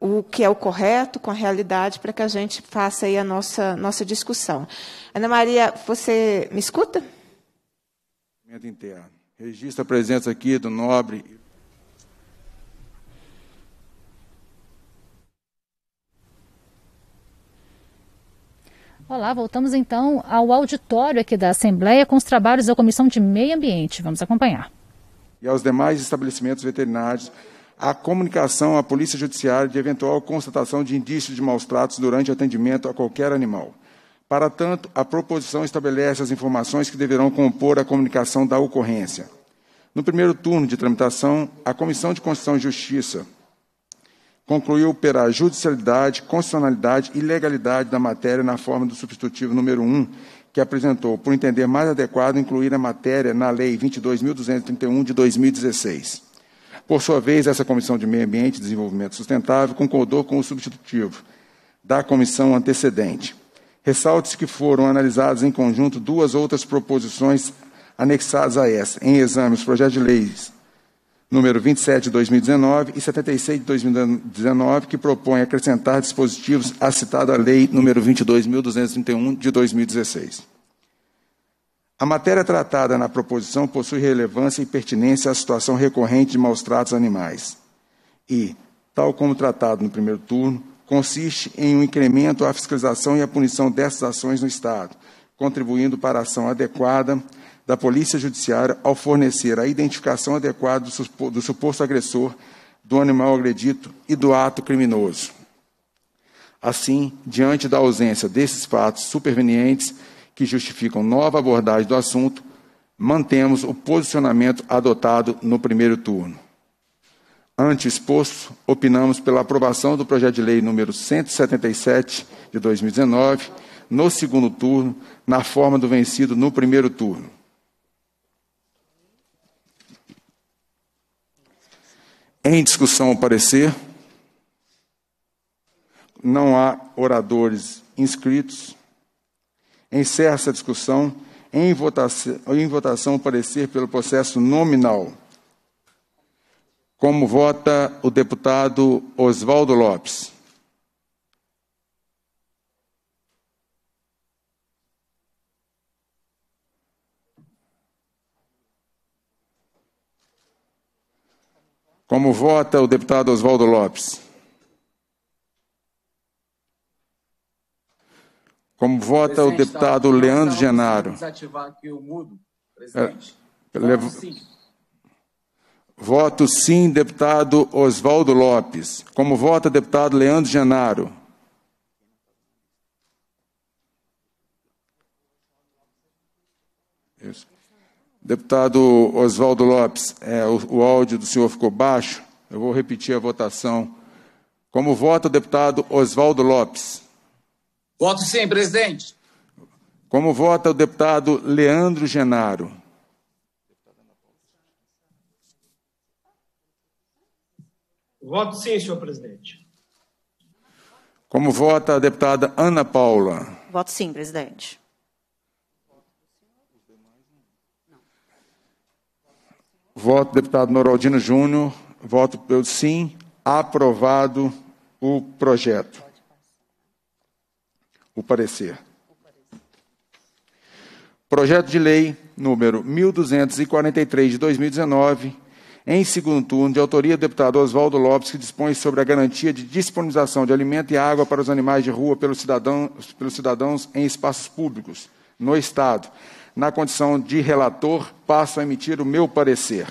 o que é o correto com a realidade para que a gente faça aí a nossa discussão. Ana Maria, você me escuta? Interno. Registro a presença aqui do Nobre. Olá, voltamos então ao auditório aqui da Assembleia com os trabalhos da Comissão de Meio Ambiente. Vamos acompanhar. E aos demais estabelecimentos veterinários, a comunicação à Polícia Judiciária de eventual constatação de indícios de maus-tratos durante atendimento a qualquer animal. Para tanto, a proposição estabelece as informações que deverão compor a comunicação da ocorrência. No primeiro turno de tramitação, a Comissão de Constituição e Justiça concluiu pela judicialidade, constitucionalidade e legalidade da matéria na forma do substitutivo número 1, que apresentou, por entender mais adequado, incluir a matéria na Lei 22.231, de 2016. Por sua vez, essa Comissão de Meio Ambiente e Desenvolvimento Sustentável concordou com o substitutivo da comissão antecedente. Ressalte-se que foram analisadas em conjunto duas outras proposições anexadas a essa, em exames, projeto de leis número 27 de 2019 e 76 de 2019, que propõe acrescentar dispositivos à citada lei número 22.231 de 2016. A matéria tratada na proposição possui relevância e pertinência à situação recorrente de maus-tratos a animais e, tal como tratado no primeiro turno, consiste em um incremento à fiscalização e à punição dessas ações no Estado, contribuindo para a ação adequada da Polícia Judiciária ao fornecer a identificação adequada do suposto agressor, do animal agredido e do ato criminoso. Assim, diante da ausência desses fatos supervenientes que justificam nova abordagem do assunto, mantemos o posicionamento adotado no primeiro turno. Ante exposto, opinamos pela aprovação do projeto de lei número 177 de 2019, no segundo turno, na forma do vencido no primeiro turno. Em discussão o parecer, não há oradores inscritos. Encerra-se a discussão. Em votação o parecer pelo processo nominal. Como vota o deputado Osvaldo Lopes? Como vota o deputado Osvaldo Lopes? Como vota presidente, o deputado Leandro Genaro? Desativar aqui o mudo, presidente. Voto sim, deputado Osvaldo Lopes. Como vota deputado Leandro Genaro? Isso. Deputado Osvaldo Lopes, o áudio do senhor ficou baixo. Eu vou repetir a votação. Como vota o deputado Osvaldo Lopes? Voto sim, presidente. Como vota o deputado Leandro Genaro? Voto sim, senhor presidente. Como vota a deputada Ana Paula? Voto sim, presidente. Voto deputado Noraldino Júnior, voto pelo sim, aprovado o projeto. O parecer. Projeto de lei número 1243 de 2019, em segundo turno, de autoria do deputado Osvaldo Lopes, que dispõe sobre a garantia de disponibilização de alimento e água para os animais de rua pelos cidadãos em espaços públicos, no Estado. Na condição de relator, passo a emitir o meu parecer.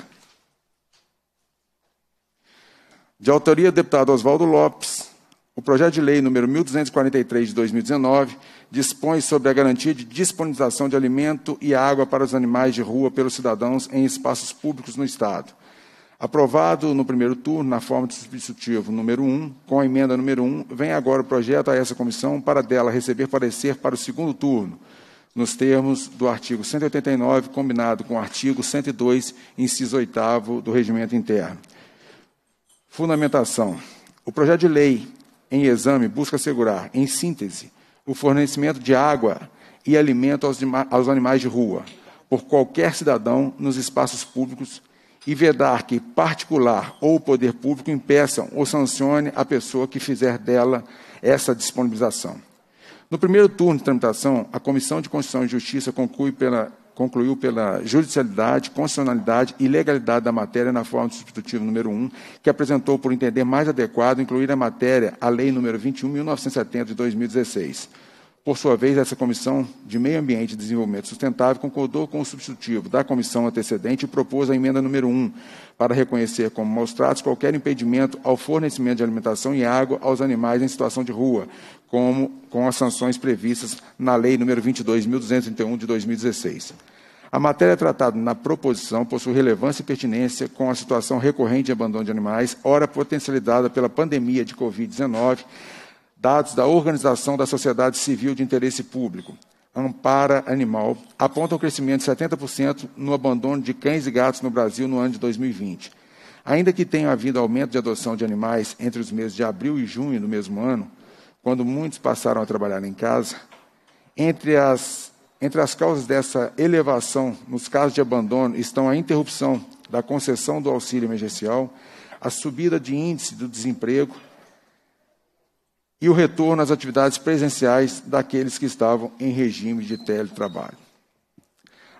De autoria do deputado Osvaldo Lopes, o projeto de lei número 1243 de 2019 dispõe sobre a garantia de disponibilização de alimento e água para os animais de rua pelos cidadãos em espaços públicos no Estado. Aprovado no primeiro turno, na forma de substitutivo número 1, com a emenda número 1, vem agora o projeto a essa comissão para dela receber parecer para o segundo turno, nos termos do artigo 189, combinado com o artigo 102, inciso 8º do Regimento Interno. Fundamentação. O projeto de lei em exame busca assegurar, em síntese, o fornecimento de água e alimento aos animais de rua, por qualquer cidadão nos espaços públicos e vedar que particular ou poder público impeçam ou sancione a pessoa que fizer dela essa disponibilização. No primeiro turno de tramitação, a Comissão de Constituição e Justiça concluiu pela judicialidade, constitucionalidade e legalidade da matéria na forma do substitutivo número 1, que apresentou por entender mais adequado incluir a matéria à Lei número 21.970, de 2016. Por sua vez, essa Comissão de Meio Ambiente e Desenvolvimento Sustentável concordou com o substitutivo da comissão antecedente e propôs a emenda número 1 para reconhecer como maus-tratos qualquer impedimento ao fornecimento de alimentação e água aos animais em situação de rua, como com as sanções previstas na Lei número 22.231, de 2016. A matéria tratada na proposição possui relevância e pertinência com a situação recorrente de abandono de animais, ora potencializada pela pandemia de Covid-19, dados da Organização da Sociedade Civil de Interesse Público, Ampara Animal, apontam um crescimento de 70% no abandono de cães e gatos no Brasil no ano de 2020. Ainda que tenha havido aumento de adoção de animais entre os meses de abril e junho do mesmo ano, quando muitos passaram a trabalhar em casa, entre as causas dessa elevação nos casos de abandono estão a interrupção da concessão do auxílio emergencial, a subida de índice do desemprego, e o retorno às atividades presenciais daqueles que estavam em regime de teletrabalho.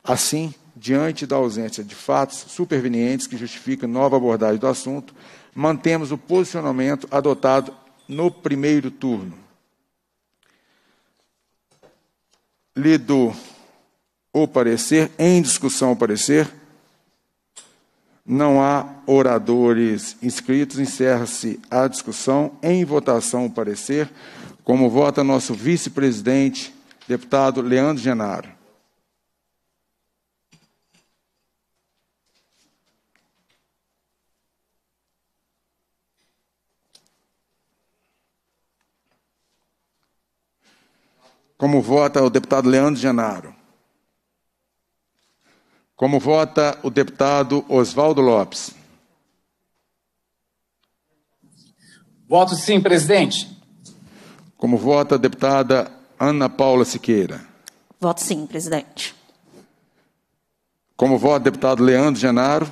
Assim, diante da ausência de fatos supervenientes que justificam nova abordagem do assunto, mantemos o posicionamento adotado no primeiro turno. Lido o parecer, em discussão o parecer, não há oradores inscritos, encerra-se a discussão, em votação o parecer, como vota nosso vice-presidente, deputado Leandro Genaro. Como vota o deputado Leandro Genaro. Como vota o deputado Osvaldo Lopes? Voto sim, presidente. Como vota a deputada Ana Paula Siqueira? Voto sim, presidente. Como vota o deputado Leandro Genaro?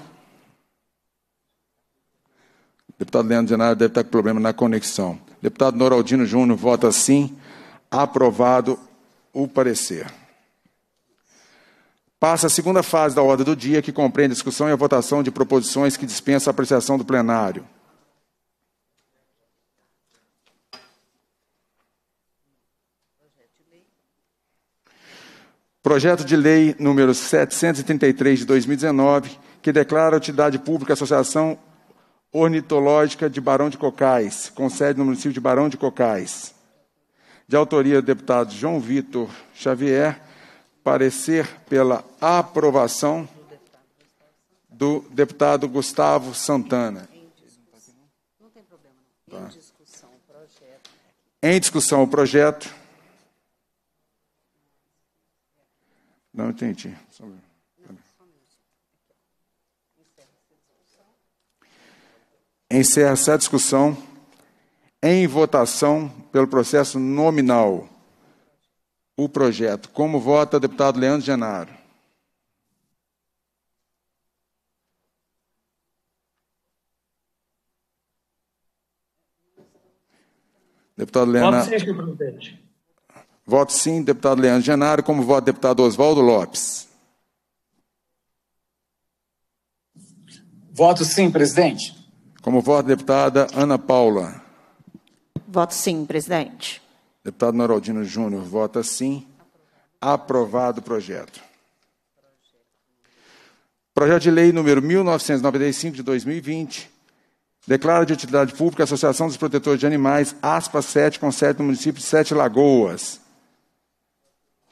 O deputado Leandro Genaro deve estar com problema na conexão. O deputado Noraldino Júnior vota sim. Aprovado o parecer. Passa a segunda fase da ordem do dia, que compreende a discussão e a votação de proposições que dispensam a apreciação do plenário. Projeto de Lei número 733, de 2019, que declara a utilidade pública a Associação Ornitológica de Barão de Cocais, com sede no município de Barão de Cocais. De autoria do deputado João Vitor Xavier, parecer pela aprovação do deputado Gustavo Santana. Não tem problema, não. Tá. Em discussão o projeto. Não entendi. Encerra-se a discussão. Em votação pelo processo nominal. O projeto. Como vota o deputado Leandro Genaro? Deputado Leandro. Voto sim, senhor presidente. Voto sim, deputado Leandro Genaro. Como vota o deputado Osvaldo Lopes? Voto sim, presidente. Como vota a deputada Ana Paula? Voto sim, presidente. Deputado Noraldino Júnior vota sim. Aprovado o projeto. Projeto de Lei número 1995, de 2020, declara de utilidade pública a Associação dos Protetores de Animais, aspa 7, com sede no município de Sete Lagoas.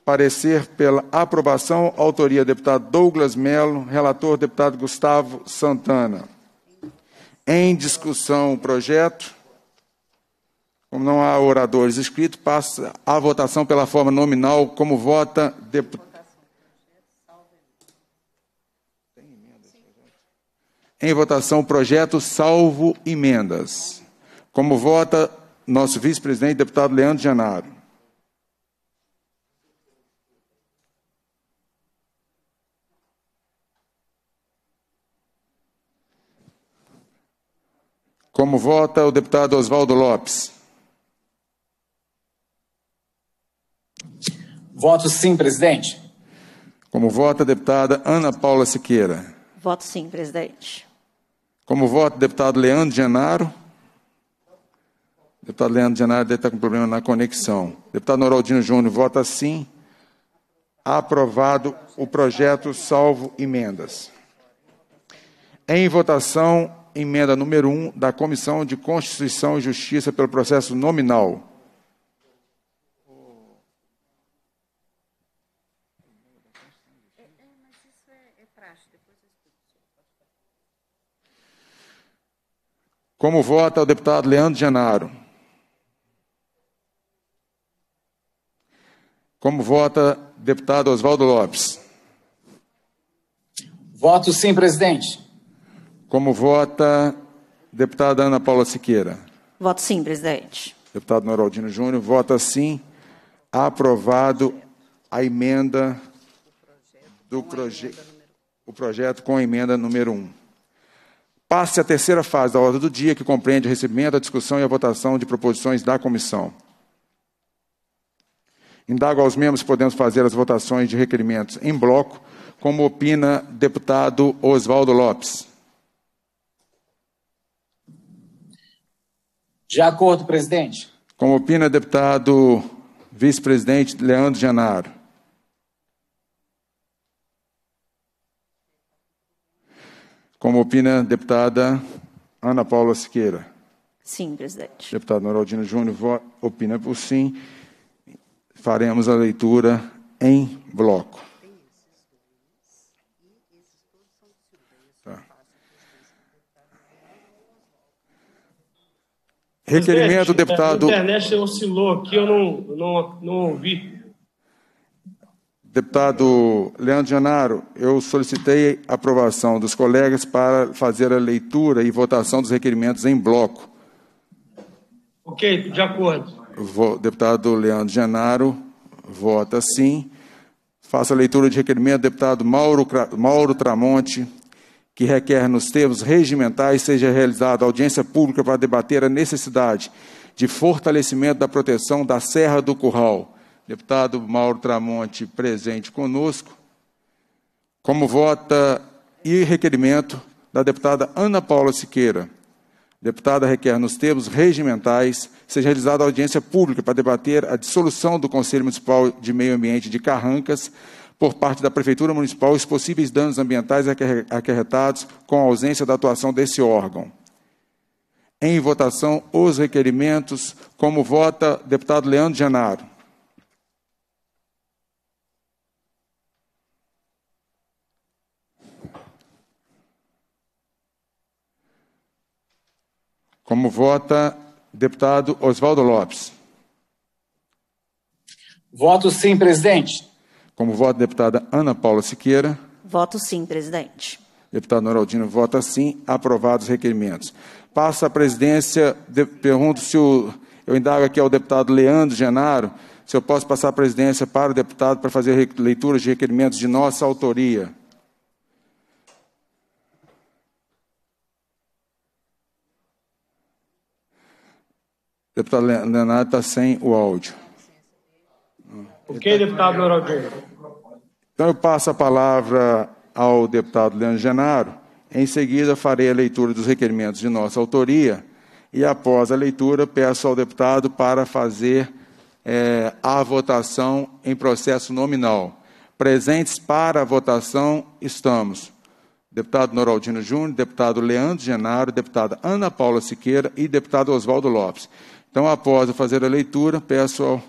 Parecer pela aprovação, autoria deputado Douglas Melo, relator deputado Gustavo Santana. Em discussão o projeto. Como não há oradores inscritos, passa a votação pela forma nominal, como vota deputado. Em votação, o projeto salvo emendas. Como vota nosso vice-presidente, deputado Leandro Genaro. Como vota o deputado Osvaldo Lopes? Voto sim, presidente. Como vota a deputada Ana Paula Siqueira? Voto sim, presidente. Como vota o deputado Leandro Genaro? O deputado Leandro Genaro deve estar com problema na conexão. O deputado Noraldino Júnior vota sim. Aprovado o projeto, salvo emendas. Em votação, emenda número 1 da Comissão de Constituição e Justiça pelo processo nominal. Como vota o deputado Leandro Genaro? Como vota o deputado Osvaldo Lopes? Voto sim, presidente. Como vota a deputada Ana Paula Siqueira? Voto sim, presidente. Deputado Noraldino Júnior, vota sim. Aprovado a emenda do projeto com a emenda número 1. Passe à terceira fase da ordem do dia, que compreende o recebimento, a discussão e a votação de proposições da comissão. Indago aos membros se podemos fazer as votações de requerimentos em bloco, como opina deputado Osvaldo Lopes. De acordo, presidente. Como opina deputado vice-presidente Leandro Genaro. Como opina a deputada Ana Paula Siqueira? Sim, presidente. Deputado Noraldino Júnior opina por sim. Faremos a leitura em bloco. Tá. Requerimento, deputado... A internet oscilou aqui, eu não ouvi. Deputado Leandro Genaro, eu solicitei a aprovação dos colegas para fazer a leitura e votação dos requerimentos em bloco. Ok, de acordo. Deputado Leandro Genaro, vota sim. Faça a leitura de requerimento do deputado Mauro Tramonte, que requer nos termos regimentais seja realizada audiência pública para debater a necessidade de fortalecimento da proteção da Serra do Curral. Deputado Mauro Tramonte, presente conosco. Como vota e requerimento da deputada Ana Paula Siqueira. Deputada requer nos termos regimentais seja realizada audiência pública para debater a dissolução do Conselho Municipal de Meio Ambiente de Carrancas por parte da Prefeitura Municipal e os possíveis danos ambientais acarretados com a ausência da atuação desse órgão. Em votação, os requerimentos. Como vota deputado Leandro Genaro. Como vota deputado Osvaldo Lopes? Voto sim, presidente. Como vota deputada Ana Paula Siqueira? Voto sim, presidente. Deputado Noraldino vota sim. Aprovados os requerimentos. Passa a presidência. Pergunto se eu indago aqui ao deputado Leandro Genaro se eu posso passar a presidência para o deputado para fazer leitura de requerimentos de nossa autoria. Deputado Leonardo está sem o áudio. Ok, deputado Noraldino. Então eu passo a palavra ao deputado Leandro Genaro. Em seguida farei a leitura dos requerimentos de nossa autoria e após a leitura peço ao deputado para fazer a votação em processo nominal. Presentes para a votação estamos deputado Noraldino Júnior, deputado Leandro Genaro, deputada Ana Paula Siqueira e deputado Osvaldo Lopes. Então, após eu fazer a leitura, peço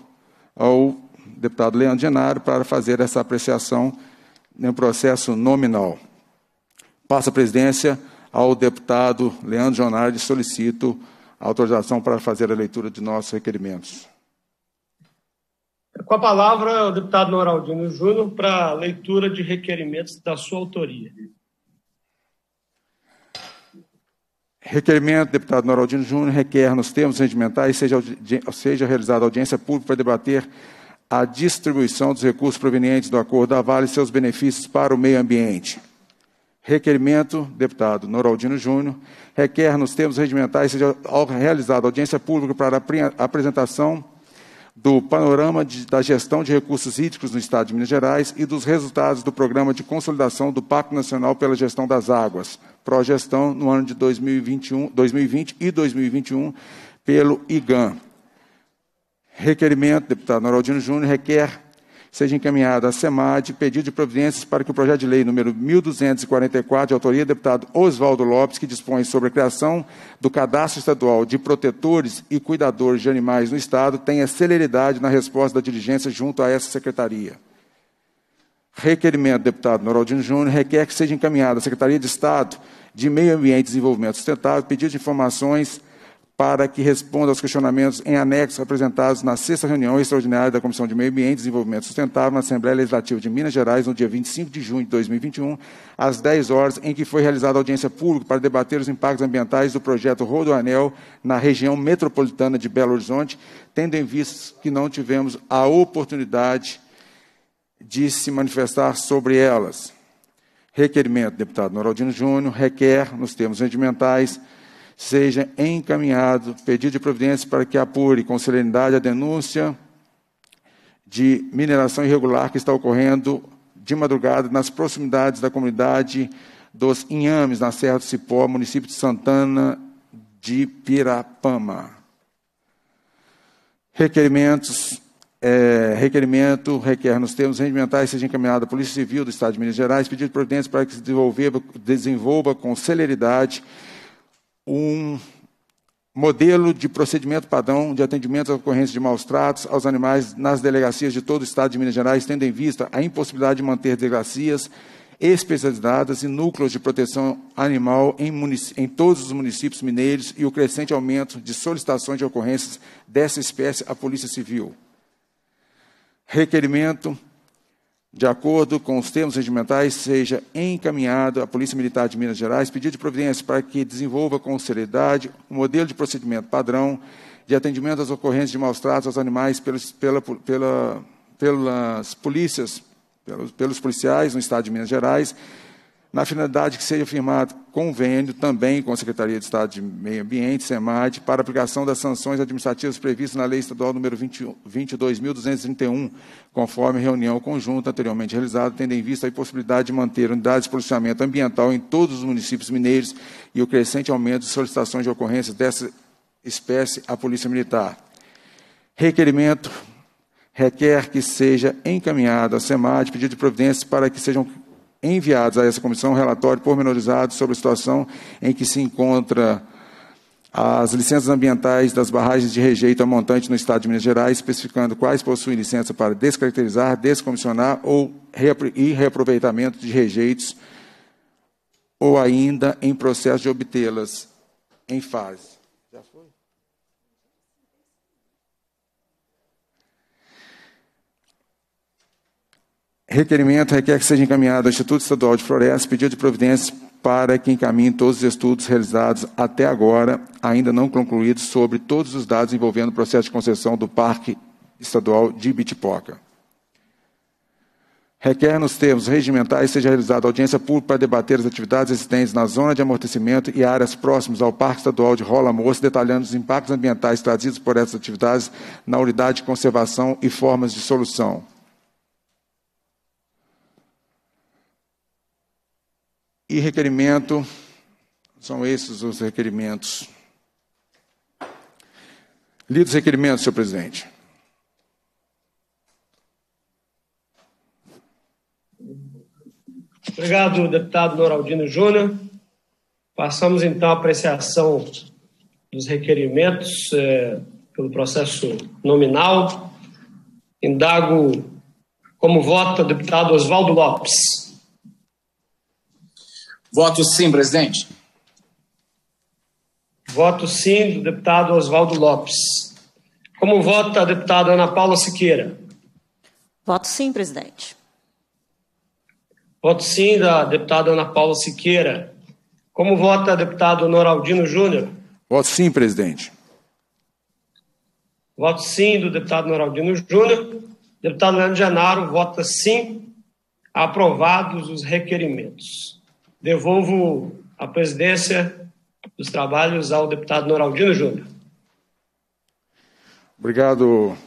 ao deputado Leandro Genaro para fazer essa apreciação no processo nominal. Passo a presidência ao deputado Leandro Genaro e solicito a autorização para fazer a leitura de nossos requerimentos. Com a palavra, o deputado Noraldino Júnior para a leitura de requerimentos da sua autoria. Requerimento, deputado Noraldino Júnior, requer nos termos regimentais seja realizada audiência pública para debater a distribuição dos recursos provenientes do acordo da Vale e seus benefícios para o meio ambiente. Requerimento, deputado Noraldino Júnior, requer nos termos regimentais seja realizada audiência pública para a apresentação do panorama da gestão de recursos hídricos no Estado de Minas Gerais e dos resultados do Programa de Consolidação do Pacto Nacional pela Gestão das Águas, Progestão, no ano de 2020 e 2021, pelo IGAM. Requerimento, deputado Noraldino Júnior, requer seja encaminhada à SEMAD pedido de providências para que o projeto de lei número 1244, de autoria do deputado Osvaldo Lopes, que dispõe sobre a criação do Cadastro Estadual de Protetores e Cuidadores de Animais no Estado, tenha celeridade na resposta da diligência junto a essa secretaria. Requerimento, deputado Noraldino Júnior, requer que seja encaminhada à Secretaria de Estado de Meio Ambiente e Desenvolvimento Sustentável pedido de informações para que responda aos questionamentos em anexo apresentados na 6ª reunião extraordinária da Comissão de Meio Ambiente e Desenvolvimento Sustentável na Assembleia Legislativa de Minas Gerais, no dia 25 de junho de 2021, às 10 horas, em que foi realizada a audiência pública para debater os impactos ambientais do projeto Rodoanel na região metropolitana de Belo Horizonte, tendo em vista que não tivemos a oportunidade de se manifestar sobre elas. Requerimento, deputado Noraldino Júnior, requer, nos termos regimentais, seja encaminhado pedido de providência para que apure com celeridade a denúncia de mineração irregular que está ocorrendo de madrugada nas proximidades da comunidade dos Inhames, na Serra do Cipó, município de Santana de Pirapama. Requerimento requer, nos termos regimentais, seja encaminhada à Polícia Civil do Estado de Minas Gerais, pedido de providência para que se desenvolva com celeridade um modelo de procedimento padrão de atendimento às ocorrências de maus-tratos aos animais nas delegacias de todo o Estado de Minas Gerais, tendo em vista a impossibilidade de manter delegacias especializadas e núcleos de proteção animal em todos os municípios mineiros e o crescente aumento de solicitações de ocorrências dessa espécie à Polícia Civil. Requerimento, de acordo com os termos regimentais, seja encaminhado à Polícia Militar de Minas Gerais pedido de providência para que desenvolva com celeridade um modelo de procedimento padrão de atendimento às ocorrências de maus-tratos aos animais pelos policiais no Estado de Minas Gerais, na finalidade que seja firmado convênio também com a Secretaria de Estado de Meio Ambiente, SEMAD, para aplicação das sanções administrativas previstas na Lei Estadual número 22.231, conforme reunião conjunta anteriormente realizada, tendo em vista a impossibilidade de manter unidades de policiamento ambiental em todos os municípios mineiros e o crescente aumento de solicitações de ocorrência dessa espécie à Polícia Militar. Requerimento requer que seja encaminhado à SEMAD pedido de providência para que sejam enviados a essa comissão um relatório pormenorizado sobre a situação em que se encontra as licenças ambientais das barragens de rejeito a montante no Estado de Minas Gerais, especificando quais possuem licença para descaracterizar, descomissionar ou reaproveitamento de rejeitos ou ainda em processo de obtê-las em fase. Já foi? Requerimento requer que seja encaminhado ao Instituto Estadual de Florestas pedido de providências para que encaminhe todos os estudos realizados até agora, ainda não concluídos, sobre todos os dados envolvendo o processo de concessão do Parque Estadual de Ibitipoca. Requer, nos termos regimentais, seja realizada audiência pública para debater as atividades existentes na zona de amortecimento e áreas próximas ao Parque Estadual de Rola Moça, detalhando os impactos ambientais trazidos por essas atividades na unidade de conservação e formas de solução. E requerimento, são esses os requerimentos. Lidos os requerimentos, senhor presidente. Obrigado, deputado Noraldino Júnior. Passamos, então, à apreciação dos requerimentos pelo processo nominal. Indago como vota o deputado Osvaldo Lopes. Voto sim, presidente. Voto sim do deputado Osvaldo Lopes. Como vota a deputada Ana Paula Siqueira? Voto sim, presidente. Voto sim da deputada Ana Paula Siqueira. Como vota o deputado Noraldino Júnior? Voto sim, presidente. Voto sim do deputado Noraldino Júnior. Deputado Leandro Genaro vota sim. Aprovados os requerimentos. Devolvo a presidência dos trabalhos ao deputado Noraldino Júnior. Obrigado,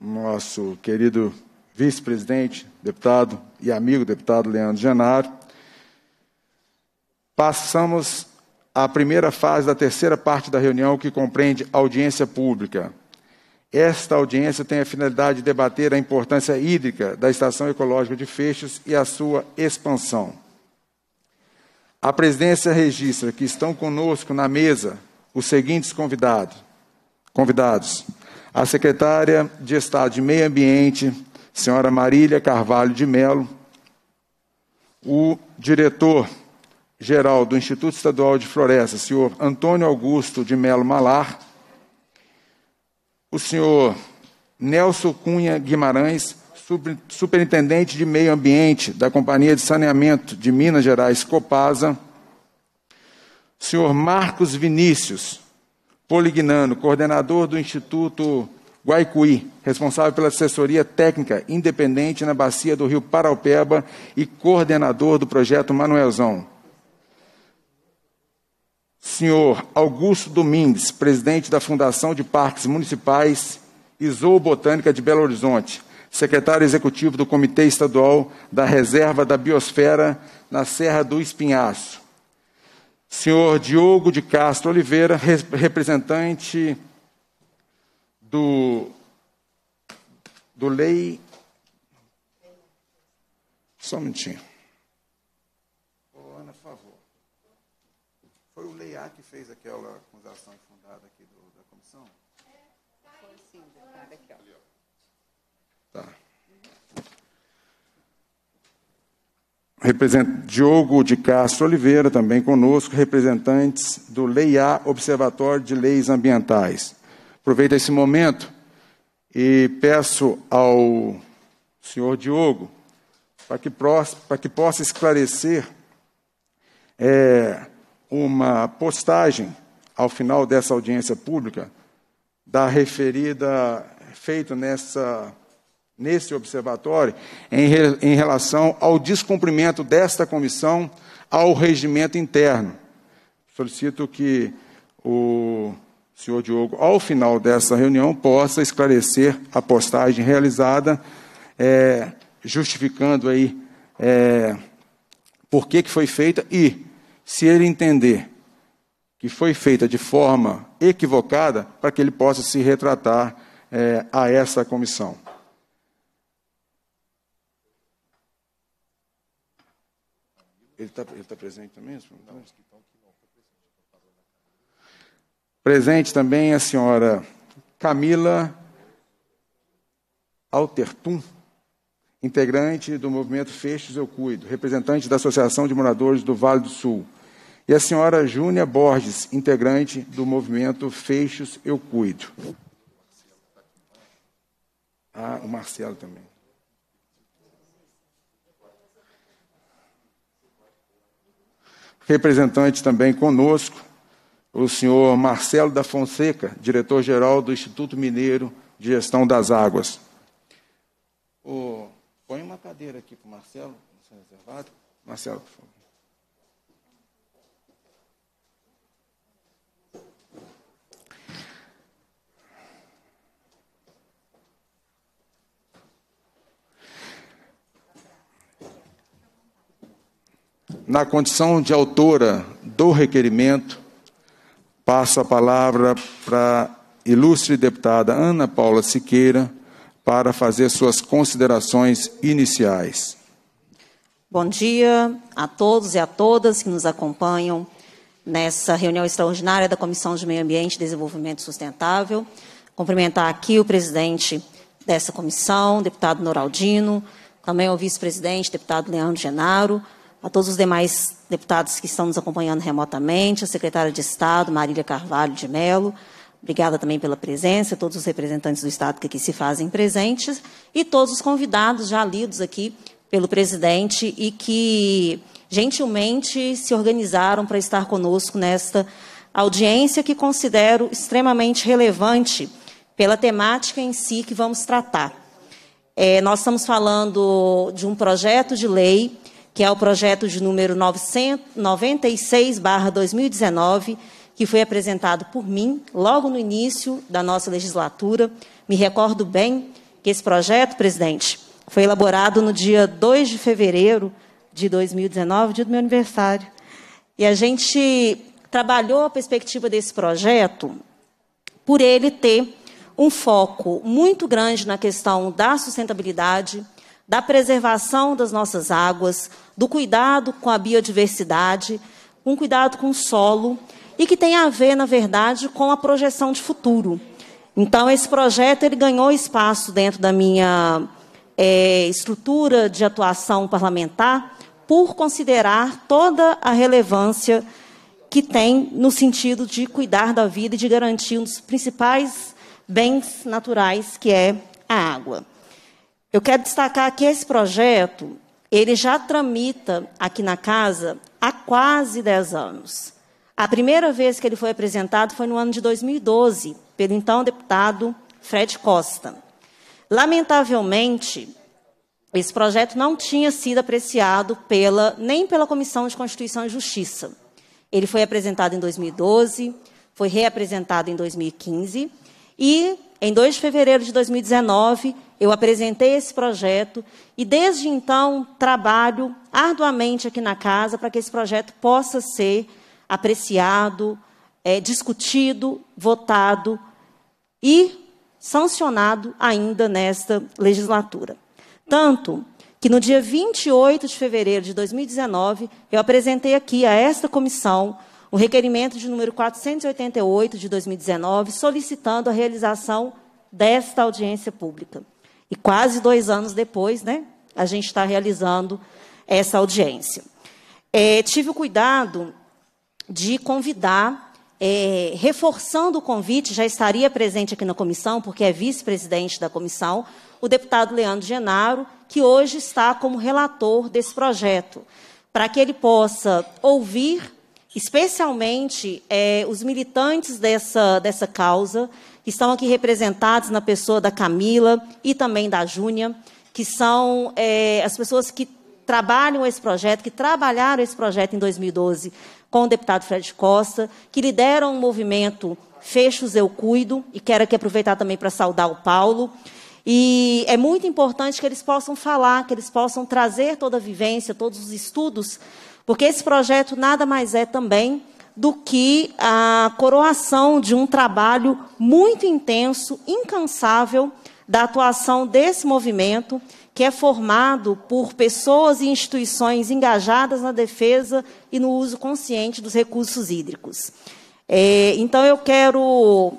nosso querido vice-presidente, deputado e amigo deputado Leandro Genaro. Passamos à primeira fase da terceira parte da reunião, que compreende audiência pública. Esta audiência tem a finalidade de debater a importância hídrica da Estação Ecológica de Fechos e a sua expansão. A presidência registra que estão conosco na mesa os seguintes convidados. A secretária de Estado de Meio Ambiente, senhora Marília Carvalho de Melo, o diretor-geral do Instituto Estadual de Florestas, senhor Antônio Augusto de Melo Malard, o senhor Nelson Cunha Guimarães, superintendente de Meio Ambiente da Companhia de Saneamento de Minas Gerais, Copasa, o senhor Marcos Vinícius Polignano, coordenador do Instituto Guaicuí, responsável pela assessoria técnica independente na bacia do rio Paraupeba e coordenador do Projeto Manuelzão. Senhor Augusto Domingues, presidente da Fundação de Parques Municipais e Zoobotânica de Belo Horizonte, secretário executivo do Comitê Estadual da Reserva da Biosfera na Serra do Espinhaço. Senhor Diogo de Castro Oliveira, representante do LEIA. Só um minutinho. Ô, Ana, por favor. Foi o LEIA que fez aquela acusação fundada aqui da comissão? Foi sim, deputada, aqui, ó. Tá. Diogo de Castro Oliveira, também conosco, representantes do LEIA, Observatório de Leis Ambientais. Aproveito esse momento e peço ao senhor Diogo para que possa esclarecer uma postagem ao final dessa audiência pública da referida feita nesse observatório em relação ao descumprimento desta comissão ao regimento interno. Solicito que o senhor Diogo, ao final dessa reunião, possa esclarecer a postagem realizada, justificando aí por que foi feita e, se ele entender que foi feita de forma equivocada, para que ele possa se retratar a essa comissão. Ele tá presente também? Presente também a senhora Camila Altertum, integrante do Movimento Fechos Eu Cuido, representante da Associação de Moradores do Vale do Sul. E a senhora Júnia Borges, integrante do Movimento Fechos Eu Cuido. Ah, o Marcelo também. Representante também conosco, o senhor Marcelo da Fonseca, diretor-geral do Instituto Mineiro de Gestão das Águas. Põe uma cadeira aqui para o Marcelo, não é reservado. Marcelo, por favor. Na condição de autora do requerimento, passo a palavra para a ilustre deputada Ana Paula Siqueira para fazer suas considerações iniciais. Bom dia a todos e a todas que nos acompanham nessa reunião extraordinária da Comissão de Meio Ambiente e Desenvolvimento Sustentável. Cumprimentar aqui o presidente dessa comissão, deputado Noraldino, também o vice-presidente, deputado Leandro Genaro, a todos os demais deputados que estão nos acompanhando remotamente, a secretária de Estado, Marília Carvalho de Melo, obrigada também pela presença, todos os representantes do Estado que aqui se fazem presentes, e todos os convidados já lidos aqui pelo presidente e que gentilmente se organizaram para estar conosco nesta audiência que considero extremamente relevante pela temática em si que vamos tratar. Nós estamos falando de um projeto de lei que é o projeto de número 996/2019, que foi apresentado por mim logo no início da nossa legislatura. Me recordo bem que esse projeto, presidente, foi elaborado no dia 2 de fevereiro de 2019, dia do meu aniversário. E a gente trabalhou a perspectiva desse projeto por ele ter um foco muito grande na questão da sustentabilidade, da preservação das nossas águas, do cuidado com a biodiversidade, um cuidado com o solo, e que tem a ver, na verdade, com a projeção de futuro. Então, esse projeto ele ganhou espaço dentro da minha estrutura de atuação parlamentar, por considerar toda a relevância que tem no sentido de cuidar da vida e de garantir um dos principais bens naturais, que é a água. Eu quero destacar que esse projeto ele já tramita aqui na Casa há quase 10 anos. A primeira vez que ele foi apresentado foi no ano de 2012, pelo então deputado Fred Costa. Lamentavelmente, esse projeto não tinha sido apreciado nem pela Comissão de Constituição e Justiça. Ele foi apresentado em 2012, foi reapresentado em 2015 e, em 2 de fevereiro de 2019, eu apresentei esse projeto e, desde então, trabalho arduamente aqui na Casa para que esse projeto possa ser apreciado, discutido, votado e sancionado ainda nesta legislatura. Tanto que, no dia 28 de fevereiro de 2019, eu apresentei aqui a esta comissão o requerimento de número 488 de 2019, solicitando a realização desta audiência pública. E quase 2 anos depois, a gente está realizando essa audiência. Tive o cuidado de convidar, reforçando o convite, já estaria presente aqui na comissão, porque é vice-presidente da comissão, o deputado Leandro Genaro, que hoje está como relator desse projeto, para que ele possa ouvir, especialmente, os militantes dessa causa, que estão aqui representados na pessoa da Camila e também da Júnia, que são as pessoas que trabalham esse projeto, que trabalharam esse projeto em 2012 com o deputado Fred Costa, que lideram o movimento Fechos Eu Cuido, e quero aqui aproveitar também para saudar o Paulo. E é muito importante que eles possam falar, que eles possam trazer toda a vivência, todos os estudos, porque esse projeto nada mais é também do que a coroação de um trabalho muito intenso, incansável, da atuação desse movimento, que é formado por pessoas e instituições engajadas na defesa e no uso consciente dos recursos hídricos. Então, eu quero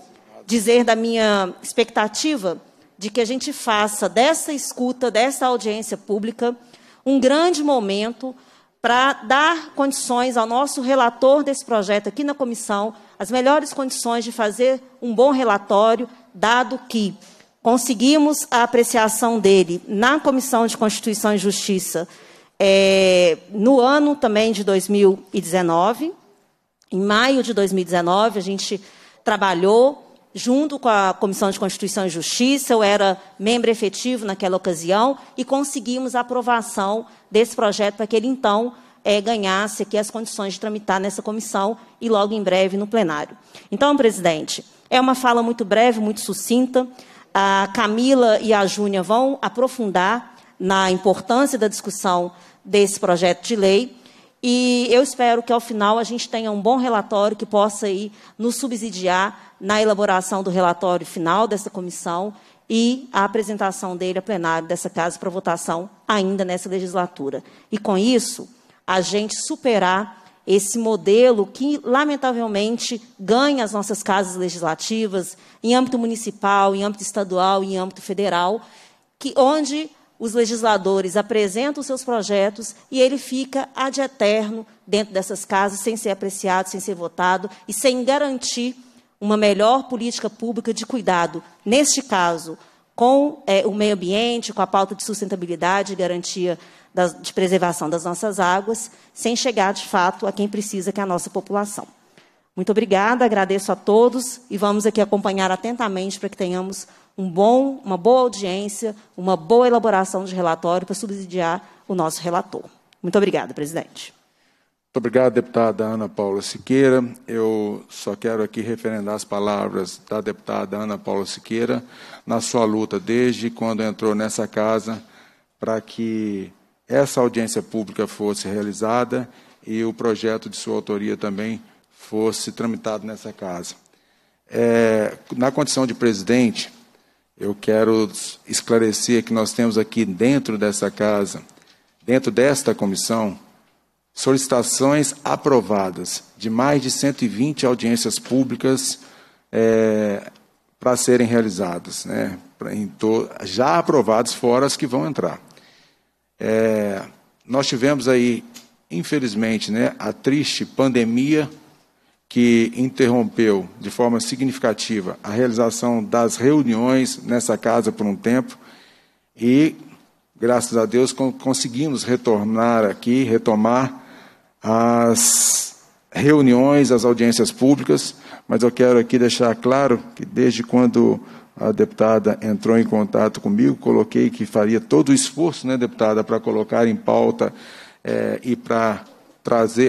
dizer da minha expectativa de que a gente faça dessa escuta, dessa audiência pública, um grande momento para dar condições ao nosso relator desse projeto aqui na comissão, as melhores condições de fazer um bom relatório, dado que conseguimos a apreciação dele na Comissão de Constituição e Justiça no ano também de 2019. Em maio de 2019, a gente trabalhou junto com a Comissão de Constituição e Justiça, eu era membro efetivo naquela ocasião, e conseguimos a aprovação desse projeto para que ele, então, ganhasse aqui as condições de tramitar nessa comissão e logo em breve no plenário. Então, presidente, é uma fala muito breve, muito sucinta. A Camila e a Júnia vão aprofundar na importância da discussão desse projeto de lei. E eu espero que, ao final, a gente tenha um bom relatório que possa aí nos subsidiar na elaboração do relatório final dessa comissão e a apresentação dele a plenário dessa Casa para votação ainda nessa legislatura. E, com isso, a gente superar esse modelo que, lamentavelmente, ganha as nossas casas legislativas em âmbito municipal, em âmbito estadual e em âmbito federal, onde os legisladores apresentam os seus projetos e ele fica ad eterno dentro dessas casas, sem ser apreciado, sem ser votado e sem garantir uma melhor política pública de cuidado, neste caso, com o meio ambiente, com a pauta de sustentabilidade e garantia de preservação das nossas águas, sem chegar, de fato, a quem precisa, que é a nossa população. Muito obrigada, agradeço a todos e vamos aqui acompanhar atentamente para que tenhamos uma boa audiência, uma boa elaboração de relatório para subsidiar o nosso relator. Muito obrigada, presidente. Muito obrigado, deputada Ana Paula Siqueira. Eu só quero aqui referendar as palavras da deputada Ana Paula Siqueira na sua luta desde quando entrou nessa casa para que essa audiência pública fosse realizada e o projeto de sua autoria também fosse tramitado nessa casa. Na condição de presidente, eu quero esclarecer que nós temos aqui dentro dessa casa, dentro desta comissão, solicitações aprovadas de mais de 120 audiências públicas para serem realizadas, né? Já aprovadas, fora as que vão entrar. Nós tivemos aí, infelizmente, né, a triste pandemia que interrompeu de forma significativa a realização das reuniões nessa casa por um tempo e, graças a Deus, conseguimos retomar as reuniões, as audiências públicas, mas eu quero aqui deixar claro que desde quando a deputada entrou em contato comigo, coloquei que faria todo o esforço, né, deputada, para colocar em pauta e para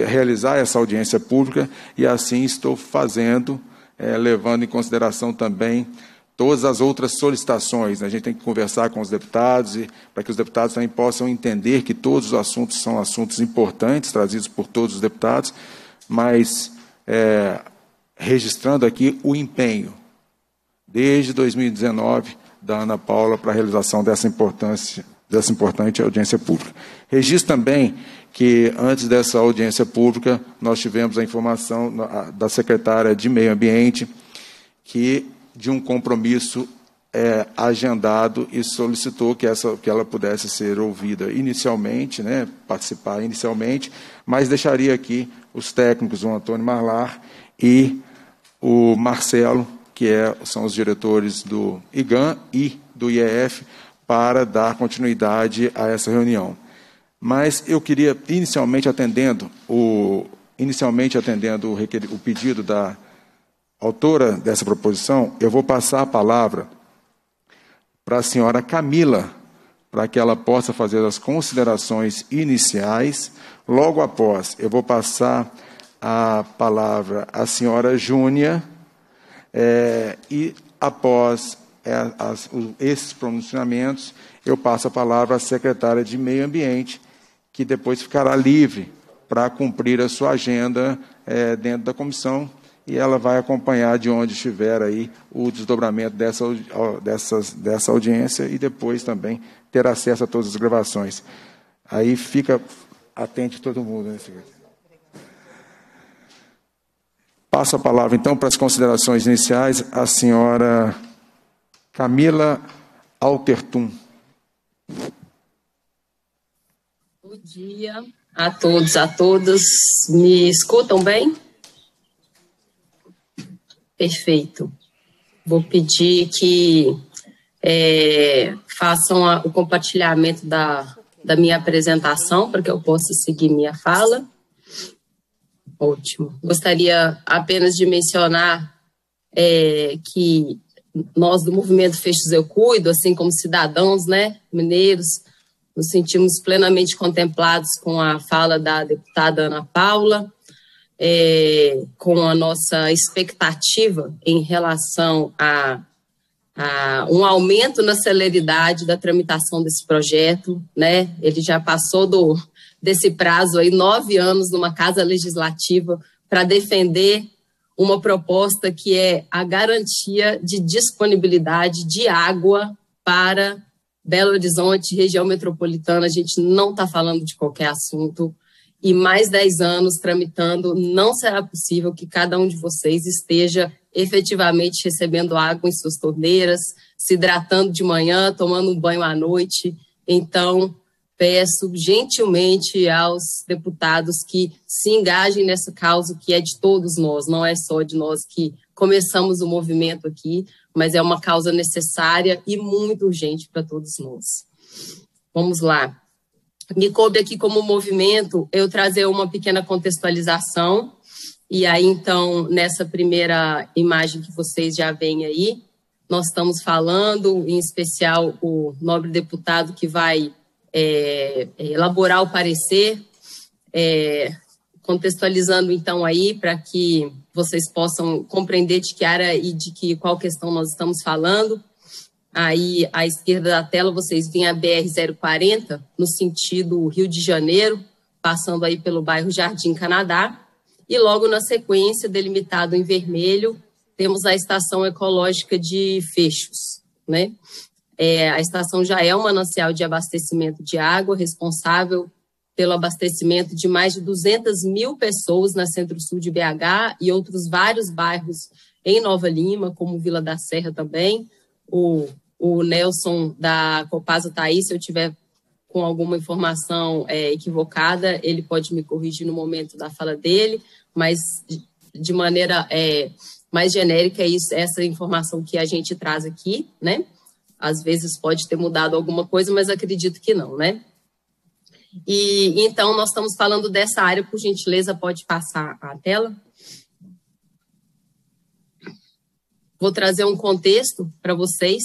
realizar essa audiência pública, e assim estou fazendo, levando em consideração também todas as outras solicitações, né? A gente tem que conversar com os deputados para que os deputados também possam entender que todos os assuntos são assuntos importantes, trazidos por todos os deputados, mas registrando aqui o empenho, desde 2019, da Ana Paula para a realização dessa importante audiência pública. Registro também que, antes dessa audiência pública, nós tivemos a informação da secretária de Meio Ambiente que de um compromisso agendado e solicitou que ela pudesse ser ouvida inicialmente, né, participar inicialmente, mas deixaria aqui os técnicos, o Antônio Malard e o Marcelo, que são os diretores do IGAM e do IEF, para dar continuidade a essa reunião. Mas eu queria, inicialmente atendendo o pedido da autora dessa proposição, eu vou passar a palavra para a senhora Camila, para que ela possa fazer as considerações iniciais. Logo após, eu vou passar a palavra à senhora Júnia, e após esses pronunciamentos, eu passo a palavra à secretária de Meio Ambiente, que depois ficará livre para cumprir a sua agenda dentro da comissão, e ela vai acompanhar de onde estiver aí o desdobramento dessa audiência, e depois também ter acesso a todas as gravações. Aí fica atente todo mundo, né, secretária? Passo a palavra, então, para as considerações iniciais, a senhora Camila Altertum. Bom dia a todos, a todas. Me escutam bem? Perfeito. Vou pedir que façam o compartilhamento da minha apresentação para que eu possa seguir minha fala. Ótimo. Gostaria apenas de mencionar que nós do Movimento Fechos Eu Cuido, assim como cidadãos, né, mineiros, nos sentimos plenamente contemplados com a fala da deputada Ana Paula, com a nossa expectativa em relação a um aumento na celeridade da tramitação desse projeto, né? Ele já passou desse prazo aí, 9 anos numa casa legislativa para defender uma proposta que é a garantia de disponibilidade de água para Belo Horizonte, região metropolitana. A gente não está falando de qualquer assunto. E mais 10 anos tramitando, não será possível que cada um de vocês esteja efetivamente recebendo água em suas torneiras, se hidratando de manhã, tomando um banho à noite. Então, peço gentilmente aos deputados que se engajem nessa causa que é de todos nós, não é só de nós que começamos o movimento aqui, mas é uma causa necessária e muito urgente para todos nós. Vamos lá. Me coube aqui como movimento eu trazer uma pequena contextualização, e aí então nessa primeira imagem que vocês já veem aí, nós estamos falando, em especial o nobre deputado que vai elaborar o parecer, contextualizando então aí para que vocês possam compreender de que área e de que qual questão nós estamos falando. Aí à esquerda da tela vocês veem a BR-040 no sentido Rio de Janeiro, passando aí pelo bairro Jardim Canadá, e logo na sequência, delimitado em vermelho, temos a Estação Ecológica de Fechos, né? A estação já é um manancial de abastecimento de água, responsável pelo abastecimento de mais de 200 mil pessoas na Centro-Sul de BH e outros vários bairros em Nova Lima, como Vila da Serra também. O Nelson da Copasa está aí, se eu tiver com alguma informação equivocada, ele pode me corrigir no momento da fala dele, mas de maneira mais genérica é isso, essa informação que a gente traz aqui, né? Às vezes pode ter mudado alguma coisa, mas acredito que não, né? E então nós estamos falando dessa área, por gentileza, pode passar a tela. Vou trazer um contexto para vocês,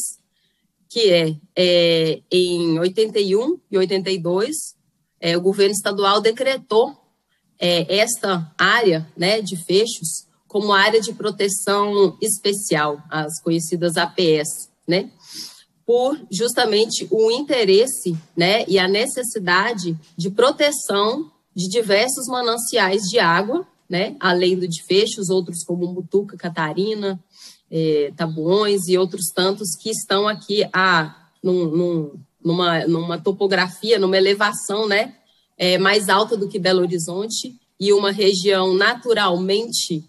que em 81 e 82, o governo estadual decretou esta área, né, de Fechos como área de proteção especial, as conhecidas APS, né? Por justamente o interesse, né, e a necessidade de proteção de diversos mananciais de água, né, além do de Fechos, outros como Mutuca, Catarina, Tabuões e outros tantos que estão aqui numa topografia, numa elevação, né, mais alta do que Belo Horizonte, e uma região naturalmente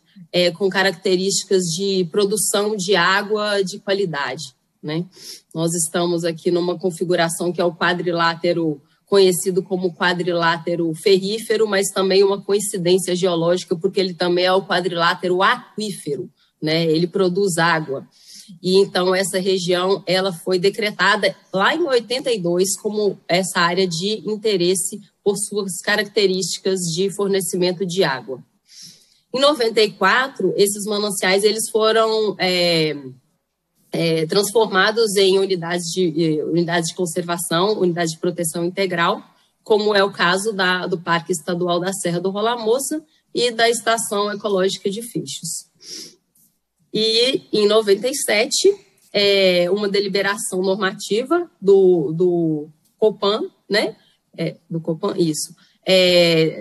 com características de produção de água de qualidade, né? Nós estamos aqui numa configuração que é o quadrilátero conhecido como quadrilátero ferrífero, mas também uma coincidência geológica, porque ele também é o quadrilátero aquífero, né? Ele produz água. E então essa região ela foi decretada lá em 82 como essa área de interesse por suas características de fornecimento de água. Em 94, esses mananciais eles foram transformados em unidades de conservação, unidades de proteção integral, como é o caso do Parque Estadual da Serra do Rola Moça e da Estação Ecológica de Fechos. E em 97, uma deliberação normativa do Copan, né? Do Copan, isso.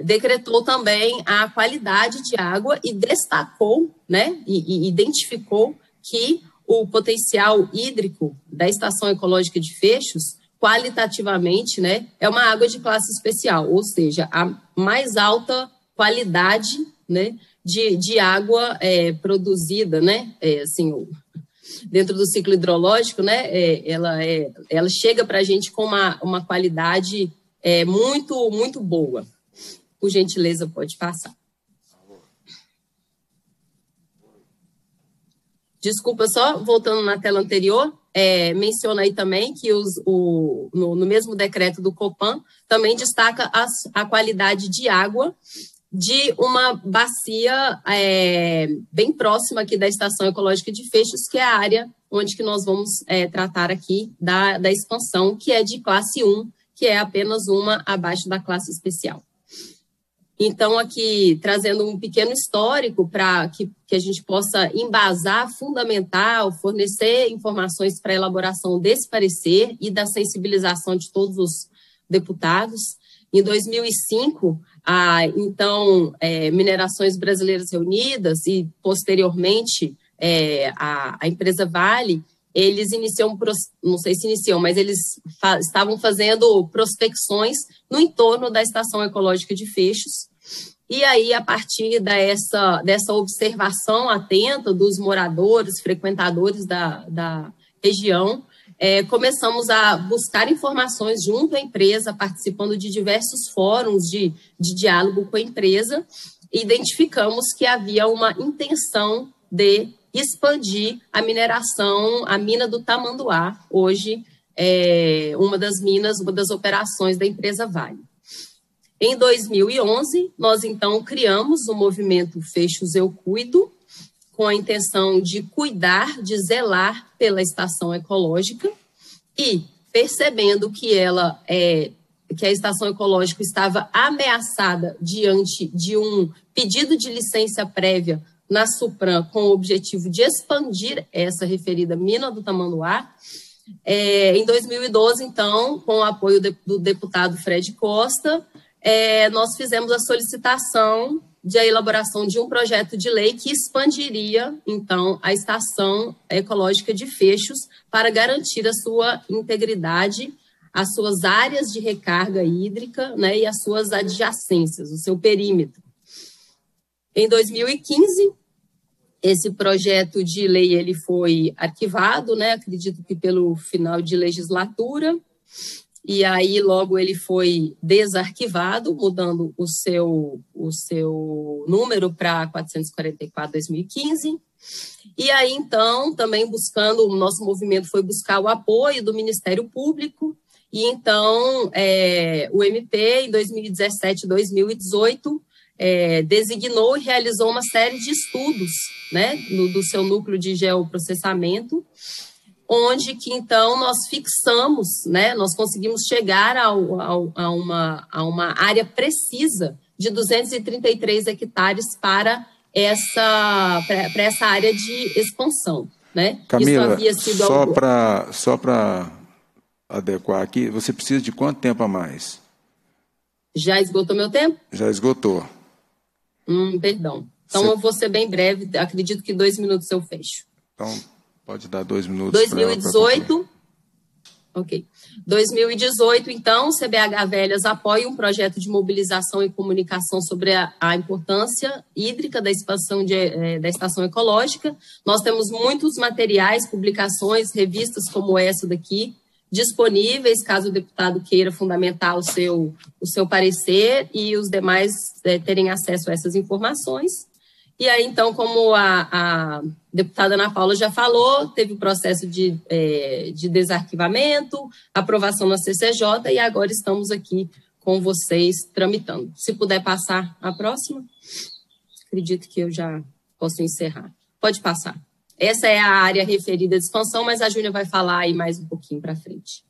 Decretou também a qualidade de água e destacou, né, e identificou que o potencial hídrico da Estação Ecológica de Fechos, qualitativamente, né, é uma água de classe especial, ou seja, a mais alta qualidade, né, de água produzida, né, assim, dentro do ciclo hidrológico, né, ela chega para a gente com uma qualidade muito, muito boa. Por gentileza, pode passar. Desculpa, só voltando na tela anterior, menciona aí também que no mesmo decreto do Copan também destaca a qualidade de água de uma bacia bem próxima aqui da Estação Ecológica de Fechos, que é a área onde que nós vamos tratar aqui da expansão, que é de classe 1, que é apenas uma abaixo da classe especial. Então, aqui, trazendo um pequeno histórico para que a gente possa embasar, fundamentar, fornecer informações para a elaboração desse parecer e da sensibilização de todos os deputados. Em 2005, Minerações Brasileiras Reunidas e, posteriormente, a empresa Vale, eles iniciam, não sei se iniciam, mas eles estavam fazendo prospecções no entorno da Estação Ecológica de Fechos. E aí, a partir dessa observação atenta dos moradores, frequentadores da região, começamos a buscar informações junto à empresa, participando de diversos fóruns de diálogo com a empresa, e identificamos que havia uma intenção de expandir a mineração, a mina do Tamanduá, hoje uma das operações da empresa Vale. Em 2011, nós então criamos o movimento Fechos Eu Cuido, com a intenção de cuidar, de zelar pela estação ecológica e percebendo que ela que a Estação Ecológica estava ameaçada diante de um pedido de licença prévia na Supram com o objetivo de expandir essa referida mina do Tamanduá. Em 2012, então, com o apoio do deputado Fred Costa, nós fizemos a solicitação de a elaboração de um projeto de lei que expandiria, então, a Estação Ecológica de Fechos para garantir a sua integridade, as suas áreas de recarga hídrica, né, e as suas adjacências, o seu perímetro. Em 2015, esse projeto de lei ele foi arquivado, né, acredito que pelo final de legislatura, e aí logo ele foi desarquivado, mudando o seu número para 444/2015. E aí, então, também buscando, o nosso movimento foi buscar o apoio do Ministério Público, e então o MP, em 2017 e 2018, designou e realizou uma série de estudos, né, do seu núcleo de geoprocessamento, onde que então nós fixamos, né, nós conseguimos chegar a uma área precisa de 233 hectares para essa área de expansão, né? Camila, isso havia sido só para adequar aqui, você precisa de quanto tempo a mais? Já esgotou meu tempo? Já esgotou. Perdão. Então, eu vou ser bem breve, acredito que 2 minutos eu fecho. Então, pode dar 2 minutos. 2018, ok. 2018, então, o CBH Velhas apoia um projeto de mobilização e comunicação sobre a importância hídrica da expansão da Estação Ecológica. Nós temos muitos materiais, publicações, revistas como essa daqui, disponíveis, caso o deputado queira fundamentar o seu parecer e os demais terem acesso a essas informações. E aí, então, como a deputada Ana Paula já falou, teve o processo de desarquivamento, aprovação na CCJ, e agora estamos aqui com vocês tramitando. Se puder passar a próxima, acredito que eu já posso encerrar. Pode passar. Essa é a área referida de expansão, mas a Júnia vai falar aí mais um pouquinho para frente.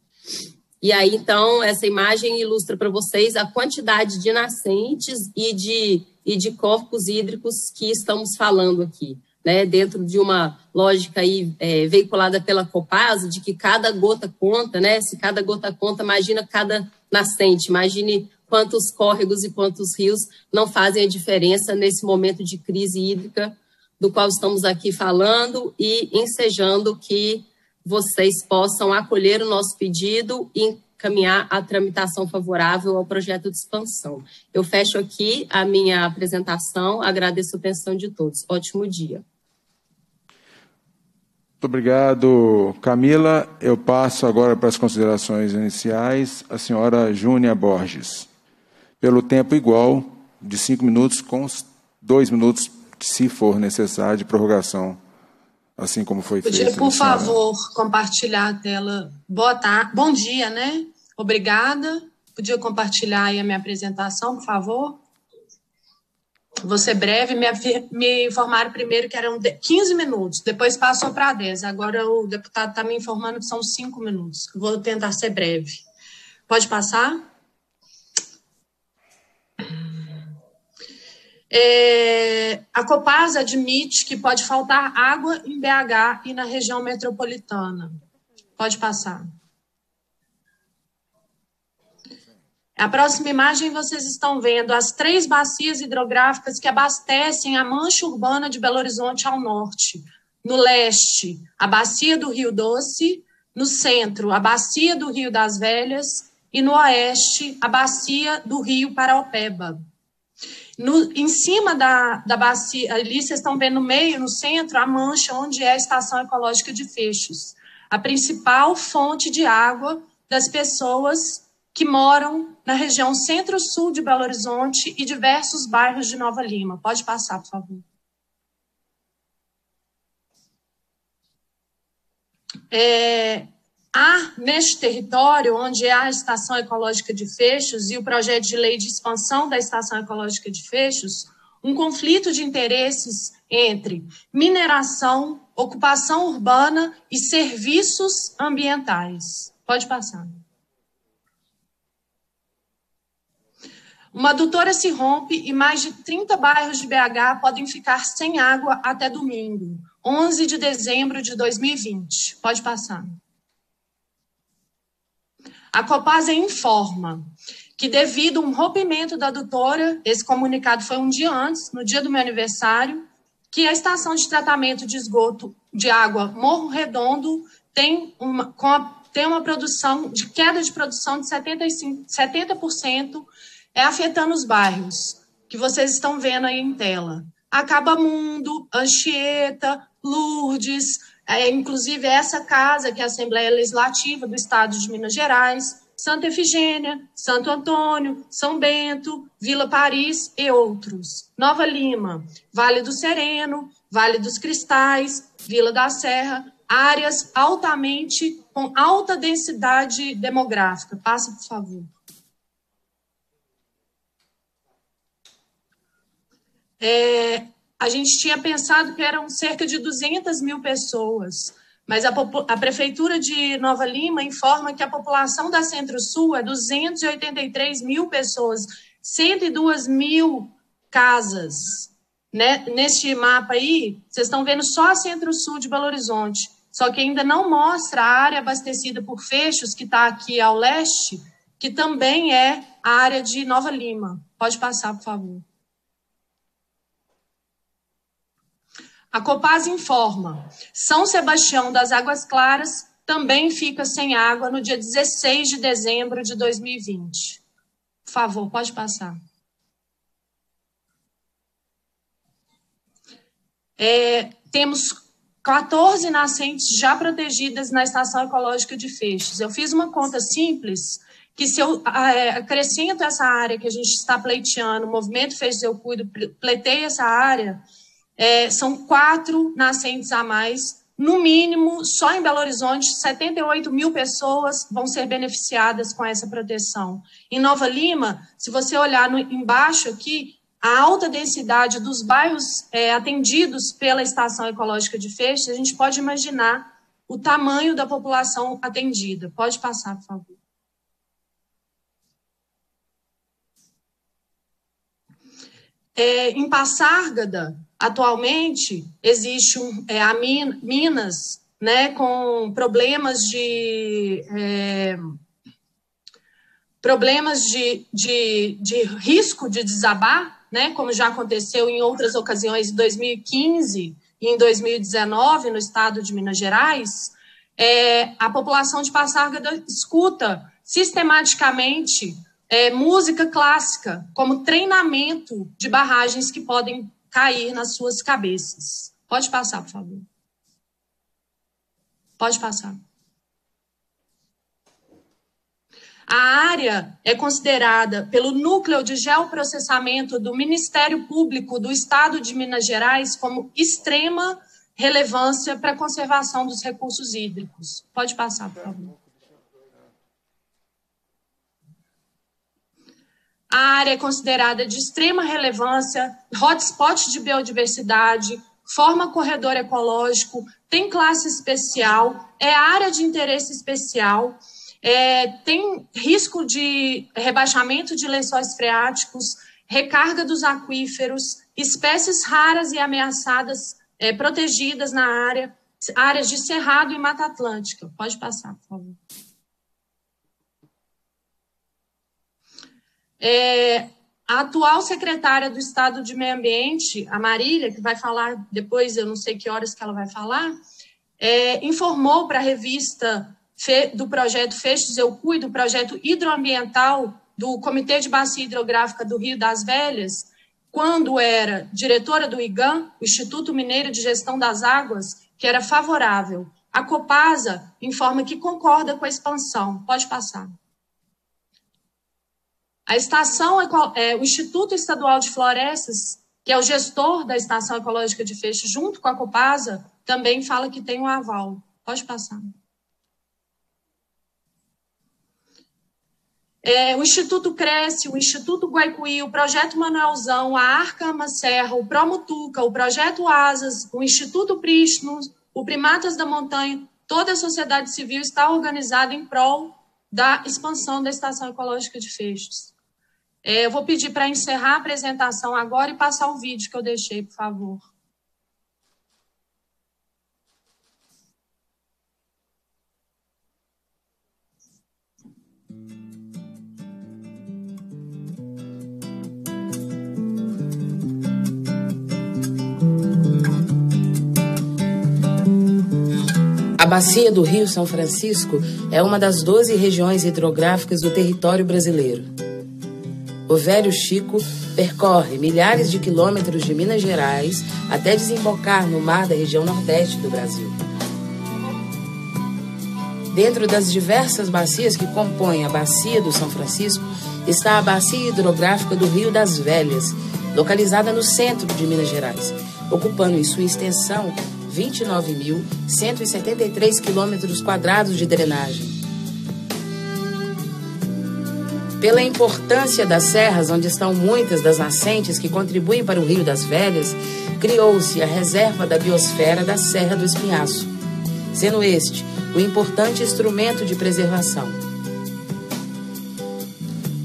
E aí, então, essa imagem ilustra para vocês a quantidade de nascentes e de corpos hídricos que estamos falando aqui, né? Dentro de uma lógica aí, veiculada pela Copasa, de que cada gota conta, né? Se cada gota conta, imagina cada nascente, imagine quantos córregos e quantos rios não fazem a diferença nesse momento de crise hídrica do qual estamos aqui falando e ensejando que vocês possam acolher o nosso pedido e encaminhar a tramitação favorável ao projeto de expansão. Eu fecho aqui a minha apresentação, agradeço a atenção de todos. Ótimo dia. Muito obrigado, Camila. Eu passo agora para as considerações iniciais, a senhora Júnia Borges. Pelo tempo igual, de 5 minutos, com 2 minutos, se for necessário, de prorrogação, assim como foi feito. Podia, por favor, compartilhar a tela. Bom dia, né? Obrigada. Podia compartilhar aí a minha apresentação, por favor? Vou ser breve. Me informaram primeiro que eram 15 minutos, depois passou para 10. Agora o deputado está me informando que são 5 minutos. Vou tentar ser breve. Pode passar? A Copasa admite que pode faltar água em BH e na região metropolitana. Pode passar. A próxima imagem vocês estão vendo as 3 bacias hidrográficas que abastecem a mancha urbana de Belo Horizonte ao norte. No leste, a bacia do Rio Doce, no centro, a bacia do Rio das Velhas e no oeste, a bacia do Rio Paraopeba. Em cima da bacia, ali vocês estão vendo no meio, no centro, a mancha onde é a Estação Ecológica de Fechos, a principal fonte de água das pessoas que moram na região centro-sul de Belo Horizonte e diversos bairros de Nova Lima. Pode passar, por favor. Há, neste território, onde há a Estação Ecológica de Fechos e o projeto de lei de expansão da Estação Ecológica de Fechos, um conflito de interesses entre mineração, ocupação urbana e serviços ambientais. Pode passar. Uma adutora se rompe e mais de 30 bairros de BH podem ficar sem água até domingo, 11 de dezembro de 2020. Pode passar. A Copasa informa que, devido a um rompimento da adutora, esse comunicado foi um dia antes, no dia do meu aniversário, que a estação de tratamento de esgoto de água Morro Redondo tem uma produção de queda de produção de 70%, afetando os bairros, que vocês estão vendo aí em tela. Acabamundo, Anchieta, Lourdes, inclusive essa casa, que é a Assembleia Legislativa do Estado de Minas Gerais, Santa Efigênia, Santo Antônio, São Bento, Vila Paris e outros. Nova Lima, Vale do Sereno, Vale dos Cristais, Vila da Serra, áreas com alta densidade demográfica. Passa, por favor. A gente tinha pensado que eram cerca de 200 mil pessoas, mas a Prefeitura de Nova Lima informa que a população da Centro-Sul é 283 mil pessoas, 102 mil casas. Né? Neste mapa aí, vocês estão vendo só a Centro-Sul de Belo Horizonte, só que ainda não mostra a área abastecida por Fechos, que está aqui ao leste, que também é a área de Nova Lima. Pode passar, por favor. A Copasa informa, São Sebastião das Águas Claras também fica sem água no dia 16 de dezembro de 2020. Por favor, pode passar. Temos 14 nascentes já protegidas na Estação Ecológica de Fechos. Eu fiz uma conta simples, que se eu acrescento essa área que a gente está pleiteando, o Movimento Fechos Eu Cuido, pleiteia essa área... são 4 nascentes a mais, no mínimo, só em Belo Horizonte, 78 mil pessoas vão ser beneficiadas com essa proteção. Em Nova Lima, se você olhar embaixo aqui, a alta densidade dos bairros atendidos pela Estação Ecológica de Fechos, a gente pode imaginar o tamanho da população atendida. Pode passar, por favor. Em Passárgada, atualmente, existe Minas, né, com problemas de risco de desabar, né, como já aconteceu em outras ocasiões em 2015 e em 2019 no estado de Minas Gerais. A população de Passárgada escuta sistematicamente música clássica como treinamento de barragens que podem cair nas suas cabeças. Pode passar, por favor. Pode passar. A área é considerada pelo Núcleo de Geoprocessamento do Ministério Público do Estado de Minas Gerais como extrema relevância para a conservação dos recursos hídricos. Pode passar, por favor. A área é considerada de extrema relevância, hotspot de biodiversidade, forma corredor ecológico, tem classe especial, é área de interesse especial, tem risco de rebaixamento de lençóis freáticos, recarga dos aquíferos, espécies raras e ameaçadas protegidas na área, áreas de Cerrado e Mata Atlântica. Pode passar, por favor. A atual secretária do Estado de Meio Ambiente, a Marília, que vai falar depois, eu não sei que horas que ela vai falar, informou para a revista do projeto Fechos Eu Cuido, projeto hidroambiental do Comitê de Bacia Hidrográfica do Rio das Velhas, quando era diretora do IGAM, o Instituto Mineiro de Gestão das Águas, que era favorável. A Copasa informa que concorda com a expansão. Pode passar. O Instituto Estadual de Florestas, que é o gestor da Estação Ecológica de Fechos, junto com a Copasa, também fala que tem um aval. Pode passar. O Instituto Cresce, o Instituto Guaicuí, o Projeto Manuelzão, a Arca Serra, o Promutuca, o Projeto Asas, o Instituto Pristino, o Primatas da Montanha, toda a sociedade civil está organizada em prol da expansão da Estação Ecológica de Fechos. Eu vou pedir para encerrar a apresentação agora e passar o vídeo que eu deixei, por favor. A bacia do Rio São Francisco é uma das 12 regiões hidrográficas do território brasileiro. O Velho Chico percorre milhares de quilômetros de Minas Gerais até desembocar no mar da região nordeste do Brasil. Dentro das diversas bacias que compõem a bacia do São Francisco está a bacia hidrográfica do Rio das Velhas, localizada no centro de Minas Gerais, ocupando em sua extensão 29.173 km² de drenagem. Pela importância das serras, onde estão muitas das nascentes que contribuem para o Rio das Velhas, criou-se a Reserva da Biosfera da Serra do Espinhaço, sendo este um importante instrumento de preservação.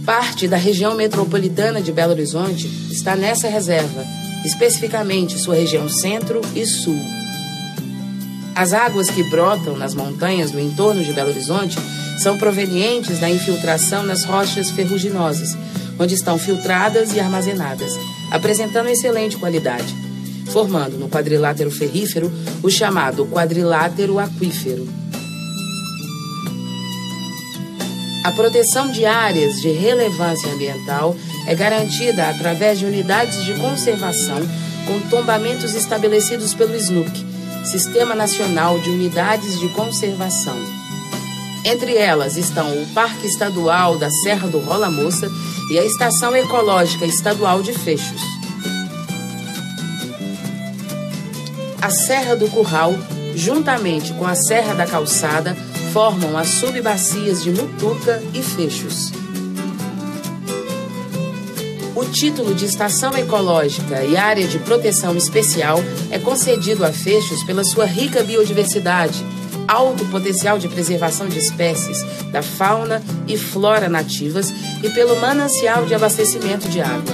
Parte da região metropolitana de Belo Horizonte está nessa reserva, especificamente sua região centro e sul. As águas que brotam nas montanhas do entorno de Belo Horizonte são provenientes da infiltração nas rochas ferruginosas, onde estão filtradas e armazenadas, apresentando excelente qualidade, formando no quadrilátero ferrífero o chamado quadrilátero aquífero. A proteção de áreas de relevância ambiental é garantida através de unidades de conservação com tombamentos estabelecidos pelo SNUC, Sistema Nacional de Unidades de Conservação. Entre elas estão o Parque Estadual da Serra do Rola Moça e a Estação Ecológica Estadual de Fechos. A Serra do Curral, juntamente com a Serra da Calçada, formam as subbacias de Mutuca e Fechos. O título de Estação Ecológica e Área de Proteção Especial é concedido a Fechos pela sua rica biodiversidade, alto potencial de preservação de espécies da fauna e flora nativas e pelo manancial de abastecimento de água.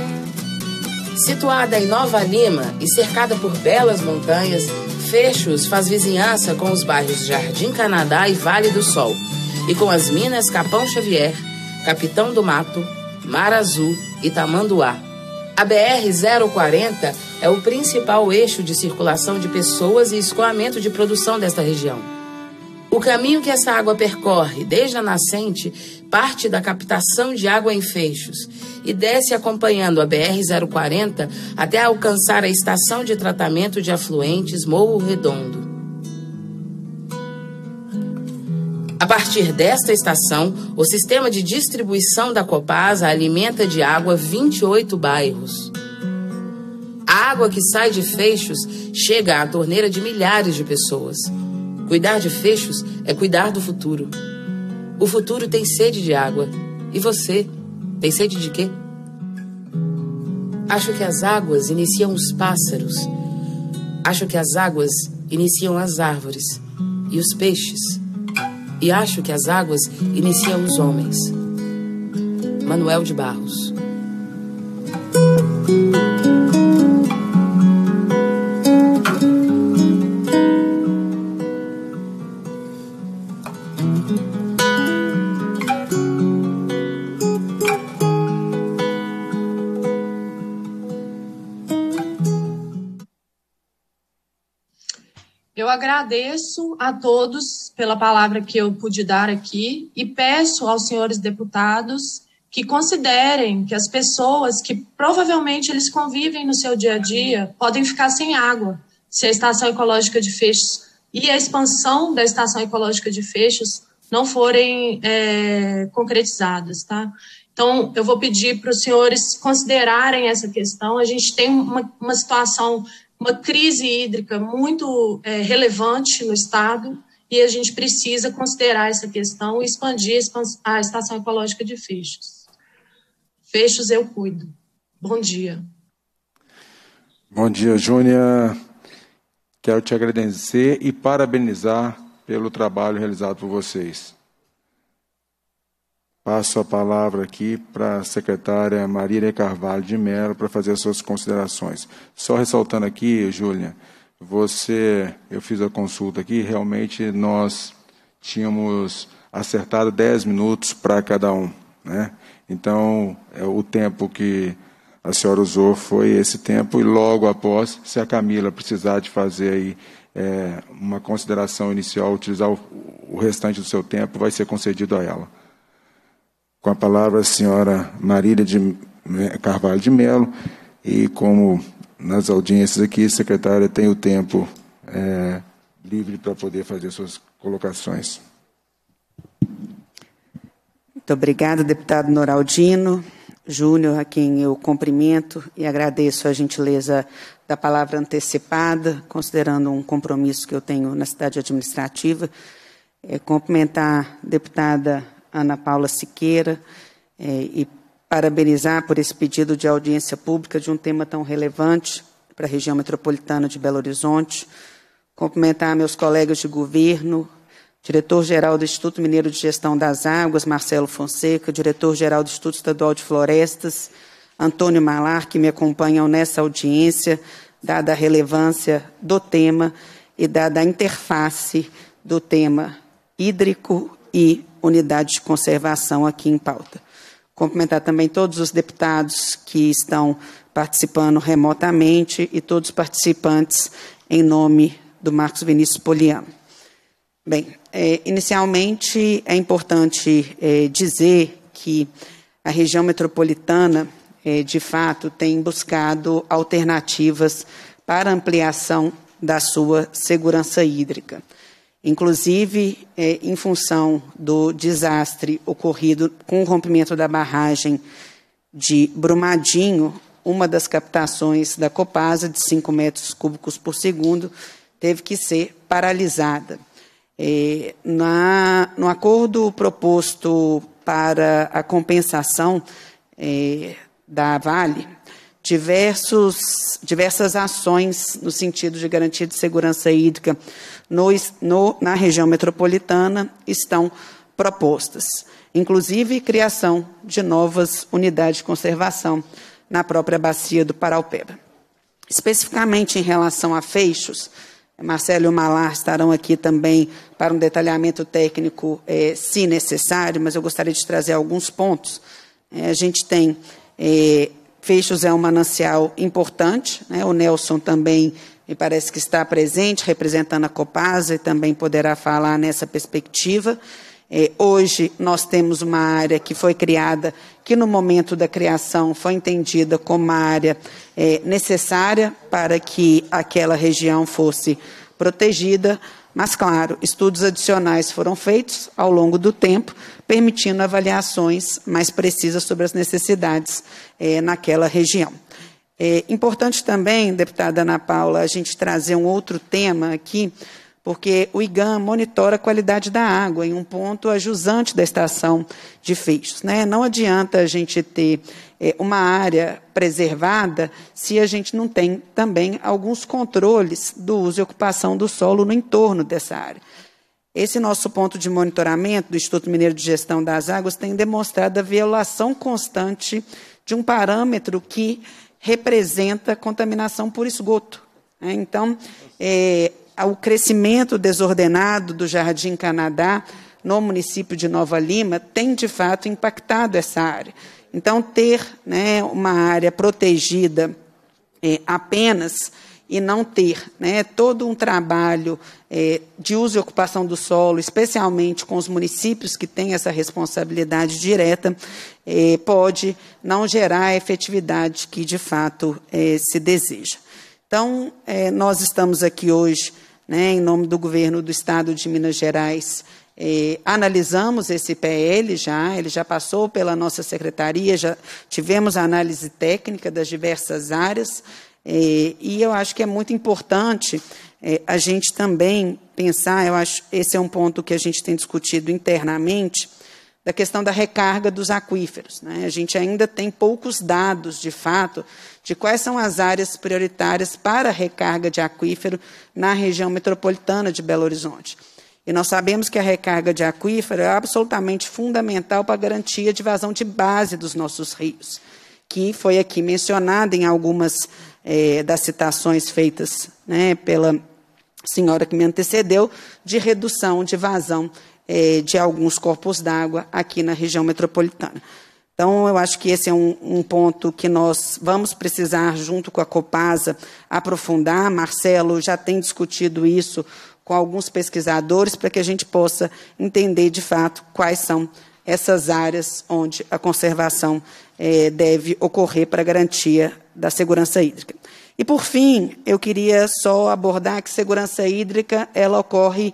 Situada em Nova Lima e cercada por belas montanhas, Fechos faz vizinhança com os bairros Jardim Canadá e Vale do Sol, e com as minas Capão Xavier, Capitão do Mato, Mar Azul e Tamanduá. A BR-040 é o principal eixo de circulação de pessoas e escoamento de produção desta região. O caminho que essa água percorre desde a nascente parte da captação de água em Fechos e desce acompanhando a BR-040 até alcançar a Estação de Tratamento de Afluentes Morro Redondo. A partir desta estação, o sistema de distribuição da Copasa alimenta de água 28 bairros. A água que sai de Fechos chega à torneira de milhares de pessoas. Cuidar de Fechos é cuidar do futuro. O futuro tem sede de água. E você, tem sede de quê? Acho que as águas iniciam os pássaros. Acho que as águas iniciam as árvores e os peixes. E acho que as águas iniciam os homens. Manuel de Barros. Eu agradeço a todos pela palavra que eu pude dar aqui e peço aos senhores deputados que considerem que as pessoas que provavelmente eles convivem no seu dia a dia podem ficar sem água se a Estação Ecológica de Fechos e a expansão da Estação Ecológica de Fechos não forem concretizadas, tá? Então, eu vou pedir para os senhores considerarem essa questão. A gente tem uma situação, uma crise hídrica muito relevante no estado e a gente precisa considerar essa questão e expandir a Estação Ecológica de Fechos. Fechos eu cuido. Bom dia. Bom dia, Júnia. Quero te agradecer e parabenizar pelo trabalho realizado por vocês. Passo a palavra aqui para a secretária Marília Carvalho de Melo para fazer as suas considerações. Só ressaltando aqui, Júlia, eu fiz a consulta aqui, realmente nós tínhamos acertado 10 minutos para cada um, né? Então, o tempo que a senhora usou foi esse tempo e logo após, se a Camila precisar de fazer aí uma consideração inicial, utilizar o restante do seu tempo, vai ser concedido a ela. Com a palavra a senhora Marília Carvalho de Melo, e como nas audiências aqui, a secretária tem o tempo livre para poder fazer suas colocações. Muito obrigada, deputado Noraldino Júnior, a quem eu cumprimento e agradeço a gentileza da palavra antecipada, considerando um compromisso que eu tenho na cidade administrativa. Cumprimentar a deputada Ana Paula Siqueira e parabenizar por esse pedido de audiência pública de um tema tão relevante para a região metropolitana de Belo Horizonte. Cumprimentar meus colegas de governo, diretor-geral do Instituto Mineiro de Gestão das Águas, Marcelo Fonseca, diretor-geral do Instituto Estadual de Florestas, Antônio Malard, que me acompanham nessa audiência, dada a relevância do tema e dada a interface do tema hídrico e unidade de conservação aqui em pauta. Cumprimentar também todos os deputados que estão participando remotamente e todos os participantes em nome do Marcos Vinícius Polignano. Bem, inicialmente é importante dizer que a região metropolitana, de fato, tem buscado alternativas para ampliação da sua segurança hídrica. Inclusive, em função do desastre ocorrido com o rompimento da barragem de Brumadinho, uma das captações da Copasa, de 5 metros cúbicos por segundo, teve que ser paralisada. No acordo proposto para a compensação da Vale, diversas ações no sentido de garantia de segurança hídrica na região metropolitana estão propostas, inclusive criação de novas unidades de conservação na própria bacia do Paraupeba. Especificamente em relação a Fechos, Marcelo e o Malar estarão aqui também para um detalhamento técnico, se necessário, mas eu gostaria de trazer alguns pontos. A gente tem, Fechos é um manancial importante, né? O Nelson também me parece que está presente, representando a Copasa, e também poderá falar nessa perspectiva. Hoje nós temos uma área que foi criada, que no momento da criação foi entendida como uma área necessária para que aquela região fosse protegida, mas, claro, estudos adicionais foram feitos ao longo do tempo, permitindo avaliações mais precisas sobre as necessidades naquela região. É importante também, deputada Ana Paula, a gente trazer um outro tema aqui, porque o IGAM monitora a qualidade da água em um ponto ajusante da estação de Fechos, né? Não adianta a gente ter uma área preservada se a gente não tem também alguns controles do uso e ocupação do solo no entorno dessa área. Esse nosso ponto de monitoramento do Instituto Mineiro de Gestão das Águas tem demonstrado a violação constante de um parâmetro que representa contaminação por esgoto, né? Então, o crescimento desordenado do Jardim Canadá no município de Nova Lima tem, de fato, impactado essa área. Então, ter, né, uma área protegida apenas e não ter, né, todo um trabalho de uso e ocupação do solo, especialmente com os municípios que têm essa responsabilidade direta, pode não gerar a efetividade que, de fato, se deseja. Então, nós estamos aqui hoje, né, em nome do governo do Estado de Minas Gerais, analisamos esse PL já, ele já passou pela nossa secretaria, já tivemos a análise técnica das diversas áreas, e eu acho que é muito importante a gente também pensar, eu acho esse é um ponto que a gente tem discutido internamente, da questão da recarga dos aquíferos, né? A gente ainda tem poucos dados, de fato, de quais são as áreas prioritárias para a recarga de aquífero na região metropolitana de Belo Horizonte. E nós sabemos que a recarga de aquífero é absolutamente fundamental para a garantia de vazão de base dos nossos rios, que foi aqui mencionada em algumas das citações feitas, né, pela senhora que me antecedeu, de redução de vazão de alguns corpos d'água aqui na região metropolitana. Então, eu acho que esse é um ponto que nós vamos precisar, junto com a Copasa, aprofundar. Marcelo já tem discutido isso com alguns pesquisadores, para que a gente possa entender, de fato, quais são essas áreas onde a conservação deve ocorrer para garantia da segurança hídrica. E, por fim, eu queria só abordar que segurança hídrica ela ocorre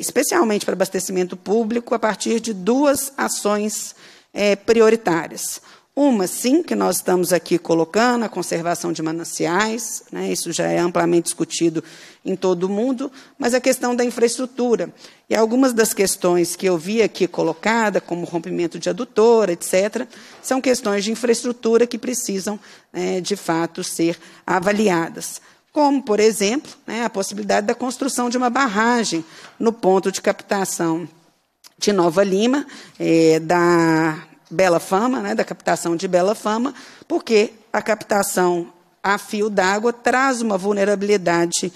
especialmente para abastecimento público a partir de duas ações prioritárias. Uma, sim, que nós estamos aqui colocando, a conservação de mananciais, né, isso já é amplamente discutido em todo o mundo, mas a questão da infraestrutura. E algumas das questões que eu vi aqui colocada, como rompimento de adutora, etc., são questões de infraestrutura que precisam, de fato, ser avaliadas. Como, por exemplo, a possibilidade da construção de uma barragem no ponto de captação de Nova Lima, da Bela Fama, né, da captação de Bela Fama, porque a captação a fio d'água traz uma vulnerabilidade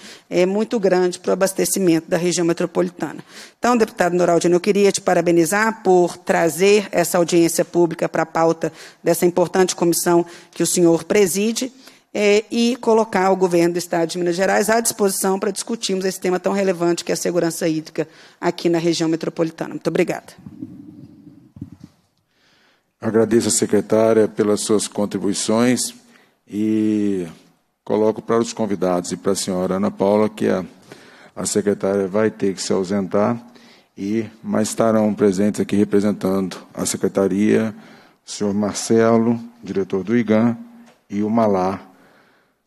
muito grande para o abastecimento da região metropolitana. Então, deputado Noraldino, eu queria te parabenizar por trazer essa audiência pública para a pauta dessa importante comissão que o senhor preside e colocar o governo do Estado de Minas Gerais à disposição para discutirmos esse tema tão relevante que é a segurança hídrica aqui na região metropolitana. Muito obrigada. Agradeço à secretária pelas suas contribuições e coloco para os convidados e para a senhora Ana Paula que a secretária vai ter que se ausentar, mas estarão presentes aqui representando a secretaria, o senhor Marcelo, diretor do IGAM, e o Malard,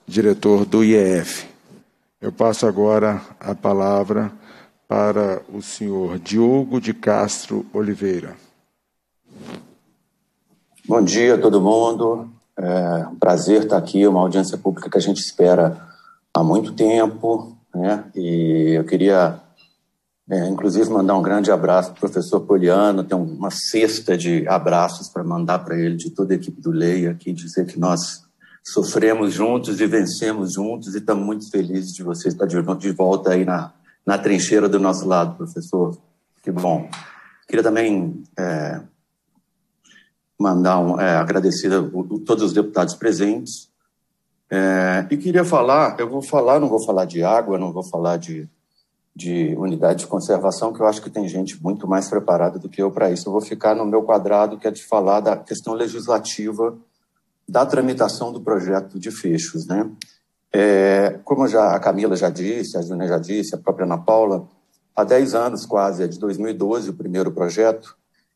diretor do IEF. Eu passo agora a palavra para o senhor Diogo de Castro Oliveira. Bom dia a todo mundo, é um prazer estar aqui, uma audiência pública que a gente espera há muito tempo, né? E eu queria, inclusive, mandar um grande abraço para o professor Polignano, tem uma cesta de abraços para mandar para ele, de toda a equipe do LEIA aqui, dizer que nós sofremos juntos e vencemos juntos e estamos muito felizes de você estar de volta aí na trincheira do nosso lado, professor, que bom. Queria também... mandar agradecer a todos os deputados presentes. E queria falar, não vou falar de água, não vou falar de unidade de conservação, que eu acho que tem gente muito mais preparada do que eu para isso. Eu vou ficar no meu quadrado, que é de falar da questão legislativa da tramitação do projeto de fechos, né? Como a Camila já disse, a Júnia já disse, a própria Ana Paula, há 10 anos quase, é de 2012 o primeiro projeto.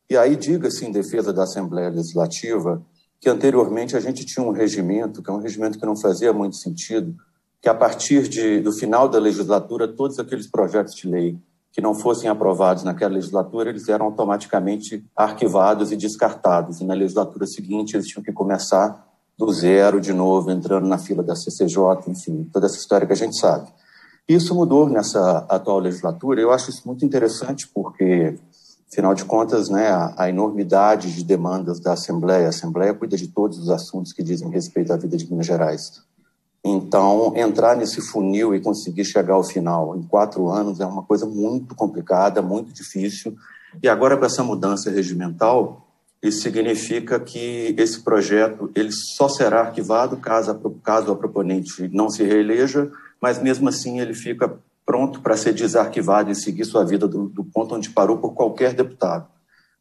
E aí diga-se, em defesa da Assembleia Legislativa, que anteriormente a gente tinha um regimento, que é um regimento que não fazia muito sentido, que a partir do final da legislatura, todos aqueles projetos de lei que não fossem aprovados naquela legislatura, eles eram automaticamente arquivados e descartados. E na legislatura seguinte, eles tinham que começar do zero de novo, entrando na fila da CCJ, enfim, toda essa história que a gente sabe. Isso mudou nessa atual legislatura. Eu acho isso muito interessante, porque... Afinal de contas, né, a enormidade de demandas da Assembleia. A Assembleia cuida de todos os assuntos que dizem respeito à vida de Minas Gerais. Então, entrar nesse funil e conseguir chegar ao final em 4 anos é uma coisa muito complicada, muito difícil. E agora, com essa mudança regimental, isso significa que esse projeto ele só será arquivado caso a proponente não se reeleja, mas mesmo assim ele fica... pronto para ser desarquivado e seguir sua vida do ponto onde parou por qualquer deputado.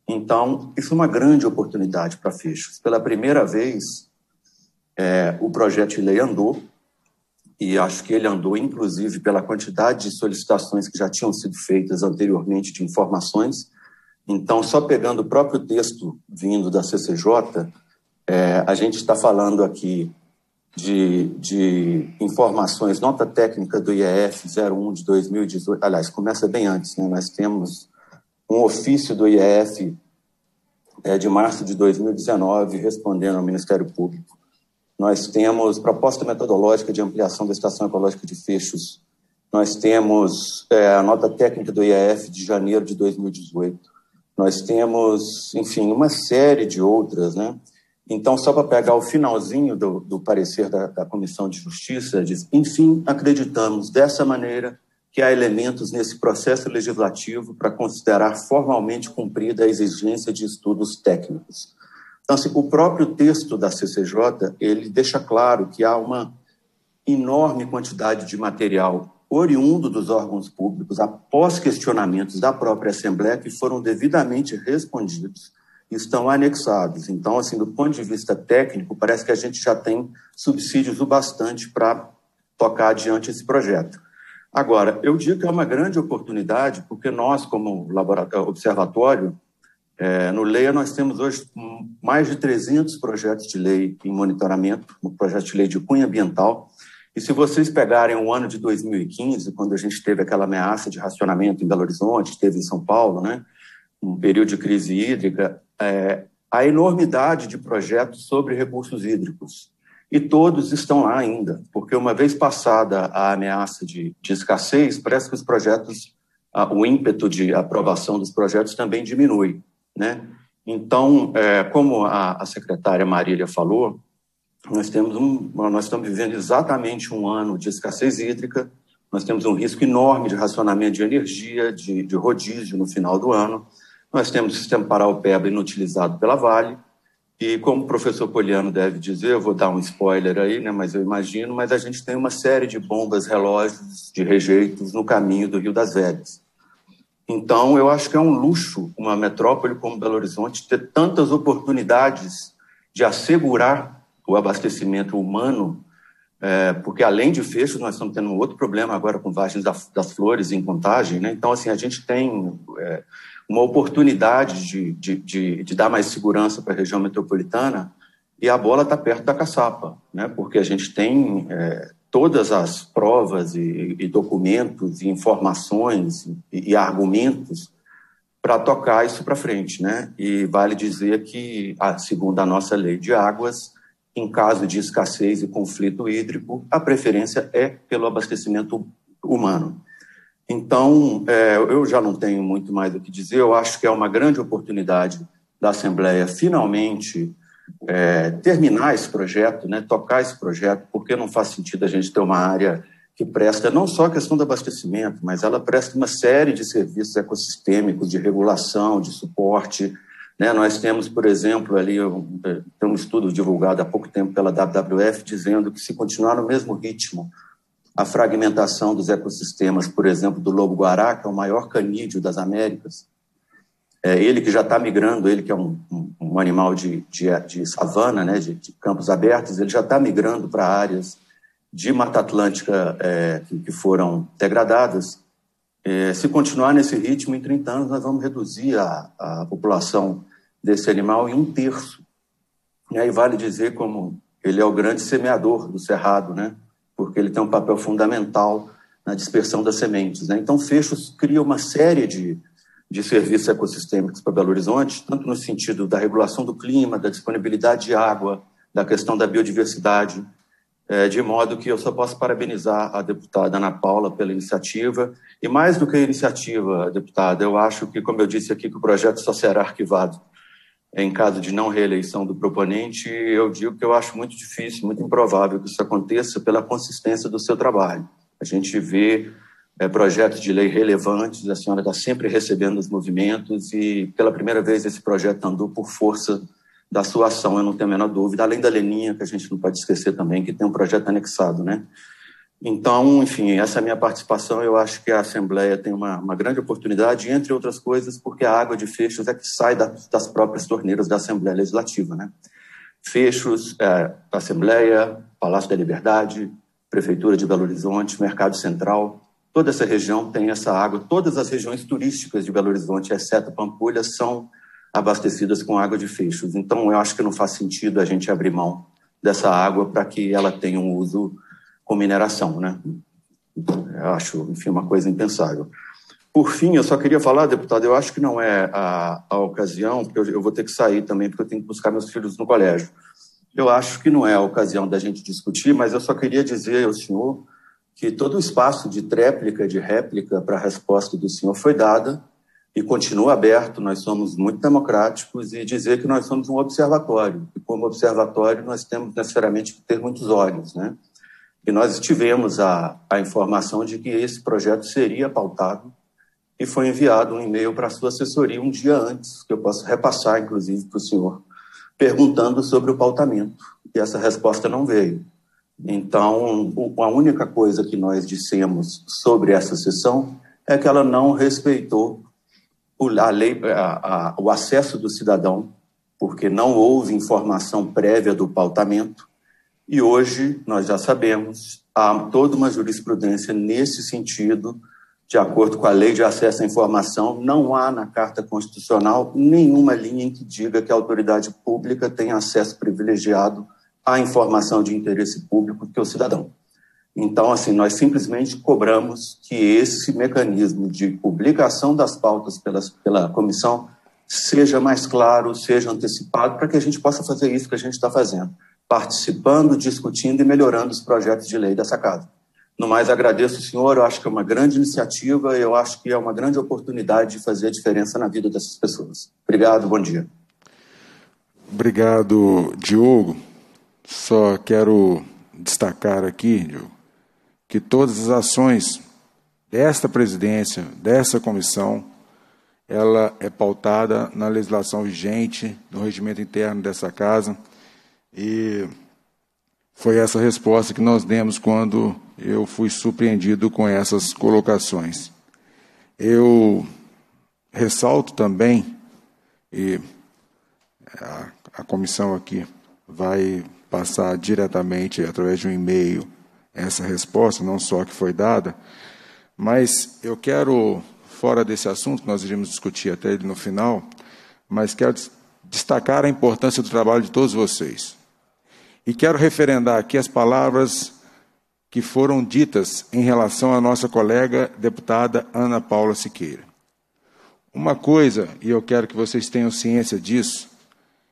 Então, isso é uma grande oportunidade para Fechos. Pela primeira vez, o projeto de lei andou, e acho que ele andou, inclusive, pela quantidade de solicitações que já tinham sido feitas anteriormente de informações. Então, só pegando o próprio texto vindo da CCJ, a gente está falando aqui de informações, nota técnica do IEF 01 de 2018, aliás, começa bem antes, né? Nós temos um ofício do IEF de março de 2019 respondendo ao Ministério Público. Nós temos proposta metodológica de ampliação da Estação Ecológica de Fechos Nós temos a nota técnica do IEF de janeiro de 2018. Nós temos, enfim, uma série de outras, né? Então, só para pegar o finalzinho do parecer da Comissão de Justiça, diz, enfim, acreditamos dessa maneira que há elementos nesse processo legislativo para considerar formalmente cumprida a exigência de estudos técnicos. Então, o próprio texto da CCJ, ele deixa claro que há uma enorme quantidade de material oriundo dos órgãos públicos, após questionamentos da própria Assembleia, que foram devidamente respondidos, estão anexados. Então, do ponto de vista técnico, parece que a gente já tem subsídios o bastante para tocar adiante esse projeto. Agora, eu digo que é uma grande oportunidade, porque nós, como observatório, no LEIA nós temos hoje mais de 300 projetos de lei em monitoramento, um projeto de lei de cunho ambiental, e se vocês pegarem o ano de 2015, quando a gente teve aquela ameaça de racionamento em Belo Horizonte, teve em São Paulo, né, um período de crise hídrica, a enormidade de projetos sobre recursos hídricos. E todos estão lá ainda, porque uma vez passada a ameaça de escassez, parece que os projetos, o ímpeto de aprovação dos projetos também diminui, né? Então, como a secretária Marília falou, nós estamos vivendo exatamente um ano de escassez hídrica, nós temos um risco enorme de racionamento de energia, de rodízio no final do ano, nós temos o sistema Paraopeba inutilizado pela Vale, e como o professor Polignano deve dizer, eu vou dar um spoiler aí, né, mas eu imagino, mas a gente tem uma série de bombas, relógios, de rejeitos no caminho do Rio das Velhas. Então, eu acho que é um luxo uma metrópole como Belo Horizonte ter tantas oportunidades de assegurar o abastecimento humano, porque além de Fechos, nós estamos tendo um outro problema agora com Vargens das Flores em Contagem, né? Então, a gente tem uma oportunidade de dar mais segurança para a região metropolitana e a bola está perto da caçapa, né? Porque a gente tem todas as provas e documentos e informações e argumentos para tocar isso para frente, né? E vale dizer que, segundo a nossa lei de águas, em caso de escassez e conflito hídrico, a preferência é pelo abastecimento humano. Então, eu já não tenho muito mais o que dizer, eu acho que é uma grande oportunidade da Assembleia finalmente terminar esse projeto, né, tocar esse projeto, porque não faz sentido a gente ter uma área que presta não só a questão do abastecimento, mas ela presta uma série de serviços ecossistêmicos, de regulação, de suporte. Né, nós temos, por exemplo, ali tem um estudo divulgado há pouco tempo pela WWF dizendo que se continuar no mesmo ritmo, a fragmentação dos ecossistemas, por exemplo, do lobo-guará, que é o maior canídeo das Américas, ele que já está migrando, ele que é um animal de savana, né, de campos abertos, ele já está migrando para áreas de Mata Atlântica que foram degradadas. Se continuar nesse ritmo, em 30 anos, nós vamos reduzir a população desse animal em 1/3. E aí vale dizer como ele é o grande semeador do cerrado, né? Porque ele tem um papel fundamental na dispersão das sementes, né? Então, Fechos cria uma série de serviços ecossistêmicos para Belo Horizonte, tanto no sentido da regulação do clima, da disponibilidade de água, da questão da biodiversidade, de modo que eu só posso parabenizar a deputada Ana Paula pela iniciativa. E mais do que a iniciativa, deputada, eu acho que, como eu disse aqui, que o projeto só será arquivado em caso de não reeleição do proponente. Eu digo que eu acho muito difícil, muito improvável que isso aconteça pela consistência do seu trabalho. A gente vê projetos de lei relevantes, a senhora está sempre recebendo os movimentos e, pela primeira vez, esse projeto andou por força da sua ação, eu não tenho a menor dúvida, além da Leninha, que a gente não pode esquecer também, que tem um projeto anexado, né? Então, enfim, essa é a minha participação, eu acho que a Assembleia tem uma grande oportunidade, entre outras coisas, porque a água de Fechos é que sai das próprias torneiras da Assembleia Legislativa, né? Fechos, Assembleia, Palácio da Liberdade, Prefeitura de Belo Horizonte, Mercado Central, toda essa região tem essa água, todas as regiões turísticas de Belo Horizonte, exceto Pampulha, são abastecidas com água de Fechos. Então, eu acho que não faz sentido a gente abrir mão dessa água para que ela tenha um uso com mineração, né? Eu acho, enfim, uma coisa impensável. Por fim, eu só queria falar, deputado, eu acho que não é a ocasião, porque eu vou ter que sair também, porque eu tenho que buscar meus filhos no colégio. Eu acho que não é a ocasião da gente discutir, mas eu só queria dizer ao senhor que todo o espaço de tréplica, de réplica para a resposta do senhor foi dada e continua aberto. Nós somos muito democráticos e dizer que nós somos um observatório. E como observatório, nós temos necessariamente que ter muitos olhos, né? E nós tivemos a informação de que esse projeto seria pautado e foi enviado um e-mail para a sua assessoria um dia antes, que eu posso repassar, inclusive, para o senhor, perguntando sobre o pautamento. E essa resposta não veio. Então, a única coisa que nós dissemos sobre essa sessão é que ela não respeitou o acesso do cidadão, porque não houve informação prévia do pautamento. E hoje, nós já sabemos, há toda uma jurisprudência nesse sentido, de acordo com a Lei de Acesso à Informação. Não há na Carta Constitucional nenhuma linha em que diga que a autoridade pública tem acesso privilegiado à informação de interesse público que o cidadão. Então, assim, nós simplesmente cobramos que esse mecanismo de publicação das pautas pela comissão seja mais claro, seja antecipado, para que a gente possa fazer isso que a gente está fazendo, participando, discutindo e melhorando os projetos de lei dessa casa. No mais, agradeço o senhor, eu acho que é uma grande iniciativa, eu acho que é uma grande oportunidade de fazer a diferença na vida dessas pessoas. Obrigado, bom dia. Obrigado, Diogo. Só quero destacar aqui, Diogo, que todas as ações desta presidência, dessa comissão, ela é pautada na legislação vigente, no regimento interno dessa casa, e foi essa resposta que nós demos quando eu fui surpreendido com essas colocações. Eu ressalto também, e a comissão aqui vai passar diretamente, através de um e-mail, essa resposta, não só a que foi dada, mas eu quero, fora desse assunto, que nós iremos discutir até ele no final, mas quero destacar a importância do trabalho de todos vocês. E quero referendar aqui as palavras que foram ditas em relação à nossa colega deputada Ana Paula Siqueira. Uma coisa, e eu quero que vocês tenham ciência disso,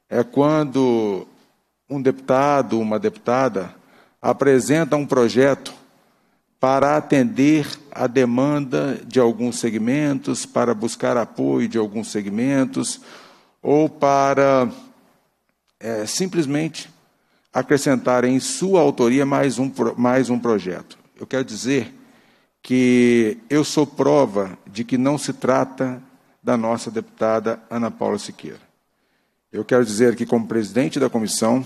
é quando um deputado, uma deputada, apresenta um projeto para atender a demanda de alguns segmentos, para buscar apoio de alguns segmentos, ou para simplesmente acrescentar em sua autoria mais um projeto. Eu quero dizer que eu sou prova de que não se trata da nossa deputada Ana Paula Siqueira. Eu quero dizer que, como presidente da comissão,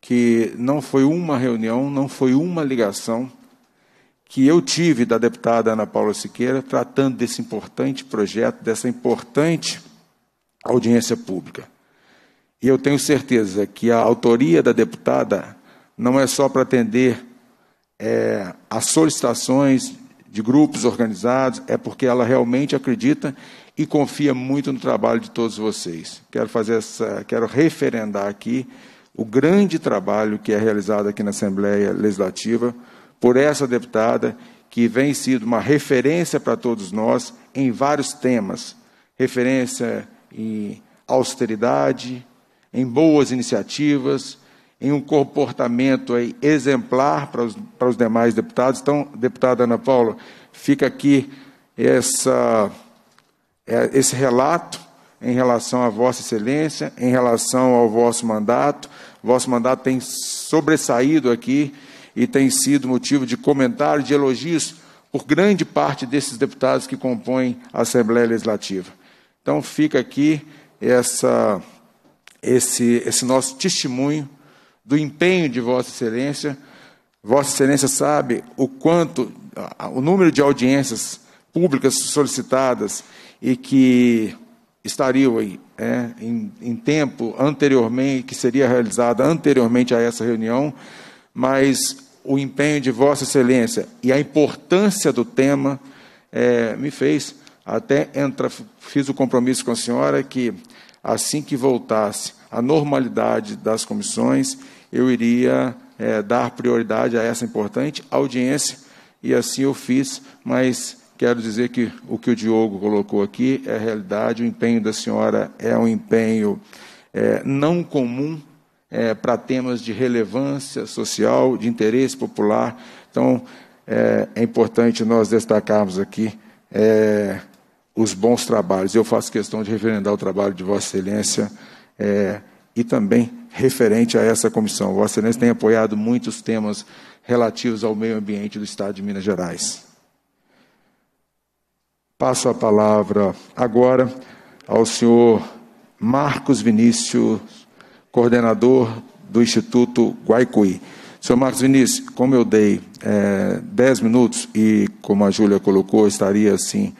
que não foi uma reunião, não foi uma ligação que eu tive da deputada Ana Paula Siqueira tratando desse importante projeto, dessa importante audiência pública. E eu tenho certeza que a autoria da deputada não é só para atender as solicitações de grupos organizados, é porque ela realmente acredita e confia muito no trabalho de todos vocês. Quero referendar aqui o grande trabalho que é realizado aqui na Assembleia Legislativa por essa deputada, que vem sendo uma referência para todos nós em vários temas. Referência em austeridade, em boas iniciativas, em um comportamento aí exemplar para os demais deputados. Então, deputada Ana Paula, fica aqui esse relato em relação à Vossa Excelência, em relação ao vosso mandato. Vosso mandato tem sobressaído aqui e tem sido motivo de comentário, de elogios por grande parte desses deputados que compõem a Assembleia Legislativa. Então, fica aqui esse nosso testemunho do empenho de Vossa Excelência. Vossa Excelência sabe o quanto, o número de audiências públicas solicitadas e que estariam em tempo anteriormente, que seria realizada anteriormente a essa reunião, mas o empenho de Vossa Excelência e a importância do tema me fez até fiz o compromisso com a senhora que, assim que voltasse à normalidade das comissões, eu iria dar prioridade a essa importante audiência, e assim eu fiz, mas quero dizer que o que o Diogo colocou aqui é realidade. O empenho da senhora é um empenho não comum para temas de relevância social, de interesse popular. Então, é importante nós destacarmos aqui os bons trabalhos. Eu faço questão de referendar o trabalho de Vossa Excelência e também referente a essa comissão. Vossa Excelência tem apoiado muitos temas relativos ao meio ambiente do Estado de Minas Gerais. Passo a palavra agora ao senhor Marcos Vinícius, coordenador do Instituto Guaicuí. Senhor Marcos Vinícius, como eu dei 10 minutos e, como a Júlia colocou, estaria assim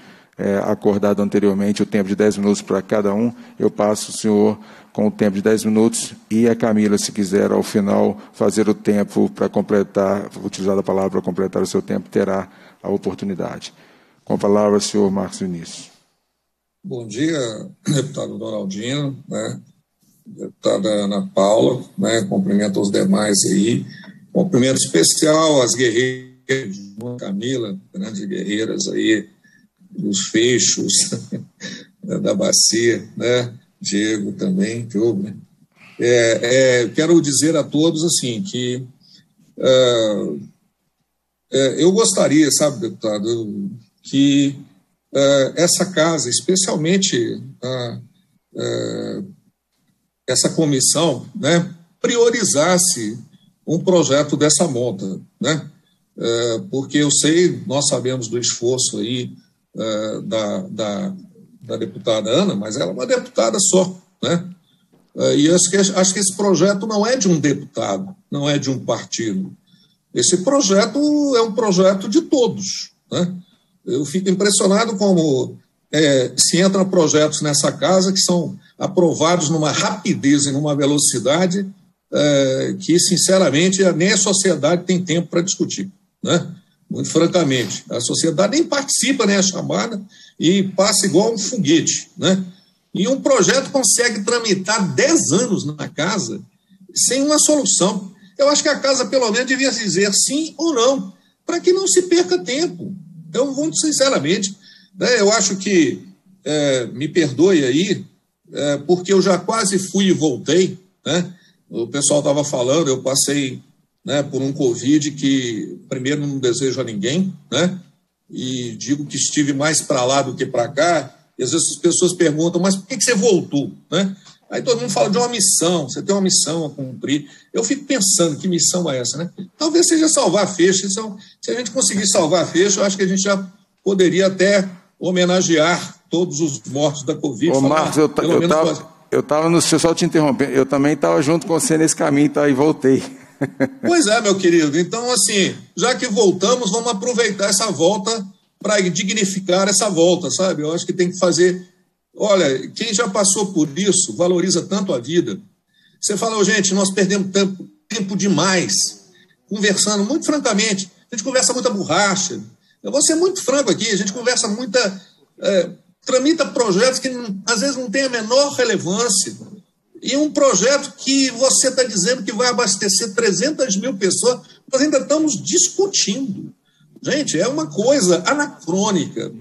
acordado anteriormente o tempo de 10 minutos para cada um, eu passo o senhor com o tempo de 10 minutos e a Camila, se quiser, ao final, fazer o tempo para completar, utilizar a palavra para completar o seu tempo, terá a oportunidade. Com a palavra, senhor Marcos Vinícius. Bom dia, deputado Noraldino, né? Deputada Ana Paula, né? Cumprimento aos demais aí. Cumprimento especial às guerreiras, Camila, grandes guerreiras aí, dos fechos da bacia, né? Diego também, Diogo, né? Quero dizer a todos assim que eu gostaria, sabe, deputado, que essa casa, especialmente essa comissão, né, priorizasse um projeto dessa monta, né? Porque eu sei, nós sabemos do esforço aí da deputada Ana, mas ela é uma deputada só, né? E acho que esse projeto não é de um deputado, não é de um partido. Esse projeto é um projeto de todos, né? Eu fico impressionado como se entram projetos nessa casa que são aprovados numa rapidez e numa velocidade que, sinceramente, nem a sociedade tem tempo para discutir, né? Muito francamente, a sociedade nem participa, nem é chamada, e passa igual um foguete, né? E um projeto consegue tramitar 10 anos na casa sem uma solução. Eu acho que a casa, pelo menos, devia dizer sim ou não, para que não se perca tempo. Então, muito sinceramente, né, eu acho que, me perdoe aí, porque eu já quase fui e voltei, né? O pessoal estava falando, eu passei, né, por um Covid que, primeiro, não desejo a ninguém, né? E digo que estive mais para lá do que para cá, e às vezes as pessoas perguntam, mas por que você voltou, né? Aí todo mundo fala de uma missão, você tem uma missão a cumprir. Eu fico pensando, que missão é essa, né? Talvez seja salvar fechos. Então, se a gente conseguir salvar fechos, eu acho que a gente já poderia até homenagear todos os mortos da Covid. Ô, Marcos, eu estava no... Só te interrompendo, eu também estava junto com você nesse caminho, tá? E voltei. Pois é, meu querido. Então, assim, já que voltamos, vamos aproveitar essa volta para dignificar essa volta, sabe? Eu acho que tem que fazer... Olha, quem já passou por isso valoriza tanto a vida. Você fala, gente, nós perdemos tempo demais conversando, muito francamente. A gente conversa muita borracha. Eu vou ser muito franco aqui, a gente conversa muita... tramita projetos que às vezes não tem a menor relevância. E um projeto que você está dizendo que vai abastecer 300 mil pessoas, nós ainda estamos discutindo. Gente, é uma coisa anacrônica.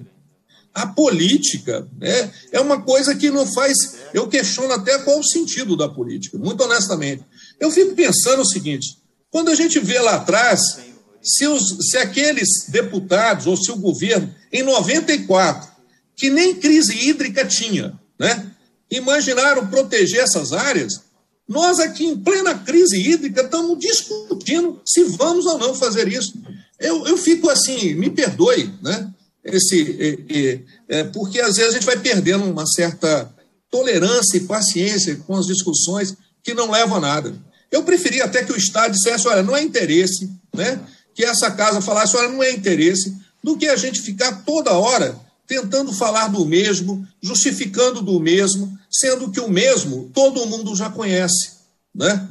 A política, né, é uma coisa que não faz... Eu questiono até qual o sentido da política, muito honestamente. Eu fico pensando o seguinte, quando a gente vê lá atrás, se aqueles deputados ou se o governo, em 94, que nem crise hídrica tinha, né, imaginaram proteger essas áreas, nós aqui em plena crise hídrica estamos discutindo se vamos ou não fazer isso. Eu fico assim, me perdoe, né? Porque às vezes a gente vai perdendo uma certa tolerância e paciência com as discussões que não levam a nada. Eu preferia até que o Estado dissesse, olha, não é interesse, né? Que essa casa falasse, olha, não é interesse, do que a gente ficar toda hora tentando falar do mesmo, justificando do mesmo, sendo que o mesmo todo mundo já conhece, né?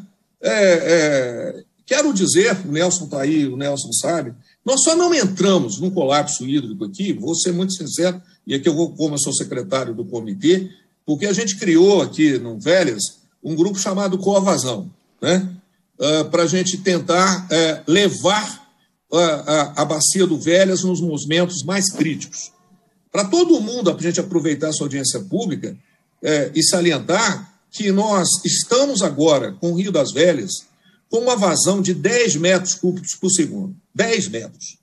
Quero dizer, o Nelson está aí, o Nelson sabe, nós só não entramos num colapso hídrico aqui, vou ser muito sincero, e aqui eu vou, como eu sou secretário do comitê, porque a gente criou aqui no Velhas um grupo chamado Coavazão, né? Para a gente tentar levar a bacia do Velhas nos momentos mais críticos. Para todo mundo, a gente aproveitar essa audiência pública e salientar que nós estamos agora com o Rio das Velhas com uma vazão de 10 metros cúbicos por segundo. 10 metros.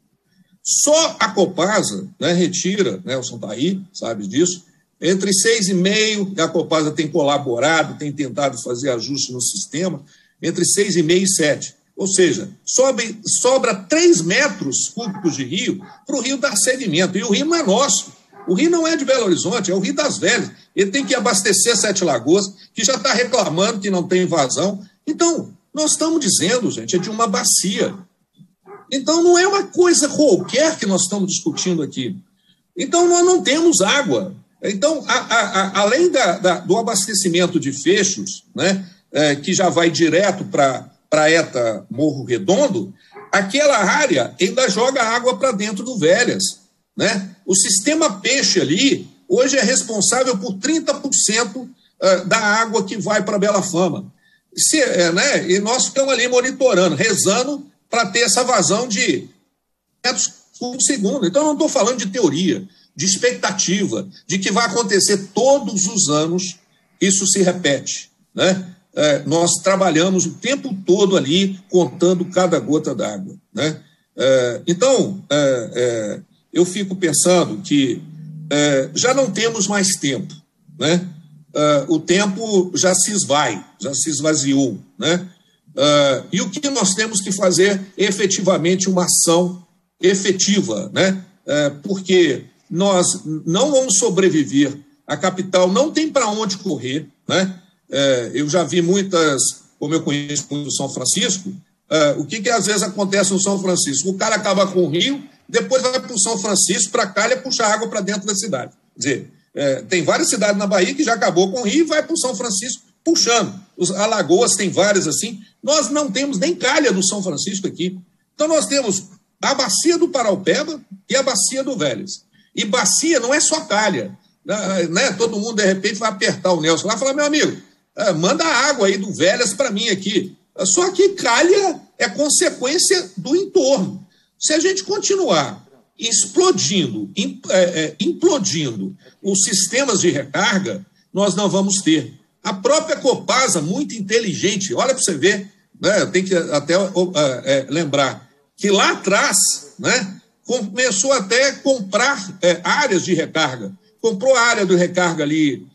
Só a Copasa, né, retira, Nelson está aí, sabe disso, entre 6,5, a Copasa tem colaborado, tem tentado fazer ajuste no sistema, entre 6,5 e 7. Ou seja, sobra 3 metros cúbicos de rio para o rio dar sedimento. E o rio não é nosso. O rio não é de Belo Horizonte, é o Rio das Velhas. Ele tem que abastecer Sete Lagoas, que já está reclamando que não tem invasão. Então, nós estamos dizendo, gente, é de uma bacia. Então, não é uma coisa qualquer que nós estamos discutindo aqui. Então, nós não temos água. Então, além do abastecimento de Fechos, né, que já vai direto para Eta Morro Redondo, aquela área ainda joga água para dentro do Velhas, né? O sistema peixe ali, hoje, é responsável por 30% da água que vai para Bela Fama. Né? E nós ficamos ali monitorando, rezando para ter essa vazão de metros por segundo. Então, eu não estou falando de teoria, de expectativa, de que vai acontecer todos os anos, isso se repete, né? Nós trabalhamos o tempo todo ali, contando cada gota d'água, né? Então, eu fico pensando que já não temos mais tempo, né? O tempo já se esvaziou, né? E o que nós temos que fazer é efetivamente uma ação efetiva, né? Porque nós não vamos sobreviver, a capital não tem para onde correr, né? Eu já vi muitas, como eu conheço muito São Francisco, o que às vezes acontece no São Francisco? O cara acaba com o rio, depois vai para o São Francisco, para cá, ele puxa água para dentro da cidade. Quer dizer, tem várias cidades na Bahia que já acabou com o rio e vai para o São Francisco puxando. Os Alagoas tem várias assim. Nós não temos nem calha do São Francisco aqui. Então, nós temos a bacia do Paraupeba e a bacia do Velhas. E bacia não é só calha, né? Todo mundo, de repente, vai apertar o Nelson lá e falar, meu amigo, manda água aí do Velhas para mim aqui. Só que calha é consequência do entorno. Se a gente continuar explodindo, implodindo os sistemas de recarga, nós não vamos ter. A própria Copasa, muito inteligente, olha para você ver, né, eu tenho que até lembrar, que lá atrás, né, começou até a comprar áreas de recarga. Comprou a área do recarga ali,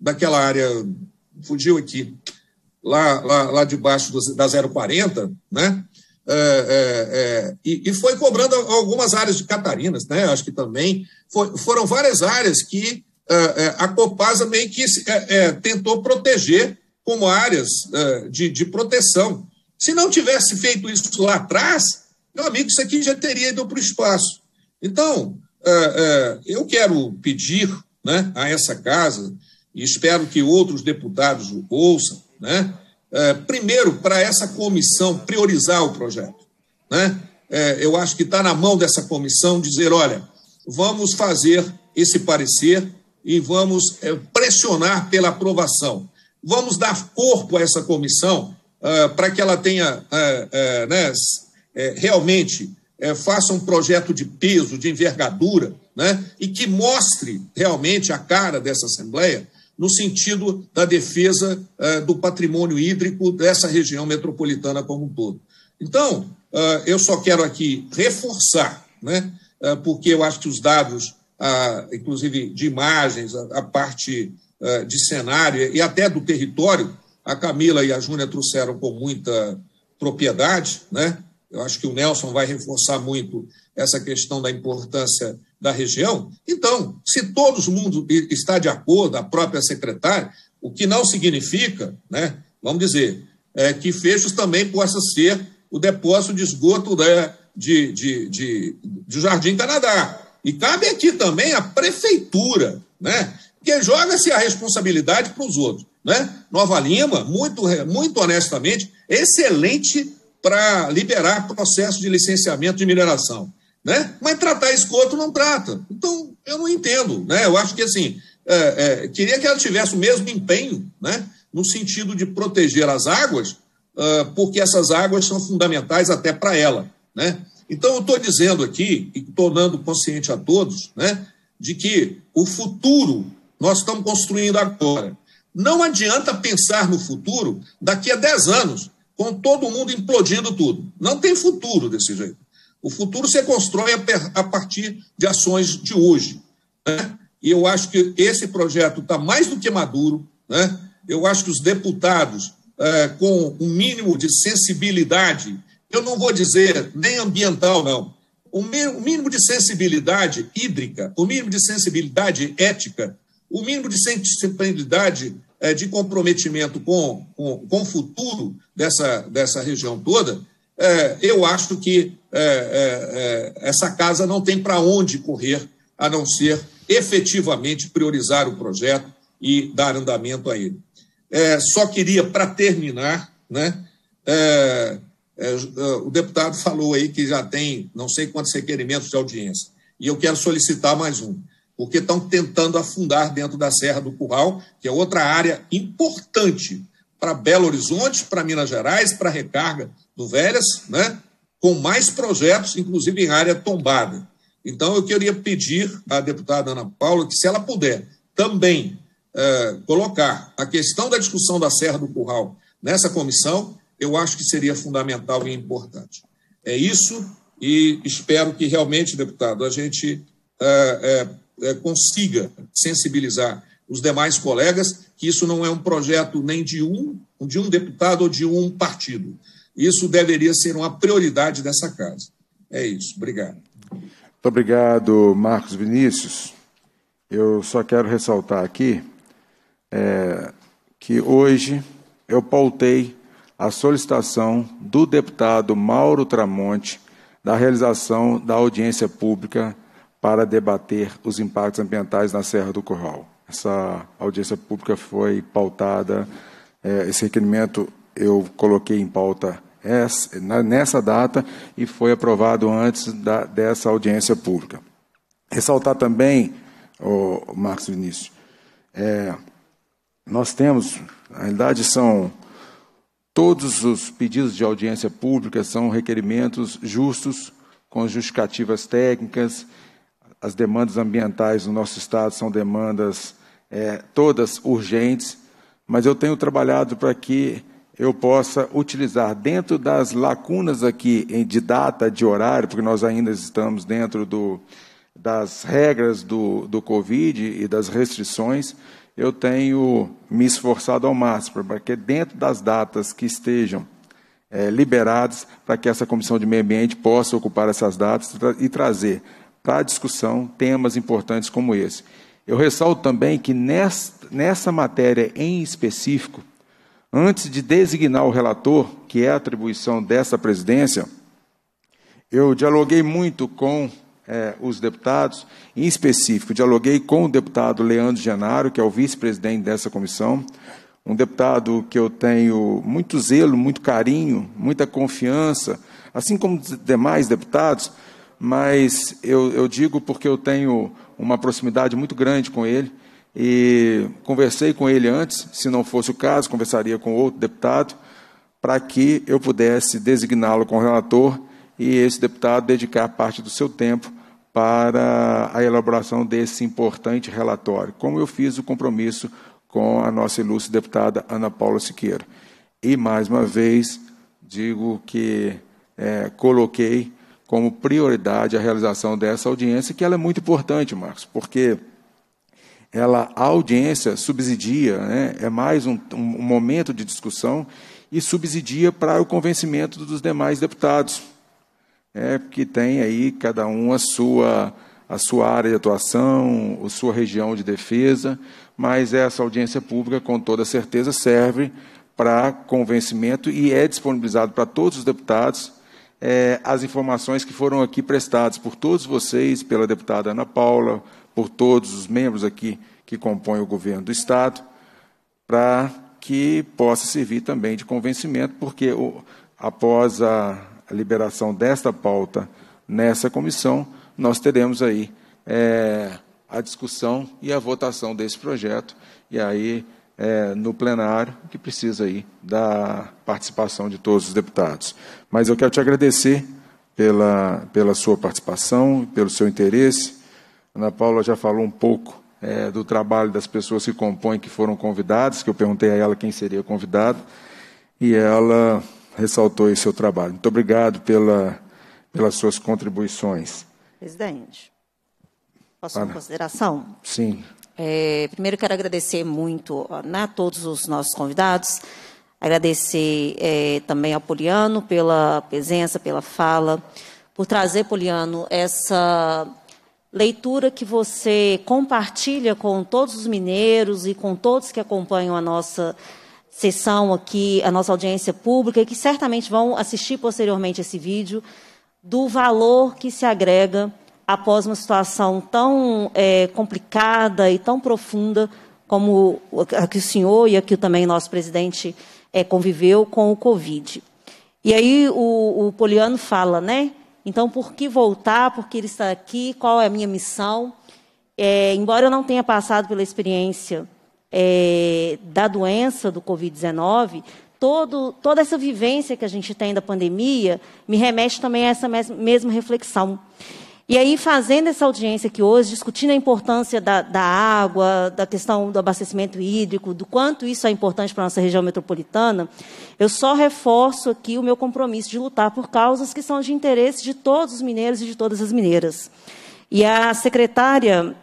daquela área, fugiu aqui, lá debaixo da 040, né? E foi cobrando algumas áreas de Catarinas, né? Acho que também foram várias áreas que a Copasa meio que tentou proteger como áreas de proteção. Se não tivesse feito isso lá atrás, meu amigo, isso aqui já teria ido para o espaço. Então, eu quero pedir, né, a essa casa, e espero que outros deputados ouçam, né? Primeiro, para essa comissão priorizar o projeto, né? Eu acho que está na mão dessa comissão dizer, olha, vamos fazer esse parecer e vamos pressionar pela aprovação. Vamos dar corpo a essa comissão para que ela tenha, realmente, faça um projeto de peso, de envergadura, né? E que mostre realmente a cara dessa Assembleia, no sentido da defesa do patrimônio hídrico dessa região metropolitana como um todo. Então, eu só quero aqui reforçar, né, porque eu acho que os dados, inclusive de imagens, a parte de cenário e até do território, a Camila e a Júnia trouxeram com muita propriedade, né? Eu acho que o Nelson vai reforçar muito essa questão da importância da região. Então, se todo mundo está de acordo, a própria secretária, o que não significa, né, vamos dizer, que Fechos também possa ser o depósito de esgoto, né, de Jardim Canadá. E cabe aqui também a prefeitura, né, que joga-se a responsabilidade para os outros, né? Nova Lima, muito honestamente, excelente para liberar processo de licenciamento de mineração, né? Mas tratar esgoto não trata. Então, eu não entendo, né? Eu acho que, assim, queria que ela tivesse o mesmo empenho, né, no sentido de proteger as águas, porque essas águas são fundamentais até para ela, né? Então, eu estou dizendo aqui, e tornando consciente a todos, né, de que o futuro nós estamos construindo agora. Não adianta pensar no futuro daqui a 10 anos, com todo mundo implodindo tudo. Não tem futuro desse jeito. O futuro se constrói a partir de ações de hoje, né? E eu acho que esse projeto está mais do que maduro, né? Eu acho que os deputados, com um mínimo de sensibilidade, eu não vou dizer nem ambiental, não, o mínimo de sensibilidade hídrica, o mínimo de sensibilidade ética, o mínimo de sensibilidade de comprometimento com o futuro dessa região toda, eu acho que essa casa não tem para onde correr, a não ser efetivamente priorizar o projeto e dar andamento a ele. Só queria, para terminar, né, o deputado falou aí que já tem não sei quantos requerimentos de audiência, e eu quero solicitar mais um, porque estão tentando afundar dentro da Serra do Curral, que é outra área importante para Belo Horizonte, para Minas Gerais, para a recarga do Velhas, né, com mais projetos, inclusive em área tombada. Então, eu queria pedir à deputada Ana Paula que, se ela puder também colocar a questão da discussão da Serra do Curral nessa comissão, eu acho que seria fundamental e importante. É isso, e espero que realmente, deputado, a gente consiga sensibilizar os demais colegas que isso não é um projeto nem de um deputado ou de um partido. Isso deveria ser uma prioridade dessa casa. É isso. Obrigado. Muito obrigado, Marcos Vinícius. Eu só quero ressaltar aqui que hoje eu pautei a solicitação do deputado Mauro Tramonte da realização da audiência pública para debater os impactos ambientais na Serra do Curral. Essa audiência pública foi pautada, esse requerimento eu coloquei em pauta nessa data e foi aprovado antes dessa audiência pública. Ressaltar também, Marcos Vinícius, nós temos, na realidade, todos os pedidos de audiência pública são requerimentos justos, com justificativas técnicas. As demandas ambientais no nosso estado são demandas todas urgentes, mas eu tenho trabalhado para que eu possa utilizar dentro das lacunas aqui de data, de horário, porque nós ainda estamos dentro das regras do Covid e das restrições, eu tenho me esforçado ao máximo para que dentro das datas que estejam liberadas, para que essa Comissão de Meio Ambiente possa ocupar essas datas e trazer para a discussão temas importantes como esse. Eu ressalto também que nessa matéria em específico, antes de designar o relator, que é a atribuição dessa presidência, eu dialoguei muito com os deputados, em específico, dialoguei com o deputado Leandro Genaro, que é o vice-presidente dessa comissão, um deputado que eu tenho muito zelo, muito carinho, muita confiança, assim como os demais deputados, mas eu digo porque eu tenho uma proximidade muito grande com ele, e conversei com ele antes, se não fosse o caso, conversaria com outro deputado, para que eu pudesse designá-lo como relator e esse deputado dedicar parte do seu tempo para a elaboração desse importante relatório, como eu fiz o compromisso com a nossa ilustre deputada Ana Paula Siqueira. E, mais uma vez, digo que coloquei como prioridade a realização dessa audiência, que ela é muito importante, Marcos, porque a audiência subsidia, né? É mais um momento de discussão e subsidia para o convencimento dos demais deputados, que tem aí cada um a sua área de atuação, a sua região de defesa, mas essa audiência pública, com toda certeza, serve para convencimento e é disponibilizado para todos os deputados as informações que foram aqui prestadas por todos vocês, pela deputada Ana Paula, por todos os membros aqui que compõem o governo do Estado, para que possa servir também de convencimento, porque após a liberação desta pauta nessa comissão, nós teremos aí a discussão e a votação desse projeto, e aí no plenário, que precisa aí da participação de todos os deputados. Mas eu quero te agradecer pela sua participação, pelo seu interesse. Ana Paula já falou um pouco do trabalho das pessoas que compõem, que foram convidadas, que eu perguntei a ela quem seria convidado, e ela ressaltou esse seu trabalho. Muito obrigado pela, pelas suas contribuições. Presidente, posso fazer uma consideração? Sim. Primeiro, quero agradecer muito a todos os nossos convidados, agradecer também ao Poliano pela presença, pela fala, por trazer, Poliano, essa leitura que você compartilha com todos os mineiros e com todos que acompanham a nossa sessão aqui, a nossa audiência pública, e que certamente vão assistir posteriormente esse vídeo, do valor que se agrega após uma situação tão complicada e tão profunda como a que o senhor e a que também o nosso presidente conviveu com o Covid. E aí o Poliano fala, né? Então, por que voltar? Por que ele está aqui? Qual é a minha missão? Embora eu não tenha passado pela experiência da doença do Covid-19, toda essa vivência que a gente tem da pandemia me remete também a essa mesma reflexão. E aí, fazendo essa audiência aqui hoje, discutindo a importância da água, da questão do abastecimento hídrico, do quanto isso é importante para a nossa região metropolitana, eu só reforço aqui o meu compromisso de lutar por causas que são de interesse de todos os mineiros e de todas as mineiras. E a secretária,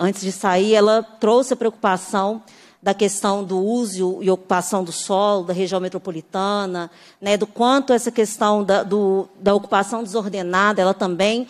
antes de sair, ela trouxe a preocupação da questão do uso e ocupação do solo, da região metropolitana, né, do quanto essa questão da ocupação desordenada, ela também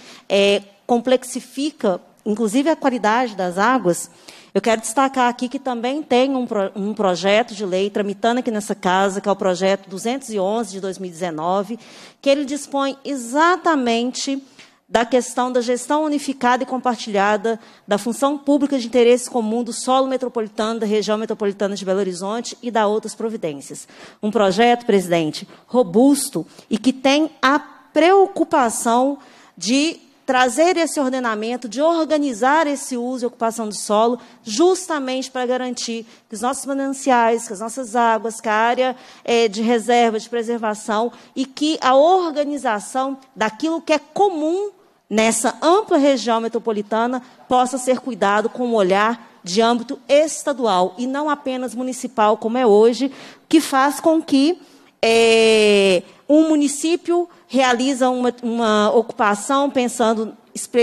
complexifica, inclusive, a qualidade das águas. Eu quero destacar aqui que também tem um projeto de lei tramitando aqui nessa casa, que é o projeto 211 de 2019, que ele dispõe exatamente da questão da gestão unificada e compartilhada da função pública de interesse comum do solo metropolitano, da região metropolitana de Belo Horizonte e da outras providências. Um projeto, presidente, robusto e que tem a preocupação de trazer esse ordenamento, de organizar esse uso e ocupação do solo, justamente para garantir que os nossos mananciais, que as nossas águas, que a área de reserva, de preservação, e que a organização daquilo que é comum nessa ampla região metropolitana possa ser cuidado com um olhar de âmbito estadual, e não apenas municipal, como é hoje, que faz com que um município realiza uma ocupação pensando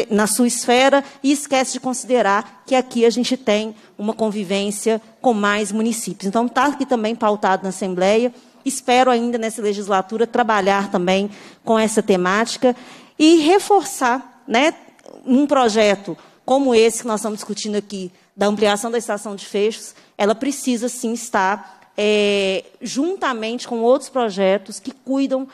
na sua esfera e esquece de considerar que aqui a gente tem uma convivência com mais municípios. Então, está aqui também pautado na Assembleia. Espero ainda, nessa legislatura, trabalhar também com essa temática e reforçar, né, um projeto como esse que nós estamos discutindo aqui, da ampliação da estação de fechos. Ela precisa, sim, estar juntamente com outros projetos que cuidam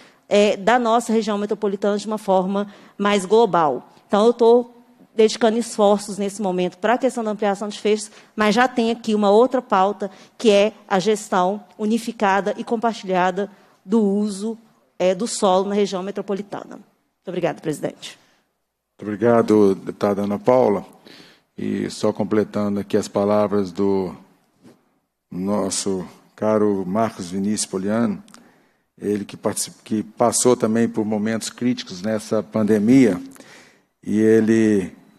da nossa região metropolitana de uma forma mais global. Então, eu estou dedicando esforços nesse momento para a questão da ampliação de fechos, mas já tem aqui uma outra pauta, que é a gestão unificada e compartilhada do uso do solo na região metropolitana. Muito obrigada, presidente. Muito obrigado, deputada Ana Paula. E só completando aqui as palavras do nosso caro Marcos Vinícius Polignano, ele que passou também por momentos críticos nessa pandemia, e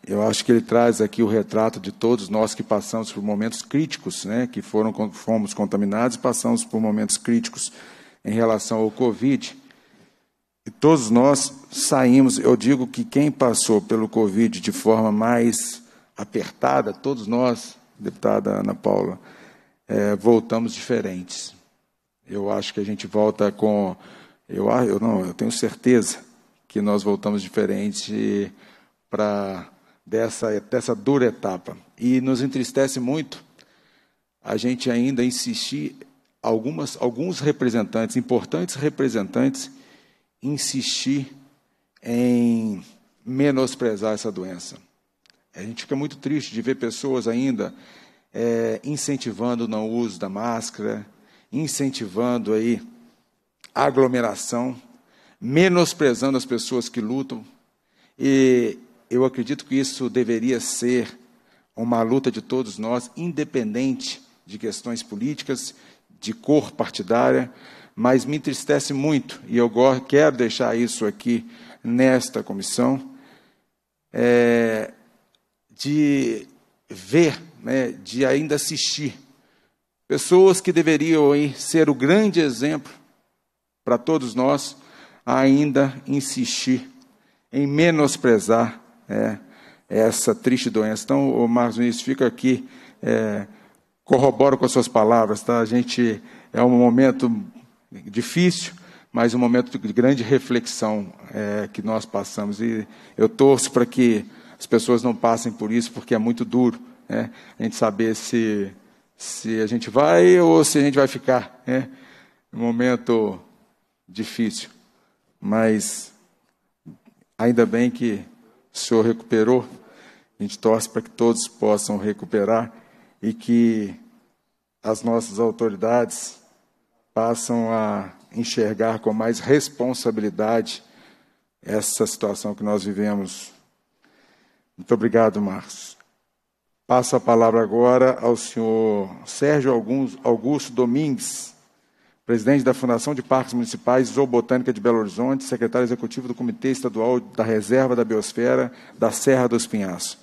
eu acho que ele traz aqui o retrato de todos nós que passamos por momentos críticos, né, que fomos contaminados e passamos por momentos críticos em relação ao Covid. E todos nós saímos, eu digo que quem passou pelo Covid de forma mais apertada, todos nós, deputada Ana Paula, voltamos diferentes. Eu acho que a gente volta com... Eu tenho certeza que nós voltamos diferente dessa dura etapa. E nos entristece muito a gente ainda insistir, alguns representantes, importantes representantes, insistir em menosprezar essa doença. A gente fica muito triste de ver pessoas ainda incentivando o não uso da máscara, incentivando aí a aglomeração, menosprezando as pessoas que lutam. E eu acredito que isso deveria ser uma luta de todos nós, independente de questões políticas, de cor partidária, mas me entristece muito, e eu quero deixar isso aqui nesta comissão, de ver, né, de ainda assistir pessoas que deveriam ser o grande exemplo para todos nós, ainda insistir em menosprezar essa triste doença. Então, o Marcos Vinícius, fica aqui, corroboro com as suas palavras, tá? A gente, é um momento difícil, mas um momento de grande reflexão que nós passamos. E eu torço para que as pessoas não passem por isso, porque é muito duro, né? A gente saber se a gente vai ou se a gente vai ficar, né? Um momento difícil, mas ainda bem que o senhor recuperou. A gente torce para que todos possam recuperar e que as nossas autoridades passam a enxergar com mais responsabilidade essa situação que nós vivemos. Muito obrigado, Marcos. Passo a palavra agora ao senhor Sérgio Augusto Domingues, presidente da Fundação de Parques Municipais e Zoobotânica de Belo Horizonte, secretário executivo do Comitê Estadual da Reserva da Biosfera da Serra do Espinhaço.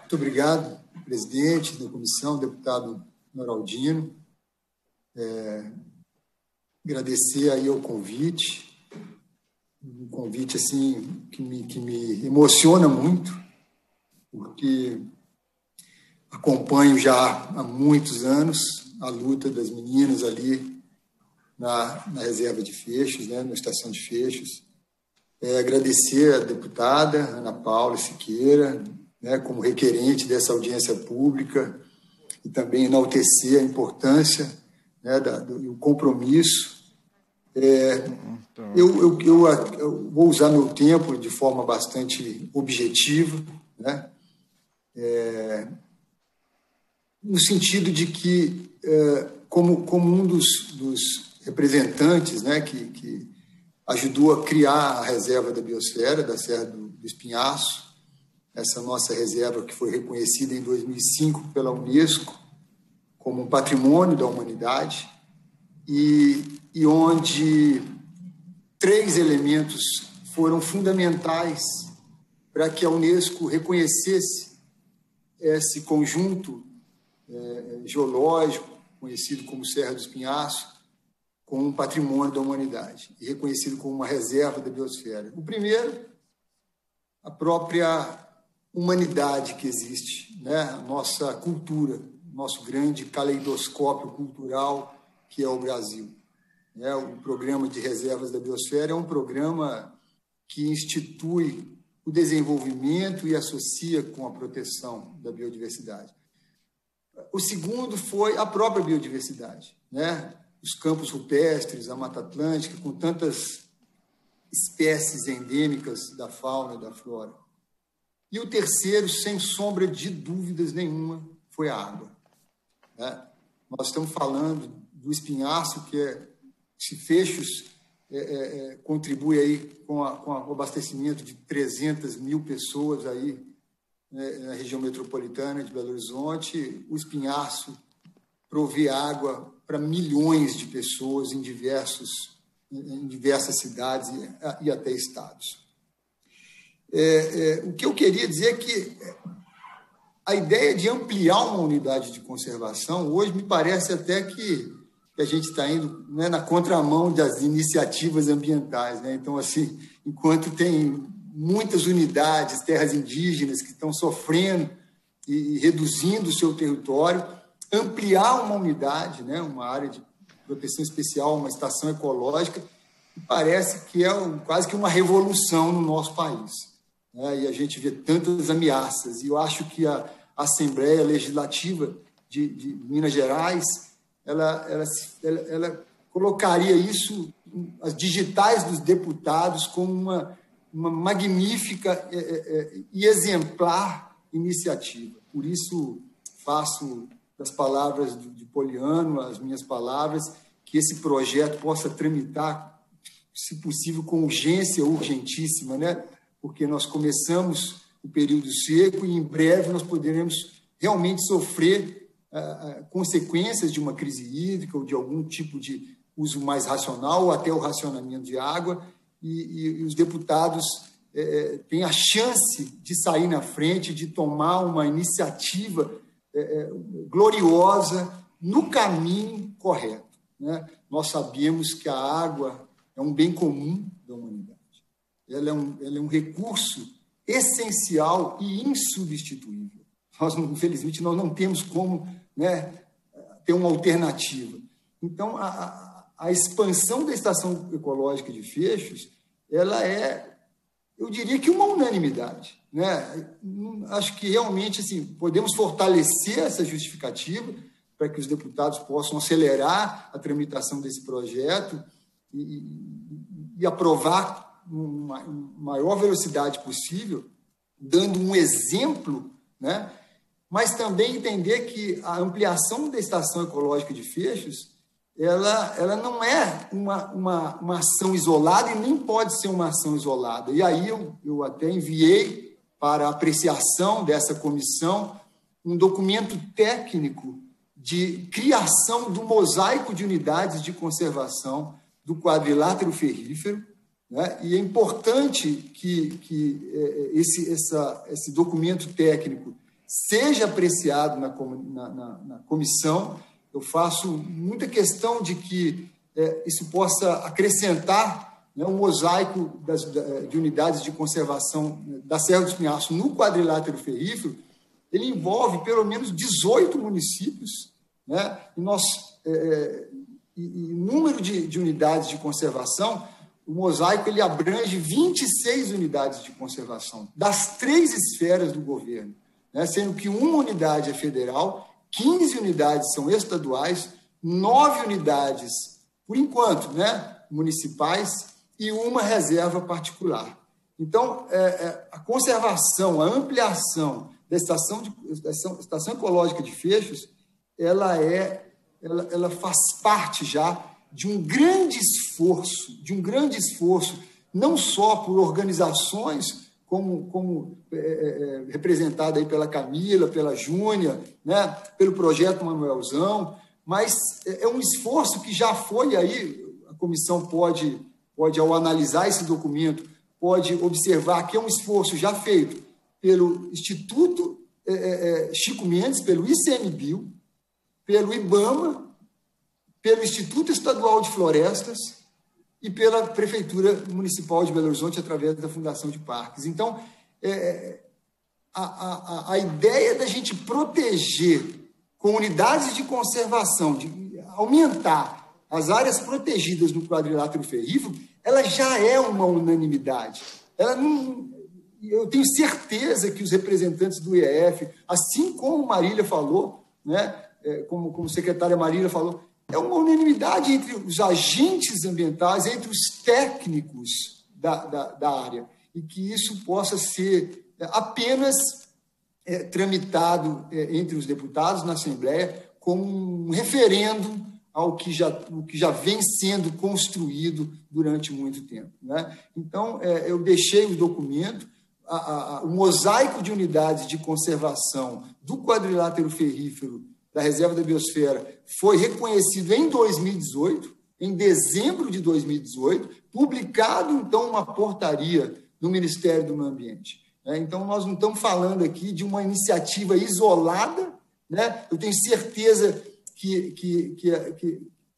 Muito obrigado, presidente da comissão, deputado Noraldino. Agradecer aí o convite, um convite assim que me emociona muito, porque acompanho já há muitos anos a luta das meninas ali na reserva de Fechos, né, na estação de Fechos. Agradecer a deputada Ana Paula Siqueira, né, como requerente dessa audiência pública, e também enaltecer a importância, né, e o compromisso. Eu vou usar meu tempo de forma bastante objetiva, né? No sentido de que, como um dos representantes, né, que ajudou a criar a reserva da biosfera, da Serra do Espinhaço, essa nossa reserva que foi reconhecida em 2005 pela Unesco como um patrimônio da humanidade, e onde três elementos foram fundamentais para que a Unesco reconhecesse esse conjunto geológico, conhecido como Serra do Espinhaço, como um patrimônio da humanidade e reconhecido como uma reserva da biosfera. O primeiro, a própria humanidade que existe, né? A nossa cultura, nosso grande caleidoscópio cultural que é o Brasil. O Programa de Reservas da Biosfera é um programa que institui o desenvolvimento e associa com a proteção da biodiversidade. O segundo foi a própria biodiversidade, né? Os campos rupestres, a Mata Atlântica, com tantas espécies endêmicas da fauna e da flora. E o terceiro, sem sombra de dúvidas nenhuma, foi a água, né? Nós estamos falando do Espinhaço, que é se Fechos contribui aí com o abastecimento de 300 mil pessoas aí, né, na região metropolitana de Belo Horizonte. O Espinhaço provê água para milhões de pessoas em diversas cidades e até estados. O que eu queria dizer é que a ideia de ampliar uma unidade de conservação, hoje me parece até que a gente está indo, né, na contramão das iniciativas ambientais, né? Então, assim, enquanto tem muitas unidades, terras indígenas que estão sofrendo e reduzindo o seu território, ampliar uma unidade, né, uma área de proteção especial, uma estação ecológica, parece que é quase que uma revolução no nosso país, né? E a gente vê tantas ameaças. E eu acho que a Assembleia Legislativa de Minas Gerais, ela colocaria isso, as digitais dos deputados, como uma magnífica e exemplar iniciativa. Por isso, faço das palavras de Polignano as minhas palavras, que esse projeto possa tramitar, se possível, com urgência urgentíssima, né? Porque nós começamos o período seco e em breve nós poderemos realmente sofrer consequências de uma crise hídrica ou de algum tipo de uso mais racional ou até o racionamento de água, e os deputados têm a chance de sair na frente, de tomar uma iniciativa gloriosa no caminho correto. né? Nós sabemos que a água é um bem comum da humanidade. Ela é um recurso essencial e insubstituível. Nós, infelizmente, nós não temos como, né, ter uma alternativa. Então, a expansão da Estação Ecológica de Fechos, ela é, eu diria que uma unanimidade, né? Acho que realmente assim, podemos fortalecer essa justificativa para que os deputados possam acelerar a tramitação desse projeto e aprovar com maior velocidade possível, dando um exemplo, né? Mas também entender que a ampliação da Estação Ecológica de Fechos, ela não é uma ação isolada e nem pode ser uma ação isolada. E aí eu até enviei para apreciação dessa comissão um documento técnico de criação do mosaico de unidades de conservação do quadrilátero ferrífero, né? E é importante que esse documento técnico seja apreciado na comissão. Eu faço muita questão de que isso possa acrescentar, né, um mosaico de unidades de conservação da Serra do Espinhaço no quadrilátero ferrífero. Ele envolve pelo menos 18 municípios, né, e número de unidades de conservação. O mosaico ele abrange 26 unidades de conservação das 3 esferas do governo, né, sendo que uma unidade é federal, 15 unidades são estaduais, 9 unidades, por enquanto, né, municipais, e uma reserva particular. Então, a conservação, a ampliação da Estação Ecológica de Fechos, ela faz parte já de um grande esforço, não só por organizações como representada aí pela Camila, pela Júnia, né, pelo Projeto Manuelzão, mas é um esforço que já foi aí, a comissão pode ao analisar esse documento, pode observar que é um esforço já feito pelo Instituto Chico Mendes, pelo ICMBio, pelo IBAMA, pelo Instituto Estadual de Florestas, e pela Prefeitura Municipal de Belo Horizonte, através da Fundação de Parques. Então, a ideia da gente proteger com unidades de conservação, de aumentar as áreas protegidas no quadrilátero ferrífero, ela já é uma unanimidade. Eu tenho certeza que os representantes do IEF, assim como Marília falou, né, como a secretária Marília falou, é uma unanimidade entre os agentes ambientais, entre os técnicos da área, e que isso possa ser apenas tramitado entre os deputados na Assembleia como um referendo ao que já vem sendo construído durante muito tempo, né? Então, eu deixei o documento, o mosaico de unidades de conservação do quadrilátero ferrífero da Reserva da Biosfera foi reconhecido em 2018, em dezembro de 2018, publicado, então, uma portaria no Ministério do Meio Ambiente. Então, nós não estamos falando aqui de uma iniciativa isolada, né? Eu tenho certeza que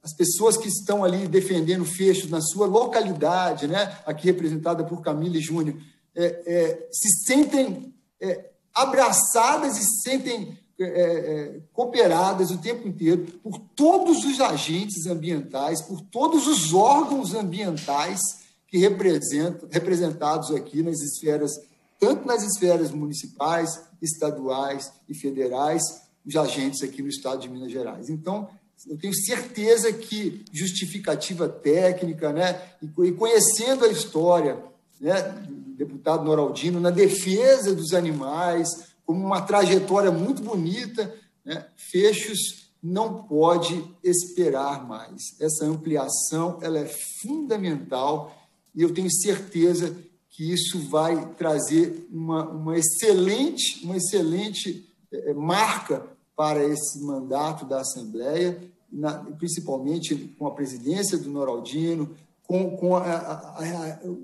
as pessoas que estão ali defendendo fechos na sua localidade, né, aqui representada por Camila e Júnior, se sentem abraçadas e se sentem cooperadas o tempo inteiro por todos os agentes ambientais, por todos os órgãos ambientais que representados aqui nas esferas, tanto nas esferas municipais, estaduais e federais, os agentes aqui no estado de Minas Gerais. Então, eu tenho certeza que justificativa técnica, né, e conhecendo a história, né, do deputado Noraldino na defesa dos animais, como uma trajetória muito bonita, né? Fechos não pode esperar mais. Essa ampliação ela é fundamental e eu tenho certeza que isso vai trazer uma excelente marca para esse mandato da Assembleia, principalmente com a presidência do Noraldino, com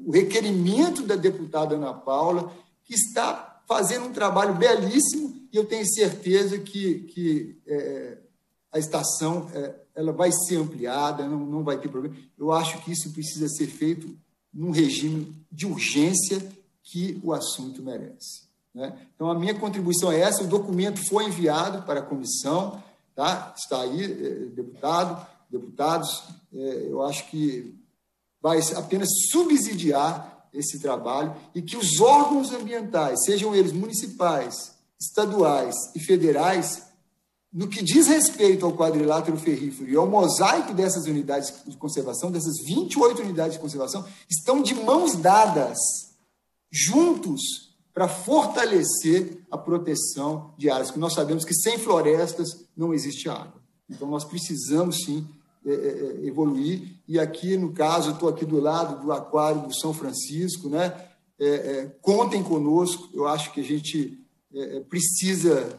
o requerimento da deputada Ana Paula, que está fazendo um trabalho belíssimo, e eu tenho certeza que a estação ela vai ser ampliada, não vai ter problema. Eu acho que isso precisa ser feito num regime de urgência que o assunto merece, né? Então, a minha contribuição é essa. O documento foi enviado para a comissão, tá? Está aí, deputados, eu acho que vai apenas subsidiar esse trabalho e que os órgãos ambientais, sejam eles municipais, estaduais e federais, no que diz respeito ao quadrilátero ferrífero e ao mosaico dessas unidades de conservação, dessas 28 unidades de conservação, estão de mãos dadas, juntos, para fortalecer a proteção de áreas, porque nós sabemos que sem florestas não existe água. Então, nós precisamos, sim, evoluir. E aqui, no caso, estou aqui do lado do Aquário do São Francisco, né? Contem conosco. Eu acho que a gente precisa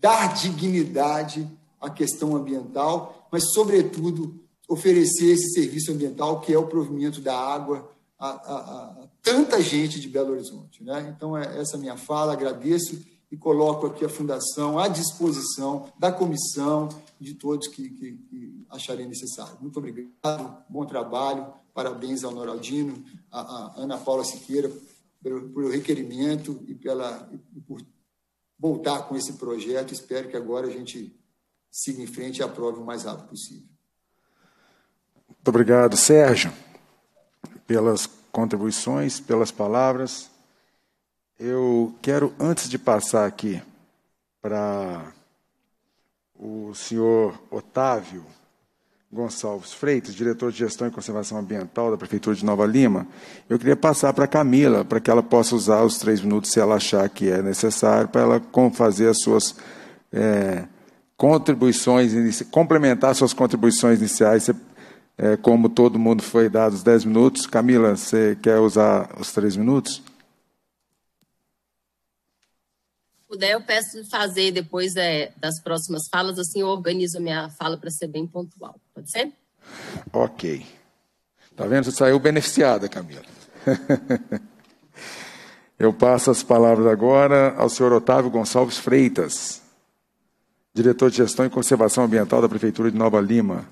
dar dignidade à questão ambiental, mas, sobretudo, oferecer esse serviço ambiental, que é o provimento da água a tanta gente de Belo Horizonte, né? Então, essa é a minha fala. Agradeço e coloco aqui a Fundação à disposição da comissão e de todos que acharem necessário. Muito obrigado, bom trabalho, parabéns ao Noraldino, à Ana Paula Siqueira, pelo requerimento e por voltar com esse projeto. Espero que agora a gente siga em frente e aprove o mais rápido possível. Muito obrigado, Sérgio, pelas contribuições, pelas palavras. Eu quero, antes de passar aqui para o senhor Otávio Gonçalves Freitas, diretor de Gestão e Conservação Ambiental da Prefeitura de Nova Lima, eu queria passar para a Camila, para que ela possa usar os 3 minutos, se ela achar que é necessário, para ela fazer as suas contribuições, complementar suas contribuições iniciais. Como todo mundo foi dado os 10 minutos, Camila, você quer usar os 3 minutos? Se puder, eu peço fazer depois das próximas falas, assim eu organizo a minha fala para ser bem pontual. Pode ser? Ok. Está vendo? Você saiu beneficiada, Camila. Eu passo as palavras agora ao senhor Otávio Gonçalves Freitas, diretor de Gestão e Conservação Ambiental da Prefeitura de Nova Lima.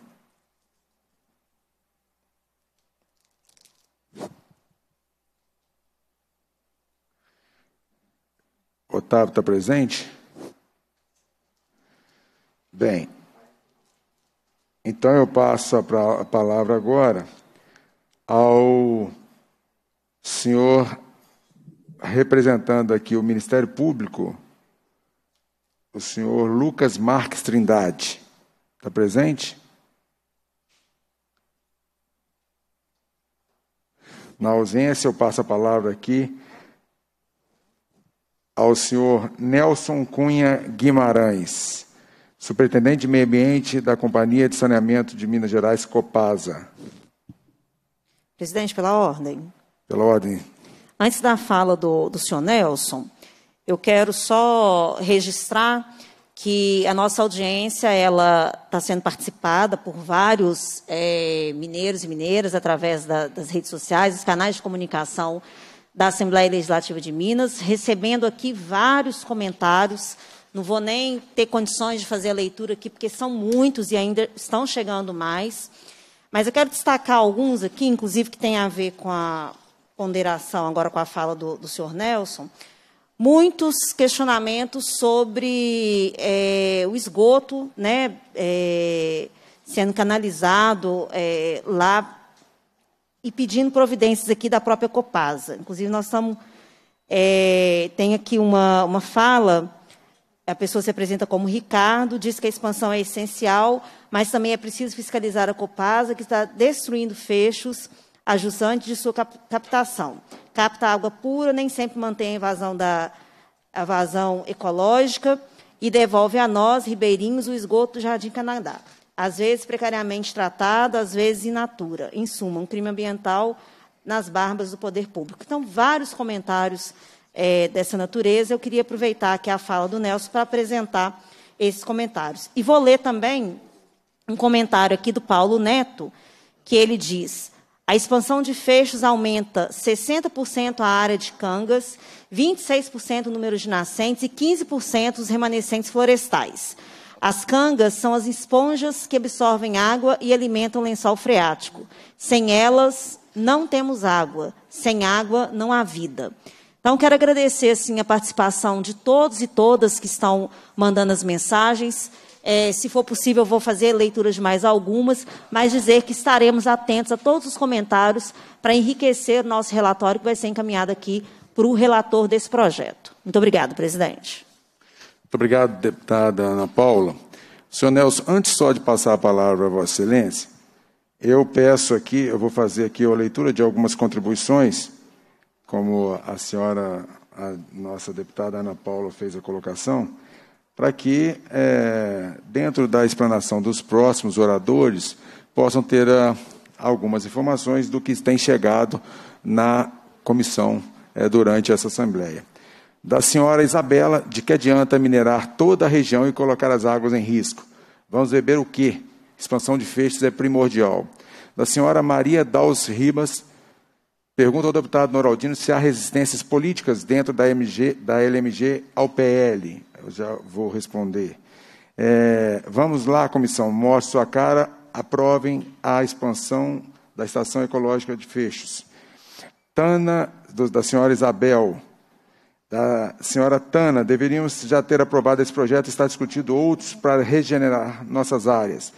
Otávio está presente? Bem, então eu passo a palavra agora ao senhor, representando aqui o Ministério Público, o senhor Lucas Marques Trindade. Está presente? Na ausência, eu passo a palavra aqui ao senhor Nelson Cunha Guimarães, superintendente de meio ambiente da Companhia de Saneamento de Minas Gerais, Copasa. Presidente, pela ordem. Pela ordem. Antes da fala do senhor Nelson, eu quero só registrar que a nossa audiência está sendo participada por vários mineiros e mineiras através das redes sociais, dos canais de comunicação da Assembleia Legislativa de Minas, recebendo aqui vários comentários. Não vou nem ter condições de fazer a leitura aqui, porque são muitos e ainda estão chegando mais. Mas eu quero destacar alguns aqui, inclusive que tem a ver com a ponderação, agora com a fala do senhor Nelson. Muitos questionamentos sobre o esgoto, né, sendo canalizado lá, e pedindo providências aqui da própria Copasa. Inclusive, nós estamos... tem aqui uma fala, a pessoa se apresenta como Ricardo, diz que a expansão é essencial, mas também é preciso fiscalizar a Copasa, que está destruindo fechos, ajustante de sua captação. Capta água pura, nem sempre mantém a vazão ecológica e devolve a nós, ribeirinhos, o esgoto do Jardim Canadá. Às vezes precariamente tratado, às vezes in natura. Em suma, um crime ambiental nas barbas do poder público. Então, vários comentários dessa natureza. Eu queria aproveitar aqui a fala do Nelson para apresentar esses comentários. E vou ler também um comentário aqui do Paulo Neto, que ele diz: a expansão de fechos aumenta 60% a área de cangas, 26% o número de nascentes e 15% os remanescentes florestais. As cangas são as esponjas que absorvem água e alimentam o lençol freático. Sem elas, não temos água. Sem água, não há vida. Então, quero agradecer assim, a participação de todos e todas que estão mandando as mensagens. Se for possível, eu vou fazer leituras de mais algumas, mas dizer que estaremos atentos a todos os comentários para enriquecer o nosso relatório, que vai ser encaminhado aqui para o relator desse projeto. Muito obrigado, presidente. Muito obrigado, deputada Ana Paula. Senhor Nelson, antes só de passar a palavra a Vossa Excelência, eu peço aqui, eu vou fazer aqui a leitura de algumas contribuições, como a senhora, a nossa deputada Ana Paula fez a colocação, para que, dentro da explanação dos próximos oradores, possam ter algumas informações do que tem chegado na comissão durante essa Assembleia. Da senhora Isabela, de que adianta minerar toda a região e colocar as águas em risco? Vamos beber o quê? Expansão de feixes é primordial. Da senhora Maria Daus Ribas, pergunta ao deputado Noraldino se há resistências políticas dentro da LMG ao PL. Eu já vou responder. Vamos lá, comissão, mostre sua cara, aprovem a expansão da Estação Ecológica de Fechos. Tana, da senhora Isabel... Da senhora Tana, deveríamos já ter aprovado esse projeto e estar discutindo outros para regenerar nossas áreas.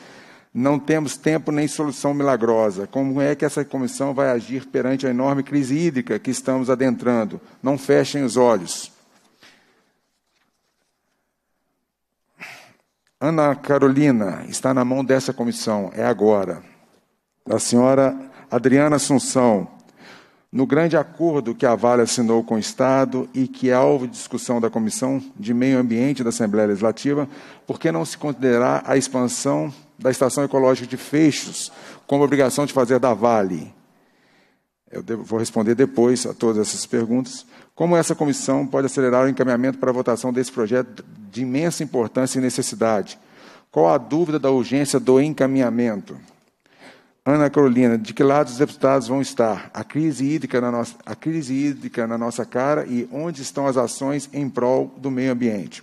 Não temos tempo nem solução milagrosa. Como é que essa comissão vai agir perante a enorme crise hídrica que estamos adentrando? Não fechem os olhos. Ana Carolina, está na mão dessa comissão, é agora. Da senhora Adriana Assunção. No grande acordo que a Vale assinou com o Estado e que é alvo de discussão da Comissão de Meio Ambiente da Assembleia Legislativa, por que não se considerar a expansão da Estação Ecológica de Fechos como obrigação de fazer da Vale? Eu vou responder depois a todas essas perguntas. Como essa comissão pode acelerar o encaminhamento para a votação desse projeto de imensa importância e necessidade? Qual a dúvida da urgência do encaminhamento? Ana Carolina, de que lado os deputados vão estar? A crise hídrica na nossa cara e onde estão as ações em prol do meio ambiente?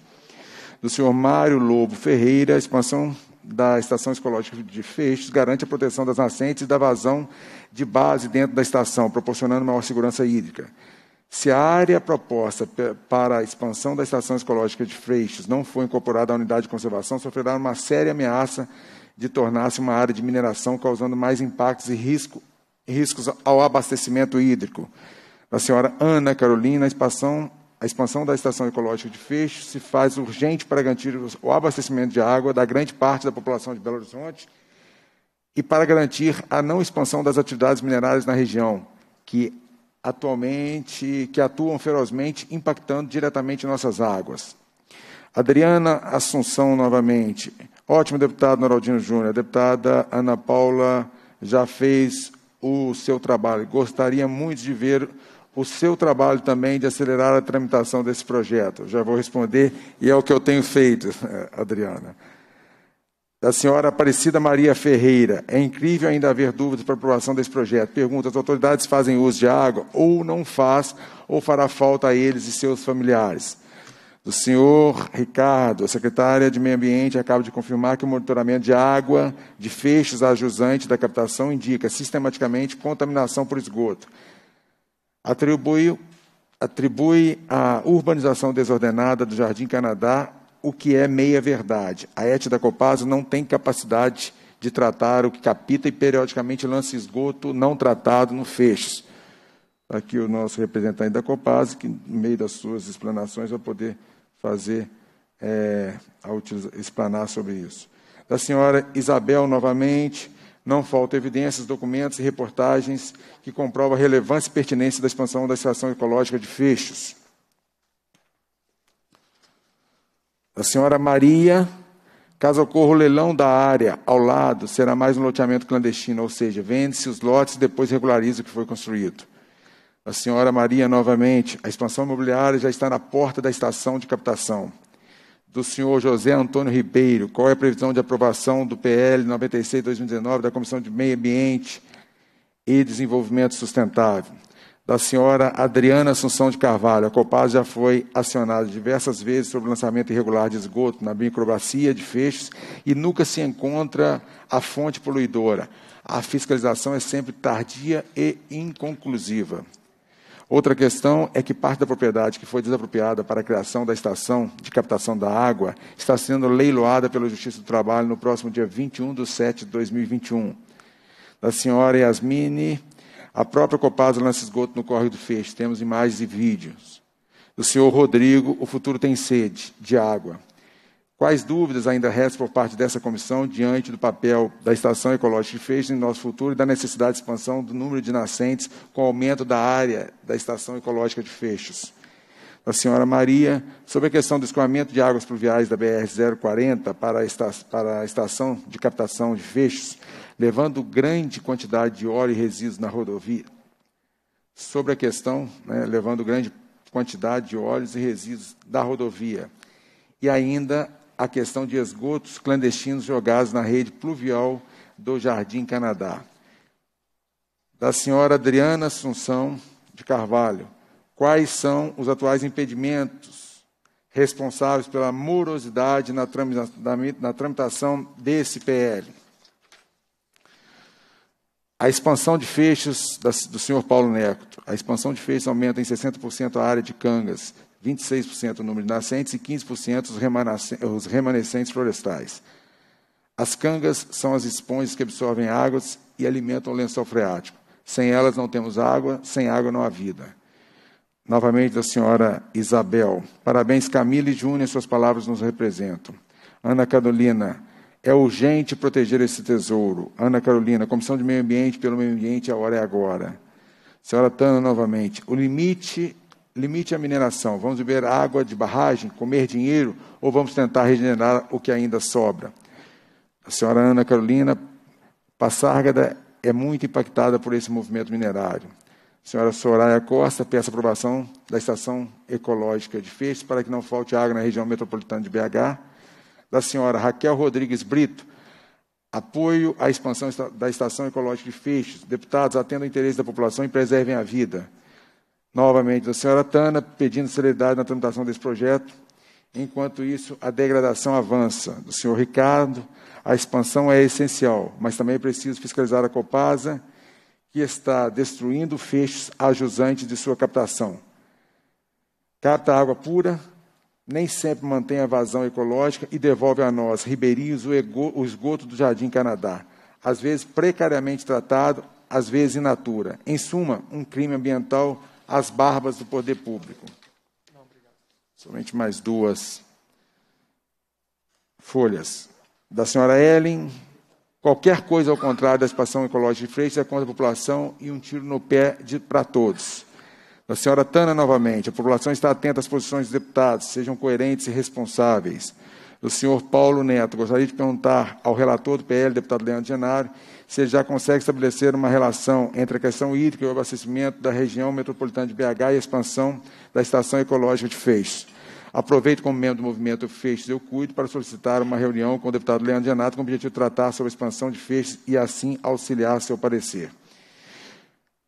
Do senhor Mário Lobo Ferreira, a expansão da Estação Ecológica de Fechos garante a proteção das nascentes e da vazão de base dentro da estação, proporcionando maior segurança hídrica. Se a área proposta para a expansão da Estação Ecológica de Fechos não for incorporada à unidade de conservação, sofrerá uma séria ameaça de tornar-se uma área de mineração, causando mais impactos e riscos ao abastecimento hídrico. Da senhora Ana Carolina, a expansão da Estação Ecológica de Fechos se faz urgente para garantir o abastecimento de água da grande parte da população de Belo Horizonte e para garantir a não expansão das atividades minerárias na região, que atuam ferozmente, impactando diretamente nossas águas. Adriana Assunção, novamente. Ótimo, deputado Noraldino Júnior. A deputada Ana Paula já fez o seu trabalho. Gostaria muito de ver o seu trabalho também de acelerar a tramitação desse projeto. Já vou responder, e é o que eu tenho feito, Adriana. Da senhora Aparecida Maria Ferreira. É incrível ainda haver dúvidas para aprovação desse projeto. Pergunta, as autoridades fazem uso de água ou não faz, ou fará falta a eles e seus familiares? Do senhor Ricardo, a secretária de Meio Ambiente acaba de confirmar que o monitoramento de água de fechos a jusante da captação indica sistematicamente contaminação por esgoto. Atribui a urbanização desordenada do Jardim Canadá, o que é meia-verdade. A ET da Copasa não tem capacidade de tratar o que capta e periodicamente lança esgoto não tratado no fechos. Aqui o nosso representante da Copasa, que no meio das suas explanações vai poder fazer, explanar sobre isso. Da senhora Isabel, novamente, não faltam evidências, documentos e reportagens que comprovam a relevância e pertinência da expansão da Estação Ecológica de Fechos. Da senhora Maria, caso ocorra o leilão da área ao lado, será mais um loteamento clandestino, ou seja, vende-se os lotes e depois regulariza o que foi construído. A senhora Maria, novamente, a expansão imobiliária já está na porta da estação de captação. Do senhor José Antônio Ribeiro, qual é a previsão de aprovação do PL 96/2019 da Comissão de Meio Ambiente e Desenvolvimento Sustentável? da senhora Adriana Assunção de Carvalho. A Copasa já foi acionada diversas vezes sobre o lançamento irregular de esgoto na microbacia de Fechos e nunca se encontra a fonte poluidora. A fiscalização é sempre tardia e inconclusiva. Outra questão é que parte da propriedade que foi desapropriada para a criação da estação de captação da água está sendo leiloada pela Justiça do Trabalho no próximo dia 21/7/2021. Da senhora Yasmine... A própria Copasa lança esgoto no córrego do Fecho. Temos imagens e vídeos. Do senhor Rodrigo, o futuro tem sede de água. Quais dúvidas ainda restam por parte dessa comissão diante do papel da Estação Ecológica de Fechos em nosso futuro e da necessidade de expansão do número de nascentes com o aumento da área da Estação Ecológica de Fechos? Da senhora Maria, sobre a questão do escoamento de águas pluviais da BR-040 para a Estação de Captação de Fechos, levando grande quantidade de óleo e resíduos na rodovia. Sobre a questão, levando grande quantidade de óleos e resíduos da rodovia. E ainda a questão de esgotos clandestinos jogados na rede pluvial do Jardim Canadá. Da senhora Adriana Assunção de Carvalho, quais são os atuais impedimentos responsáveis pela morosidade na tramitação desse PL? A expansão de Fechos do senhor Paulo Neco. A expansão de Fechos aumenta em 60% a área de cangas, 26% o número de nascentes e 15% os remanescentes florestais. As cangas são as esponjas que absorvem águas e alimentam o lençol freático. Sem elas não temos água, sem água não há vida. Novamente, da senhora Isabel. Parabéns, Camila e Júnior, suas palavras nos representam. Ana Carolina. É urgente proteger esse tesouro. Ana Carolina, Comissão de Meio Ambiente, pelo Meio Ambiente, a hora é agora. Senhora Tana, novamente, o limite à mineração. Vamos beber água de barragem, comer dinheiro, ou vamos tentar regenerar o que ainda sobra? A senhora Ana Carolina, Passárgada é muito impactada por esse movimento minerário. A senhora Soraya Costa, peço aprovação da Estação Ecológica de Fechos para que não falte água na região metropolitana de BH. Da senhora Raquel Rodrigues Brito, apoio à expansão da Estação Ecológica de Fechos. Deputados, atendam o interesse da população e preservem a vida. Novamente, da senhora Tana, pedindo celeridade na tramitação desse projeto. Enquanto isso, a degradação avança. Do senhor Ricardo, a expansão é essencial, mas também é preciso fiscalizar a Copasa, que está destruindo Fechos a jusante de sua captação. Capta água pura, nem sempre mantém a vazão ecológica e devolve a nós, ribeirinhos, o esgoto do Jardim Canadá, às vezes precariamente tratado, às vezes in natura. Em suma, um crime ambiental às barbas do poder público. Não, obrigado. Somente mais duas folhas. Da senhora Ellen, qualquer coisa ao contrário da expansão ecológica de Freitas é contra a população e um tiro no pé para todos. Da senhora Tana, novamente, a população está atenta às posições dos deputados, sejam coerentes e responsáveis. Do senhor Paulo Neto, gostaria de perguntar ao relator do PL, deputado Leandro Genaro, se ele já consegue estabelecer uma relação entre a questão hídrica e o abastecimento da região metropolitana de BH e a expansão da Estação Ecológica de Fechos. Aproveito como membro do Movimento Fechos Eu Cuido para solicitar uma reunião com o deputado Leandro Genaro com o objetivo de tratar sobre a expansão de Fechos e assim auxiliar seu parecer.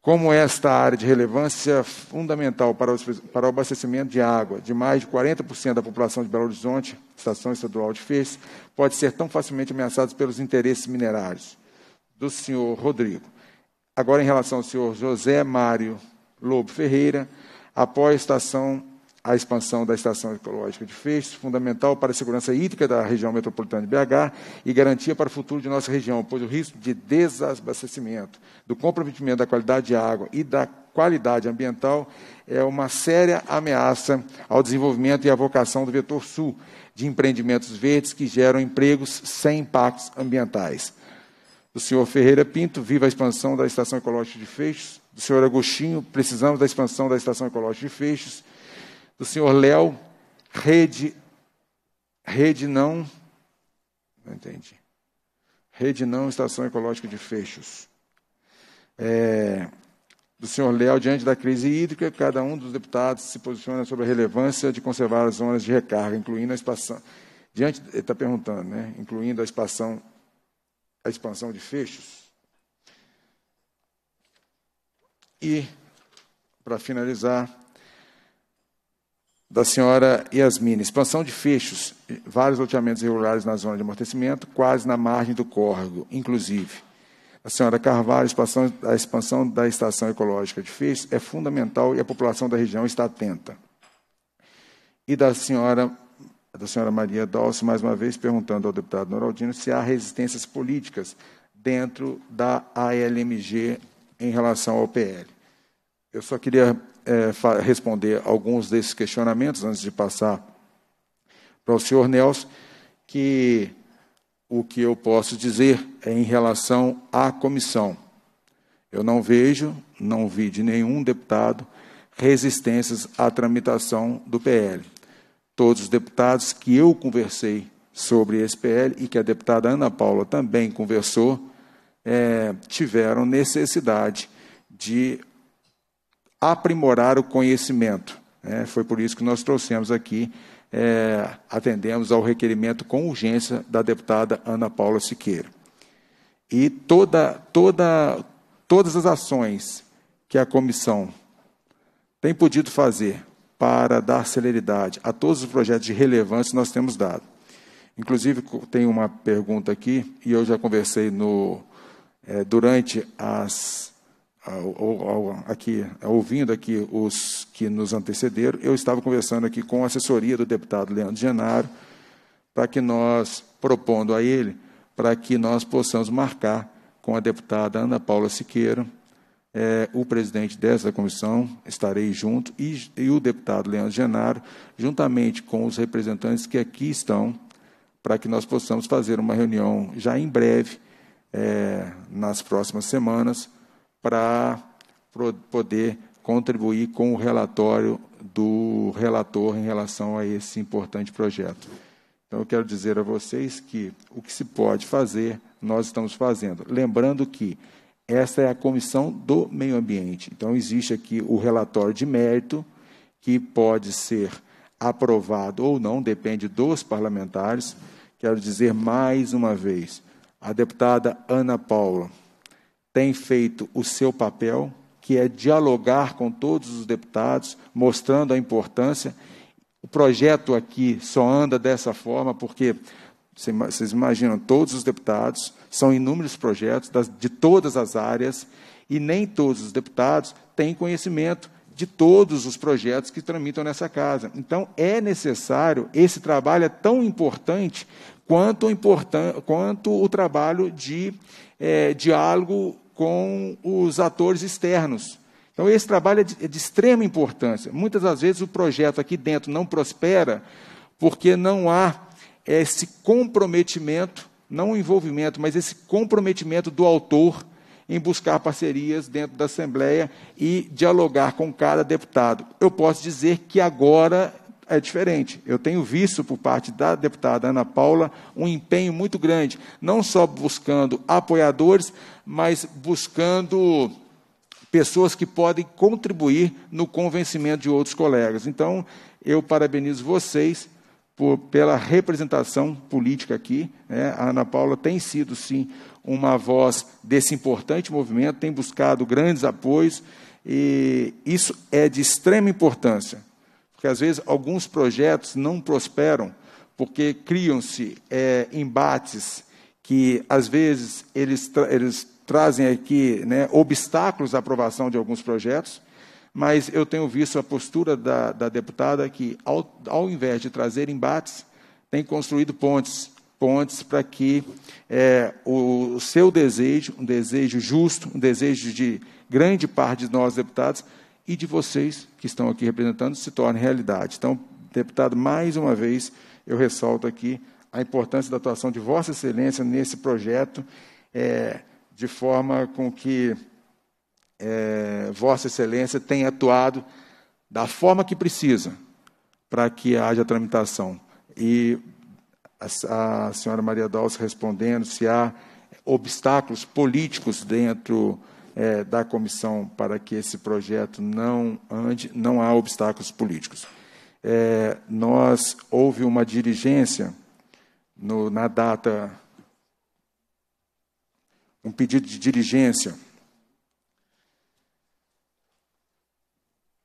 Como esta área de relevância fundamental para o abastecimento de água de mais de 40% da população de Belo Horizonte, Estação Estadual de Fechos, pode ser tão facilmente ameaçada pelos interesses minerários? Do senhor Rodrigo. Agora, em relação ao senhor José Mário Lobo Ferreira, apoia a expansão da Estação Ecológica de Fechos, fundamental para a segurança hídrica da região metropolitana de BH e garantia para o futuro de nossa região, pois o risco de desabastecimento, do comprometimento da qualidade de água e da qualidade ambiental é uma séria ameaça ao desenvolvimento e à vocação do vetor sul de empreendimentos verdes que geram empregos sem impactos ambientais. Do senhor Ferreira Pinto, viva a expansão da Estação Ecológica de Fechos. Do senhor Agostinho, precisamos da expansão da Estação Ecológica de Fechos. Do senhor Léo, rede não, Estação Ecológica de Fechos. Do senhor Léo, diante da crise hídrica, cada um dos deputados se posiciona sobre a relevância de conservar as zonas de recarga, incluindo a expansão, incluindo a expansão de Fechos. E para finalizar, da senhora Yasmina. Expansão de fechos, vários loteamentos irregulares na zona de amortecimento, quase na margem do córrego, inclusive. A senhora Carvalho, a expansão da Estação Ecológica de Fechos é fundamental e a população da região está atenta. E da senhora Maria Dalce, mais uma vez, perguntando ao deputado Noraldino se há resistências políticas dentro da ALMG em relação ao PL. Eu só queria responder alguns desses questionamentos antes de passar para o senhor Nelson, que o que eu posso dizer é em relação à comissão. Eu não vejo, não vi de nenhum deputado resistências à tramitação do PL. Todos os deputados que eu conversei sobre esse PL e que a deputada Ana Paula também conversou, tiveram necessidade de aprimorar o conhecimento. Foi por isso que nós trouxemos aqui, atendemos ao requerimento com urgência da deputada Ana Paula Siqueira. E todas as ações que a comissão tem podido fazer para dar celeridade a todos os projetos de relevância nós temos dado. Inclusive, tem uma pergunta aqui, e eu já conversei durante as... Aqui, ouvindo aqui os que nos antecederam, eu estava conversando aqui com a assessoria do deputado Leandro Genaro, para que nós, propondo a ele, para que nós possamos marcar com a deputada Ana Paula Siqueira, o presidente dessa comissão, estarei junto, e o deputado Leandro Genaro, juntamente com os representantes que aqui estão, para que nós possamos fazer uma reunião já em breve, nas próximas semanas, para poder contribuir com o relatório do relator em relação a esse importante projeto. Então, eu quero dizer a vocês que o que se pode fazer, nós estamos fazendo. Lembrando que esta é a Comissão do Meio Ambiente. Então, existe aqui o relatório de mérito, que pode ser aprovado ou não, depende dos parlamentares. Quero dizer mais uma vez, a deputada Ana Paula tem feito o seu papel, que é dialogar com todos os deputados, mostrando a importância. O projeto aqui só anda dessa forma porque, vocês imaginam, todos os deputados, são inúmeros projetos de todas as áreas, e nem todos os deputados têm conhecimento de todos os projetos que tramitam nessa casa. Então, é necessário, esse trabalho é tão importante quanto o trabalho de diálogo com os atores externos. Então, esse trabalho é de extrema importância. Muitas das vezes o projeto aqui dentro não prospera porque não há esse comprometimento, não o envolvimento, mas esse comprometimento do autor em buscar parcerias dentro da Assembleia e dialogar com cada deputado. Eu posso dizer que agora é diferente. Eu tenho visto, por parte da deputada Ana Paula, um empenho muito grande, não só buscando apoiadores, mas buscando pessoas que podem contribuir no convencimento de outros colegas. Então, eu parabenizo vocês pela representação política aqui. A Ana Paula tem sido, sim, uma voz desse importante movimento, tem buscado grandes apoios, e isso é de extrema importância. Porque, às vezes, alguns projetos não prosperam porque criam-se embates que, às vezes, eles trazem aqui, obstáculos à aprovação de alguns projetos, mas eu tenho visto a postura da deputada que, ao invés de trazer embates, tem construído pontes para que o seu desejo, um desejo justo, um desejo de grande parte de nós, deputados, e de vocês que estão aqui representando, se torne realidade. Então, deputado, mais uma vez, eu ressalto aqui a importância da atuação de Vossa Excelência nesse projeto, de forma com que Vossa Excelência tenha atuado da forma que precisa para que haja tramitação. E a senhora Maria Dalce respondendo se há obstáculos políticos dentro da comissão para que esse projeto não ande, não há obstáculos políticos. Houve uma diligência na data, um pedido de diligência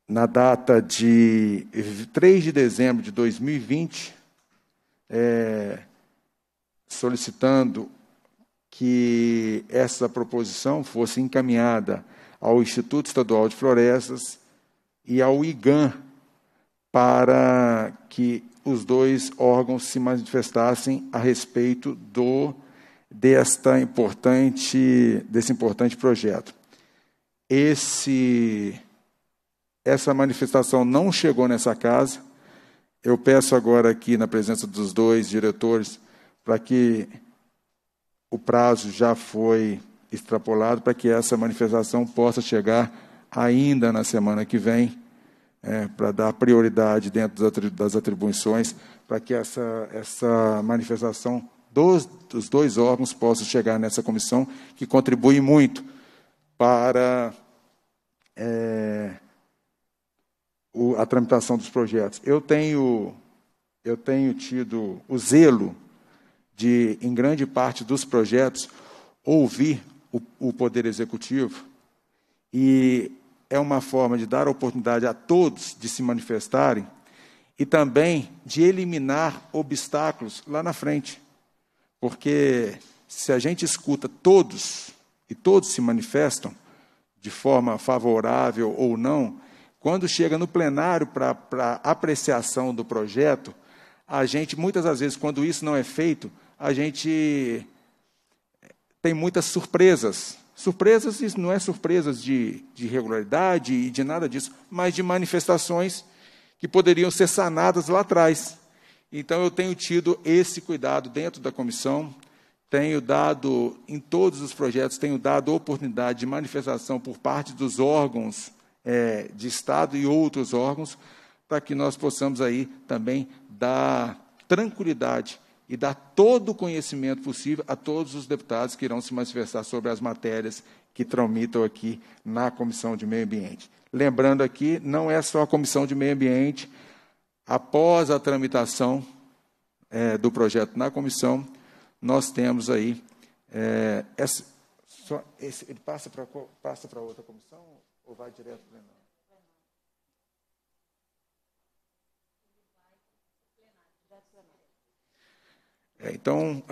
na data de 3 de dezembro de 2020, solicitando que essa proposição fosse encaminhada ao Instituto Estadual de Florestas e ao IGAM, para que os dois órgãos se manifestassem a respeito desse importante projeto. Essa manifestação não chegou nessa casa. Eu peço agora aqui, na presença dos dois diretores, para que o prazo já foi extrapolado, para que essa manifestação possa chegar ainda na semana que vem, para dar prioridade dentro das atribuições, para que essa manifestação dos dois órgãos possa chegar nessa comissão, que contribui muito para a tramitação dos projetos. Eu tenho tido o zelo de, em grande parte dos projetos, ouvir o Poder Executivo, e é uma forma de dar a oportunidade a todos de se manifestarem e também de eliminar obstáculos lá na frente. Porque se a gente escuta todos, e todos se manifestam de forma favorável ou não, quando chega no plenário para apreciação do projeto, a gente, muitas das vezes, quando isso não é feito, a gente tem muitas surpresas. Surpresas, isso não é surpresas de irregularidade e de nada disso, mas de manifestações que poderiam ser sanadas lá atrás. Então, eu tenho tido esse cuidado dentro da comissão, tenho dado, em todos os projetos, tenho dado oportunidade de manifestação por parte dos órgãos de Estado e outros órgãos, para que nós possamos aí também dar tranquilidade e dar todo o conhecimento possível a todos os deputados que irão se manifestar sobre as matérias que tramitam aqui na Comissão de Meio Ambiente. Lembrando aqui, não é só a Comissão de Meio Ambiente. Após a tramitação do projeto na comissão, nós temos aí... ele passa para outra comissão ou vai direto para o plenário? Então,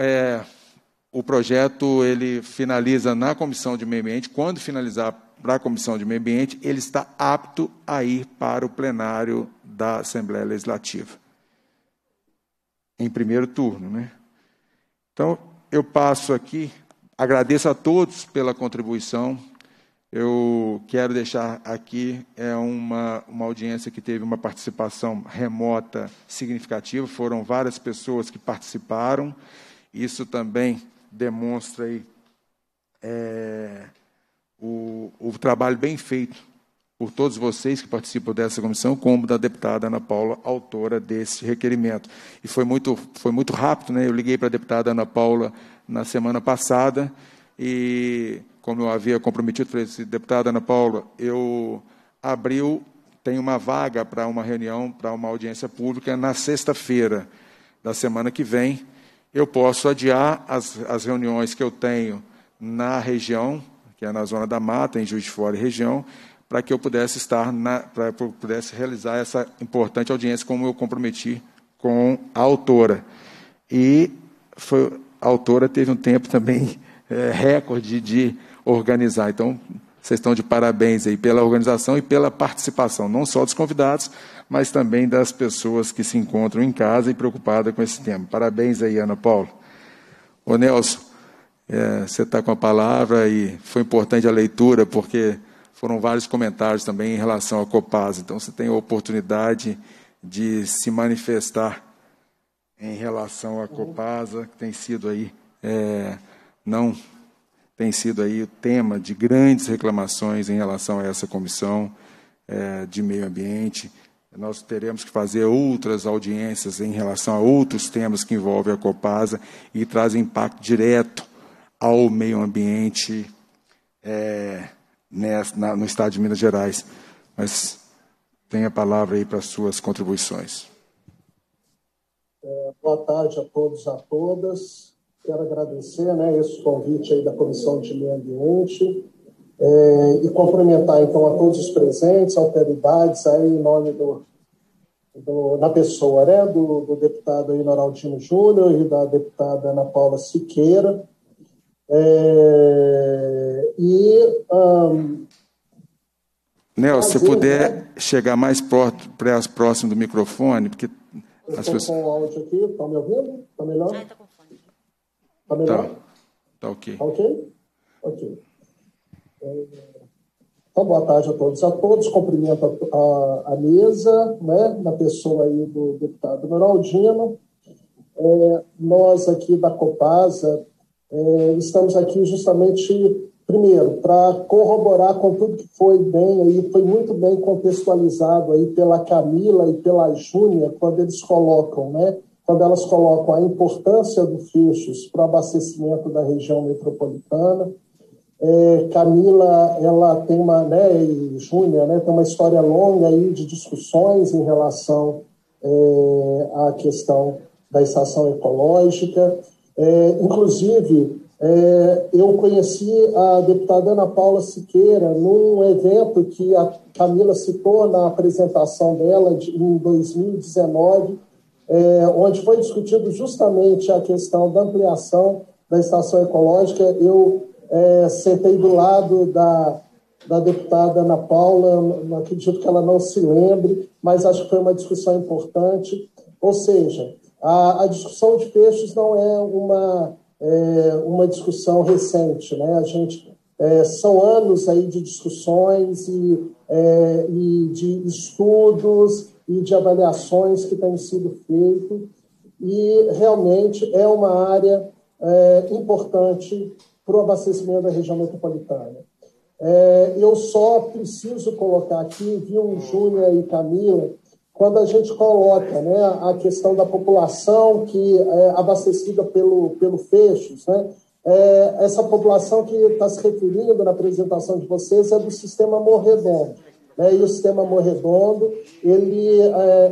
o projeto ele finaliza na Comissão de Meio Ambiente. Quando finalizar para a Comissão de Meio Ambiente, ele está apto a ir para o plenário da Assembleia Legislativa, em primeiro turno, né? Então, eu passo aqui, agradeço a todos pela contribuição. Eu quero deixar aqui uma audiência que teve uma participação remota significativa, foram várias pessoas que participaram. Isso também demonstra aí, o trabalho bem feito por todos vocês que participam dessa comissão, como da deputada Ana Paula, autora desse requerimento. E foi muito rápido, né? Eu liguei para a deputada Ana Paula na semana passada e, como eu havia comprometido, falei assim: deputada Ana Paula, tem uma vaga para uma reunião, para uma audiência pública na sexta-feira da semana que vem. Eu posso adiar as reuniões que eu tenho na região, que é na Zona da Mata, em Juiz de Fora e região, para que eu pudesse realizar essa importante audiência, como eu comprometi com a autora. E a autora teve um tempo também recorde de organizar. Então, vocês estão de parabéns aí pela organização e pela participação, não só dos convidados, mas também das pessoas que se encontram em casa e preocupadas com esse tema. Parabéns aí, Ana Paula. Ô, Nelson, você está com a palavra, e foi importante a leitura, porque foram vários comentários também em relação à Copasa. Então, você tem a oportunidade de se manifestar em relação à Copasa, que tem sido aí, o tema de grandes reclamações em relação a essa comissão de meio ambiente. Nós teremos que fazer outras audiências em relação a outros temas que envolvem a Copasa e trazem impacto direto ao meio ambiente no Estado de Minas Gerais. Mas tem a palavra aí para as suas contribuições. Boa tarde a todos e a todas. Quero agradecer esse convite aí da Comissão de Meio Ambiente. e cumprimentar, então, a todos os presentes, autoridades, aí, em nome na pessoa, né, do deputado aí, Noraldino Júnior, e da deputada Ana Paula Siqueira. Nelson, se puder, né, chegar mais próximo do microfone, porque... Eu estou com o áudio aqui, está me ouvindo? Está melhor? Ah, está com fone. Está melhor? Está ok. Está ok? Ok. Então, boa tarde a todos. Cumprimento a mesa, né, na pessoa aí do deputado Noraldino. Nós aqui da Copasa estamos aqui justamente, primeiro, para corroborar com tudo que foi bem aí, foi muito bem contextualizado aí pela Camila e pela Júnia, quando elas colocam a importância do Fechos para o abastecimento da região metropolitana. Camila, ela tem uma, e Júnia, tem uma história longa aí de discussões em relação à questão da estação ecológica. Inclusive, eu conheci a deputada Ana Paula Siqueira num evento que a Camila citou na apresentação dela em 2019, onde foi discutido justamente a questão da ampliação da estação ecológica. Eu sentei do lado da deputada Ana Paula, não acredito que ela não se lembre, mas acho que foi uma discussão importante. Ou seja, a discussão de Fechos não é uma discussão recente, né? A gente, são anos aí de discussões e de estudos e de avaliações que têm sido feitas, e realmente é uma área importante para o abastecimento da região metropolitana. Eu só preciso colocar aqui, viu, Júlia e Camila, quando a gente coloca, a questão da população que é abastecida pelo Fechos, essa população que está se referindo na apresentação de vocês é do sistema Morredondo. E o sistema Morredondo, ele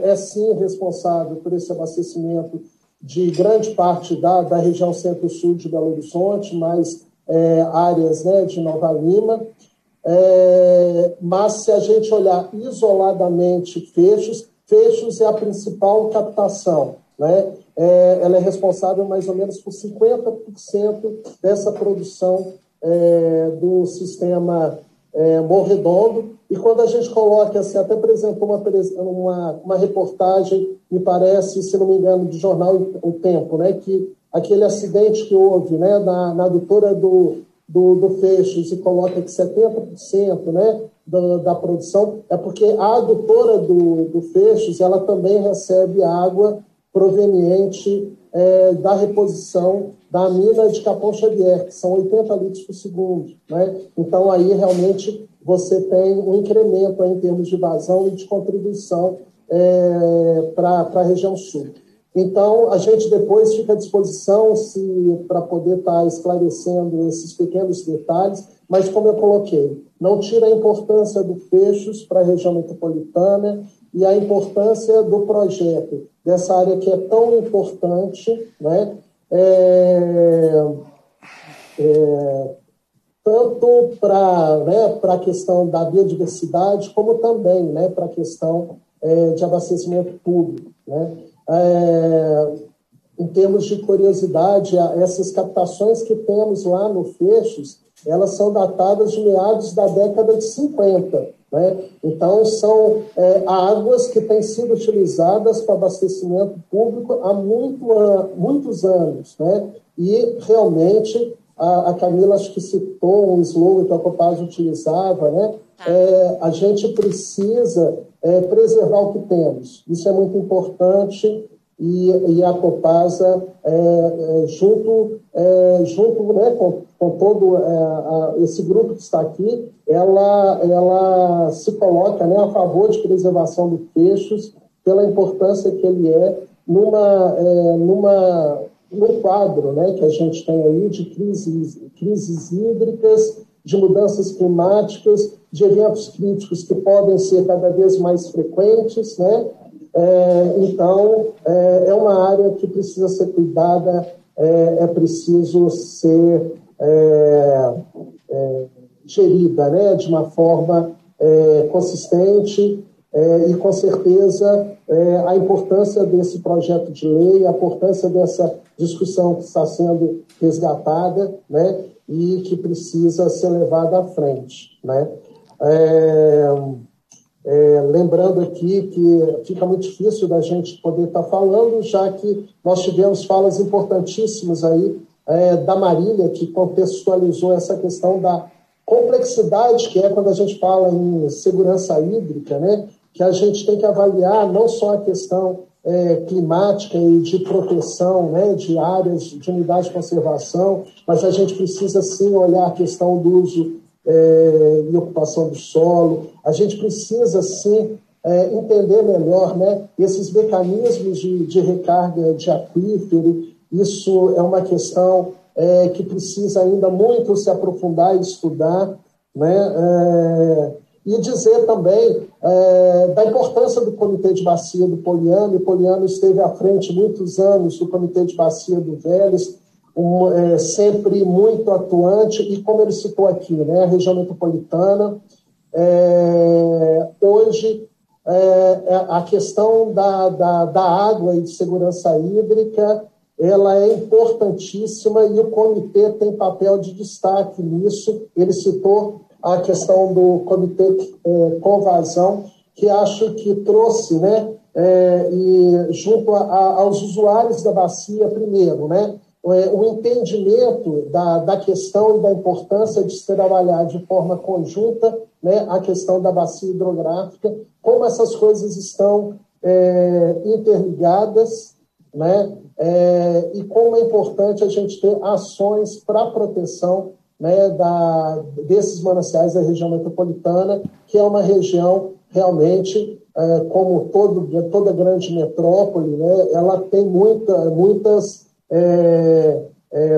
é sim responsável por esse abastecimento de grande parte da região centro-sul de Belo Horizonte, mais áreas de Nova Lima. Mas se a gente olhar isoladamente Fechos é a principal captação, ela é responsável mais ou menos por 50% dessa produção do sistema Morredondo. E quando a gente coloca, assim, até apresentou uma reportagem, me parece, se não me engano, do jornal O Tempo, que aquele acidente que houve na adutora do Fechos, e coloca que 70% da produção, é porque a adutora do Fechos, ela também recebe água proveniente da reposição da mina de Capão Xavier, que são 80 litros por segundo. Então, aí, realmente, você tem um incremento em termos de vazão e de contribuição para a região sul. Então, a gente depois fica à disposição para poder estar esclarecendo esses pequenos detalhes, mas, como eu coloquei, não tira a importância do Fechos para a região metropolitana e a importância do projeto, dessa área que é tão importante, tanto para a questão da biodiversidade, como também para a questão de abastecimento público, em termos de curiosidade, essas captações que temos lá no Fechos, elas são datadas de meados da década de 50. Então, são águas que têm sido utilizadas para abastecimento público há muitos anos. E, realmente, a Camila acho que citou um slogan que a Copasa utilizava, a gente precisa preservar o que temos. Isso é muito importante, e a Copasa, junto com todo esse grupo que está aqui, ela se coloca a favor de preservação do Fechos pela importância que ele é num quadro que a gente tem aí de crises hídricas, de mudanças climáticas, de eventos críticos que podem ser cada vez mais frequentes, Então, é uma área que precisa ser cuidada, é preciso ser gerida, né, de uma forma consistente, e, com certeza, a importância desse projeto de lei, a importância dessa discussão que está sendo resgatada, né, e que precisa ser levada à frente, né? Lembrando aqui que fica muito difícil da gente poder estar falando, já que nós tivemos falas importantíssimas aí, da Marília, que contextualizou essa questão da complexidade que é quando a gente fala em segurança hídrica, né? Que a gente tem que avaliar não só a questão climática e de proteção, né, de áreas, de unidades de conservação, mas a gente precisa sim olhar a questão do uso e ocupação do solo, a gente precisa sim entender melhor, né, esses mecanismos de recarga de aquífero. Isso é uma questão que precisa ainda muito se aprofundar e estudar, né? E dizer também da importância do Comitê de Bacia do Poliano. O Poliano esteve à frente muitos anos do Comitê de Bacia do Vélez, sempre muito atuante, e como ele citou aqui, né, a região metropolitana, hoje a questão da água e de segurança hídrica, ela é importantíssima, e o comitê tem papel de destaque nisso. Ele citou a questão do comitê com vazão, que acho que trouxe, né, e junto aos usuários da bacia, primeiro, né, o entendimento da questão e da importância de se trabalhar de forma conjunta, né, a questão da bacia hidrográfica, como essas coisas estão interligadas, né, e como é importante a gente ter ações para a proteção, né, desses mananciais da região metropolitana, que é uma região realmente, como toda grande metrópole, né, ela tem muitas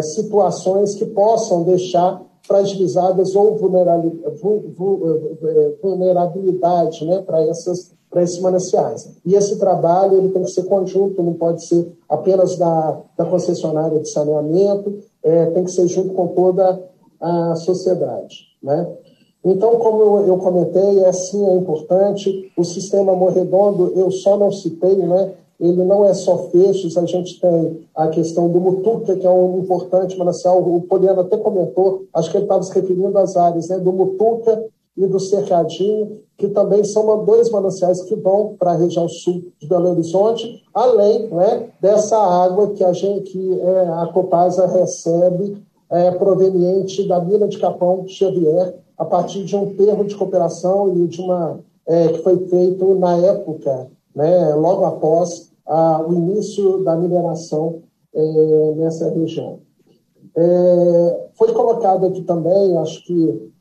situações que possam deixar fragilizadas ou vulnerabilidade, né, para esses mananciais. E esse trabalho ele tem que ser conjunto, não pode ser apenas da concessionária de saneamento, tem que ser junto com toda a sociedade, né? Então, como eu comentei, sim, é importante. O sistema Morredondo, eu só não citei, né? Ele não é só Fechos, a gente tem a questão do Mutuca, que é um importante manancial. O Poliano até comentou, acho que ele estava se referindo às áreas, né, do Mutuca e do Cercadinho, que também são dois mananciais que vão para a região sul de Belo Horizonte, além, né, dessa água que a Copasa recebe, proveniente da mina de Capão Xavier, a partir de um termo de cooperação e de uma que foi feito na época, né, logo após o início da mineração nessa região. Foi colocado aqui também, acho que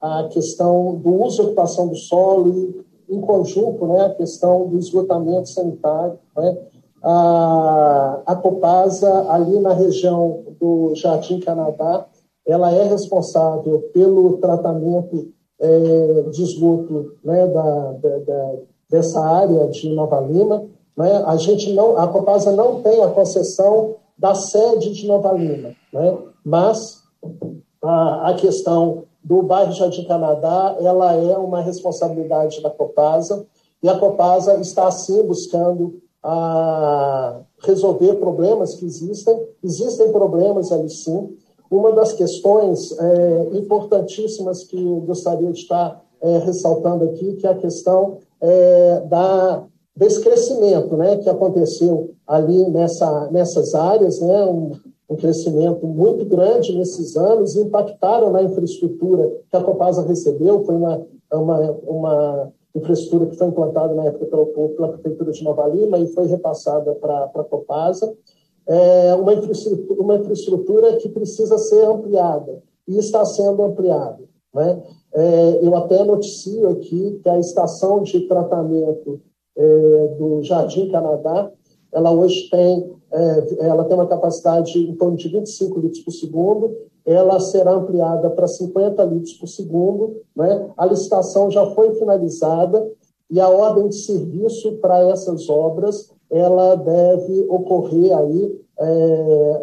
a questão do uso e ocupação do solo, e, em conjunto, né, a questão do esgotamento sanitário, né? A Copasa, ali na região do Jardim Canadá, ela é responsável pelo tratamento de esgoto, né, dessa área de Nova Lima, né? A Copasa não tem a concessão da sede de Nova Lima, né? Mas a questão do bairro Jardim Canadá, ela é uma responsabilidade da Copasa, e a Copasa está, assim, buscando a resolver problemas que existem. Existem problemas ali, sim. Uma das questões importantíssimas que eu gostaria de estar ressaltando aqui, que é a questão desse crescimento, né, que aconteceu ali nessas áreas, né, um crescimento muito grande nesses anos, impactaram na infraestrutura que a Copasa recebeu. Foi uma infraestrutura que foi implantada na época pela Prefeitura de Nova Lima e foi repassada para a Copasa. Uma infraestrutura que precisa ser ampliada, e está sendo ampliada, né? Eu até noticio aqui que a estação de tratamento do Jardim Canadá, ela hoje tem uma capacidade em torno de 25 litros por segundo, ela será ampliada para 50 litros por segundo, né? A licitação já foi finalizada, e a ordem de serviço para essas obras, ela deve ocorrer aí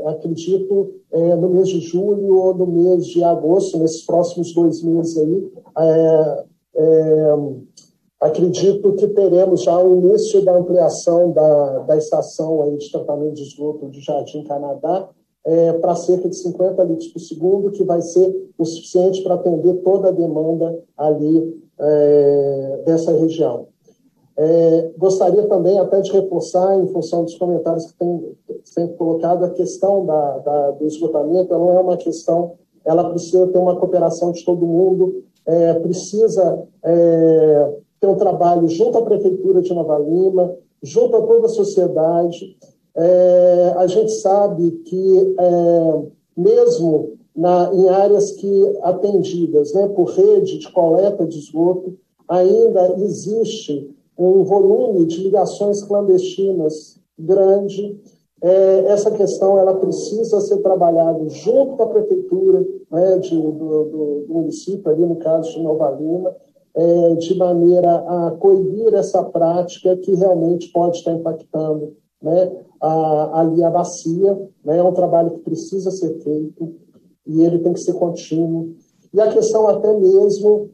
acredito, no mês de julho ou no mês de agosto, nesses próximos 2 meses aí, acredito que teremos já o início da ampliação da estação aí de tratamento de esgoto de Jardim Canadá, para cerca de 50 litros por segundo, que vai ser o suficiente para atender toda a demanda ali dessa região. Gostaria também até de reforçar, em função dos comentários que tem sempre colocado, a questão do esgotamento. Ela não é uma questão, ela precisa ter uma cooperação de todo mundo, precisa ter um trabalho junto à Prefeitura de Nova Lima, junto a toda a sociedade. A gente sabe que, mesmo em áreas que atendidas, né, por rede de coleta de esgoto, ainda existe um volume de ligações clandestinas grande. Essa questão ela precisa ser trabalhada junto com a prefeitura, né, do município, ali no caso de Nova Lima, de maneira a coibir essa prática que realmente pode estar impactando, né, ali a bacia, né. É um trabalho que precisa ser feito e ele tem que ser contínuo. E a questão até mesmo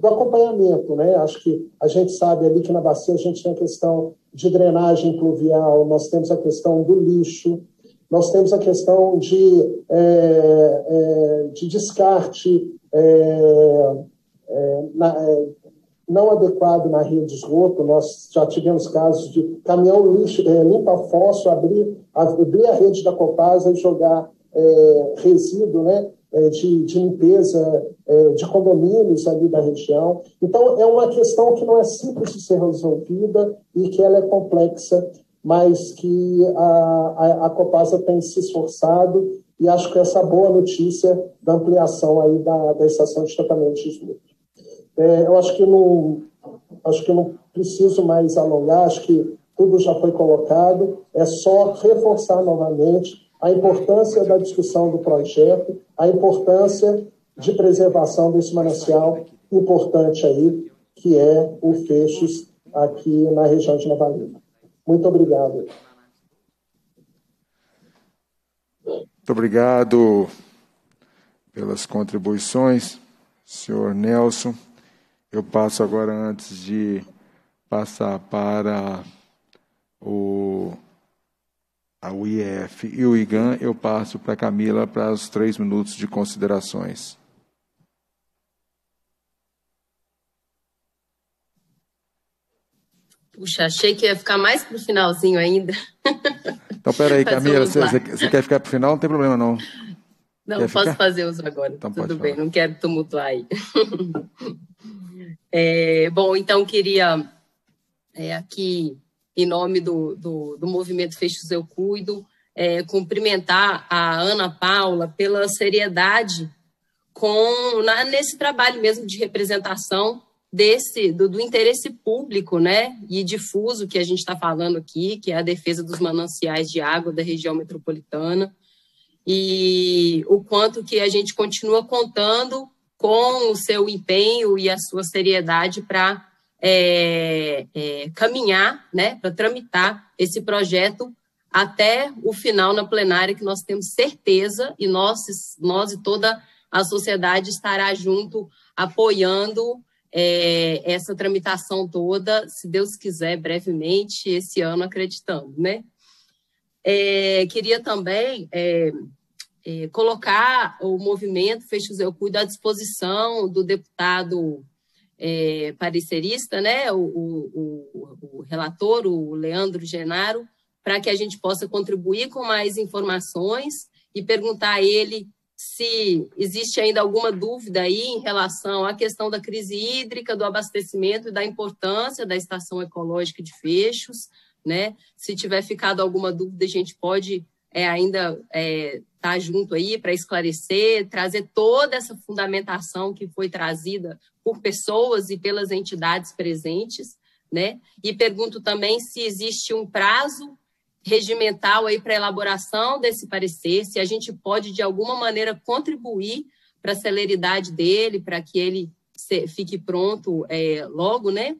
do acompanhamento, né? Acho que a gente sabe ali que na bacia a gente tem a questão de drenagem pluvial, nós temos a questão do lixo, nós temos a questão de descarte não adequado na rede de esgoto. Nós já tivemos casos de caminhão lixo, limpa fóssil, abrir a rede da Copasa e jogar resíduo, né, de limpeza de condomínios ali da região. Então, é uma questão que não é simples de ser resolvida e que ela é complexa, mas que a Copasa tem se esforçado, e acho que essa boa notícia da ampliação aí da estação de tratamento de esgoto. Eu acho que eu não preciso mais alongar, acho que tudo já foi colocado, é só reforçar novamente a importância da discussão do projeto, a importância de preservação desse manancial importante aí, que é o Fechos aqui na região de Nova Lima. Muito obrigado. Muito obrigado pelas contribuições, senhor Nelson. Eu passo agora, antes de passar para o IEF e o IGAM, eu passo para a Camila para os 3 minutos de considerações. Puxa, achei que ia ficar mais para o finalzinho ainda. Então, peraí, Camila, você quer ficar para o final? Não tem problema, não. Não, posso fazer uso agora. Então, tudo bem, não quero tumultuar aí. Bom, então, queria aqui, em nome do Movimento Fechos Eu Cuido, cumprimentar a Ana Paula pela seriedade nesse trabalho mesmo de representação do interesse público, né, e difuso que a gente está falando aqui, que é a defesa dos mananciais de água da região metropolitana, e o quanto que a gente continua contando com o seu empenho e a sua seriedade para caminhar, né, para tramitar esse projeto até o final na plenária, que nós temos certeza, e nós e toda a sociedade estará junto apoiando essa tramitação toda, se Deus quiser, brevemente, esse ano, acreditando, né? Queria também colocar o movimento Fechos Eu Cuido à disposição do deputado parecerista, né, o relator, o Leandro Genaro, para que a gente possa contribuir com mais informações e perguntar a ele se existe ainda alguma dúvida aí em relação à questão da crise hídrica, do abastecimento e da importância da Estação Ecológica de Fechos, né? Se tiver ficado alguma dúvida, a gente pode ainda estar junto aí para esclarecer, trazer toda essa fundamentação que foi trazida por pessoas e pelas entidades presentes, né? E pergunto também se existe um prazo regimental aí para elaboração desse parecer, se a gente pode, de alguma maneira, contribuir para a celeridade dele, para que ele fique pronto logo, né?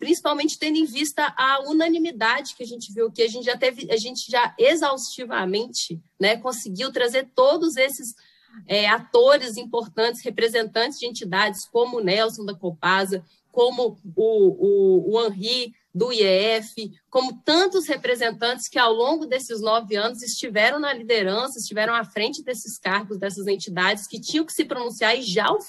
principalmente tendo em vista a unanimidade que a gente viu, que a gente já exaustivamente, né, conseguiu trazer todos esses atores importantes, representantes de entidades como o Nelson da Copasa, como o Henri do IEF, como tantos representantes que ao longo desses 9 anos estiveram na liderança, estiveram à frente desses cargos, dessas entidades que tinham que se pronunciar e já o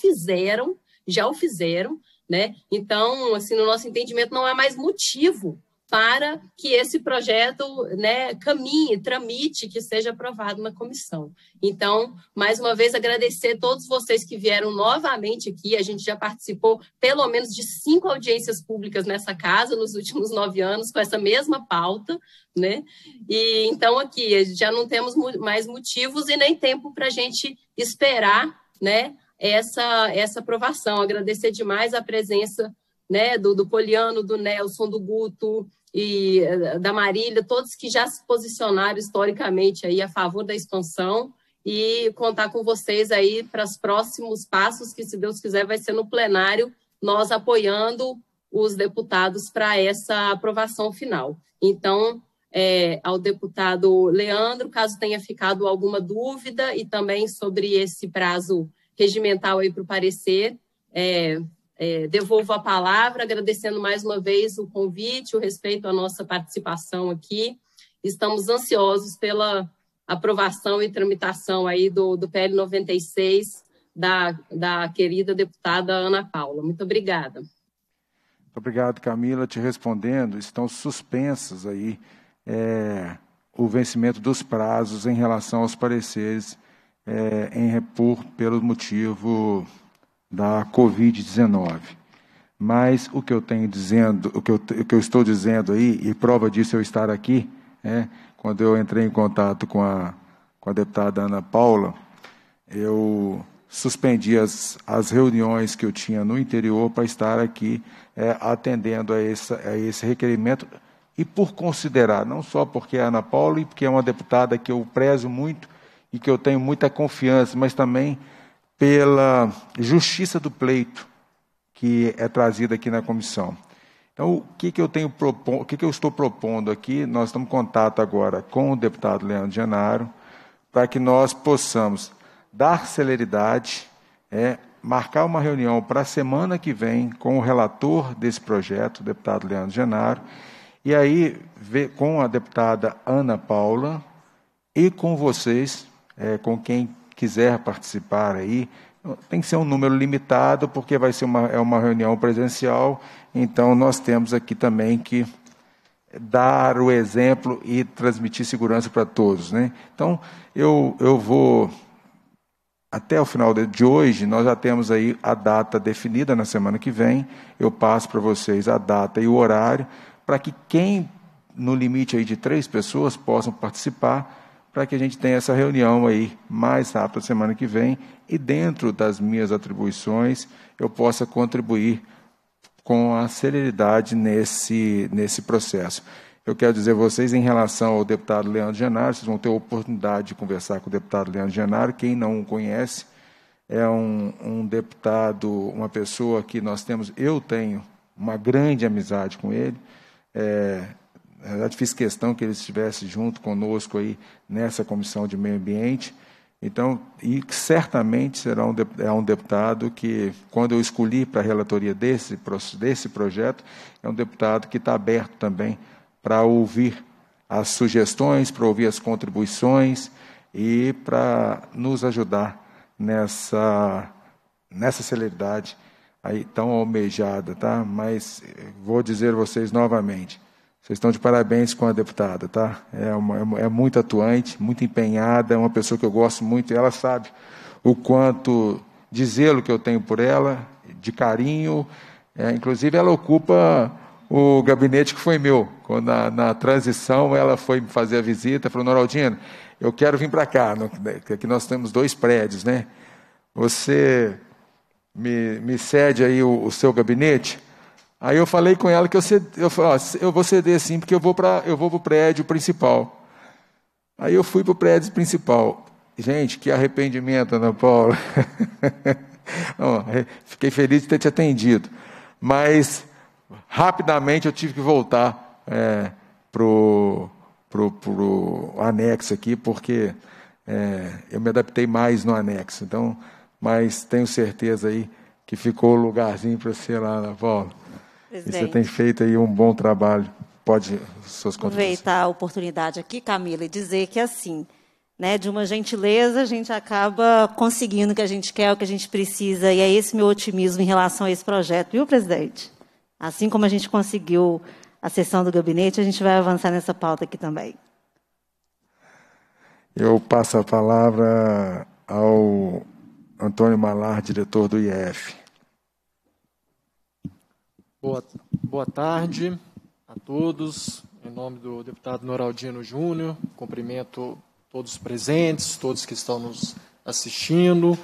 fizeram, né? Então, assim, no nosso entendimento, não há mais motivo para que esse projeto, né, caminhe, tramite, que seja aprovado na comissão. Então, mais uma vez, agradecer a todos vocês que vieram novamente aqui. A gente já participou pelo menos de 5 audiências públicas nessa casa nos últimos 9 anos com essa mesma pauta, né? E então aqui já não temos mais motivos e nem tempo para a gente esperar, né, essa aprovação. Agradecer demais a presença, né, do Poliano, do Nelson, do Guto e da Marília, todos que já se posicionaram historicamente aí a favor da expansão, e contar com vocês aí para os próximos passos, que, se Deus quiser, vai ser no plenário, nós apoiando os deputados para essa aprovação final. Então, ao deputado Leandro, caso tenha ficado alguma dúvida, e também sobre esse prazo regimental aí para o parecer, devolvo a palavra, agradecendo mais uma vez o convite, o respeito à nossa participação aqui. Estamos ansiosos pela aprovação e tramitação aí do PL 96 da querida deputada Ana Paula. Muito obrigada. Muito obrigado, Camila. Te respondendo, estão suspensas aí o vencimento dos prazos em relação aos pareceres em repor pelo motivo da Covid-19. Mas o que eu tenho dizendo, o que eu estou dizendo aí, e prova disso eu estar aqui, quando eu entrei em contato com a deputada Ana Paula, eu suspendi as reuniões que eu tinha no interior para estar aqui atendendo a esse requerimento, e por considerar, não só porque é Ana Paula e porque é uma deputada que eu prezo muito e que eu tenho muita confiança, mas também pela justiça do pleito que é trazida aqui na comissão. Então, o que eu estou propondo aqui? Nós estamos em contato agora com o deputado Leandro Genaro, para que nós possamos dar celeridade, marcar uma reunião para a semana que vem com o relator desse projeto, o deputado Leandro Genaro, e aí ver com a deputada Ana Paula e com vocês, com quem quiser participar aí. Tem que ser um número limitado, porque vai ser uma reunião presencial, então nós temos aqui também que dar o exemplo e transmitir segurança para todos, né? Então, eu vou, até o final de hoje, nós já temos aí a data definida, na semana que vem, eu passo para vocês a data e o horário, para que quem, no limite aí de 3 pessoas, possam participar, para que a gente tenha essa reunião aí mais rápida semana que vem, e dentro das minhas atribuições eu possa contribuir com a celeridade nesse processo. Eu quero dizer a vocês, em relação ao deputado Leandro Genaro, vocês vão ter a oportunidade de conversar com o deputado Leandro Genaro. Quem não o conhece, é um deputado, uma pessoa que eu tenho uma grande amizade com ele. Na verdade, fiz questão que ele estivesse junto conosco aí nessa Comissão de Meio Ambiente. Então, e certamente será um deputado que, quando eu escolhi para a relatoria desse projeto, é um deputado que está aberto também para ouvir as sugestões, para ouvir as contribuições e para nos ajudar nessa celeridade aí tão almejada, tá? Mas vou dizer a vocês novamente, vocês estão de parabéns com a deputada, tá? É muito atuante, muito empenhada, é uma pessoa que eu gosto muito, e ela sabe o quanto de zelo que eu tenho por ela, de carinho. Inclusive, ela ocupa o gabinete que foi meu. Quando na transição, ela foi me fazer a visita, falou: Noraldino, eu quero vir para cá, aqui nós temos 2 prédios, né? Você me cede aí o seu gabinete? Aí eu falei com ela que eu vou ceder sim, porque eu vou para o prédio principal. Aí eu fui para o prédio principal. Gente, que arrependimento, Ana Paula. Não, fiquei feliz de ter te atendido. Mas rapidamente eu tive que voltar pro anexo aqui, porque eu me adaptei mais no anexo. Então, mas tenho certeza aí que ficou o lugarzinho para você lá, Ana Paula. E você tem feito aí um bom trabalho. Pode suas contribuições. Aproveitar a oportunidade aqui, Camila, e dizer que assim, né, de uma gentileza a gente acaba conseguindo o que a gente quer, o que a gente precisa, e é esse meu otimismo em relação a esse projeto, viu, presidente? Assim como a gente conseguiu a sessão do gabinete, a gente vai avançar nessa pauta aqui também. Eu passo a palavra ao Antônio Malard, diretor do IEF. Boa tarde a todos. Em nome do deputado Noraldino Júnior, cumprimento todos os presentes, todos que estão nos assistindo.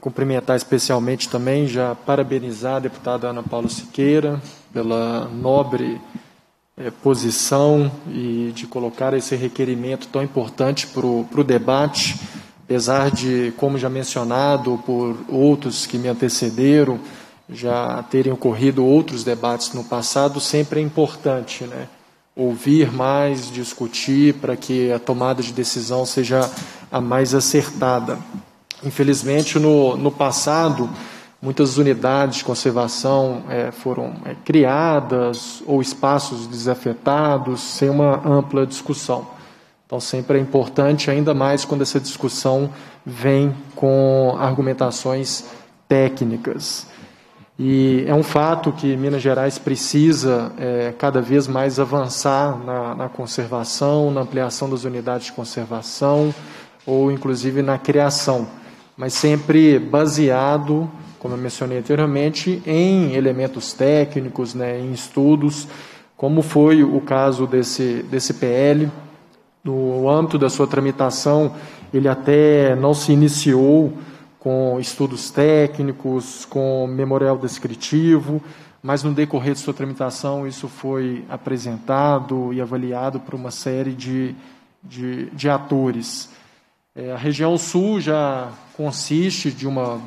Cumprimentar especialmente também, já parabenizar a deputada Ana Paula Siqueira pela nobre posição e de colocar esse requerimento tão importante para o debate, apesar de, como já mencionado por outros que me antecederam, já terem ocorrido outros debates no passado, sempre é importante, né, ouvir mais, discutir, para que a tomada de decisão seja a mais acertada. Infelizmente, no passado, muitas unidades de conservação foram criadas ou espaços desafetados sem uma ampla discussão. Então, sempre é importante, ainda mais quando essa discussão vem com argumentações técnicas. E é um fato que Minas Gerais precisa cada vez mais avançar na conservação, na ampliação das unidades de conservação, ou inclusive na criação, mas sempre baseado, como eu mencionei anteriormente, em elementos técnicos, né, em estudos, como foi o caso desse PL. No âmbito da sua tramitação, ele até não se iniciou com estudos técnicos, com memorial descritivo, mas no decorrer de sua tramitação isso foi apresentado e avaliado por uma série de atores. A região sul já consiste de uma...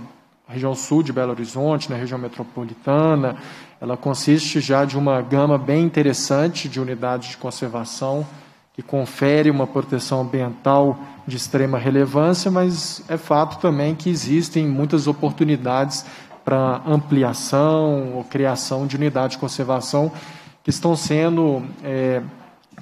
A região sul de Belo Horizonte, na região metropolitana, ela consiste já de uma gama bem interessante de unidades de conservação que confere uma proteção ambiental de extrema relevância, mas é fato também que existem muitas oportunidades para ampliação ou criação de unidades de conservação que estão sendo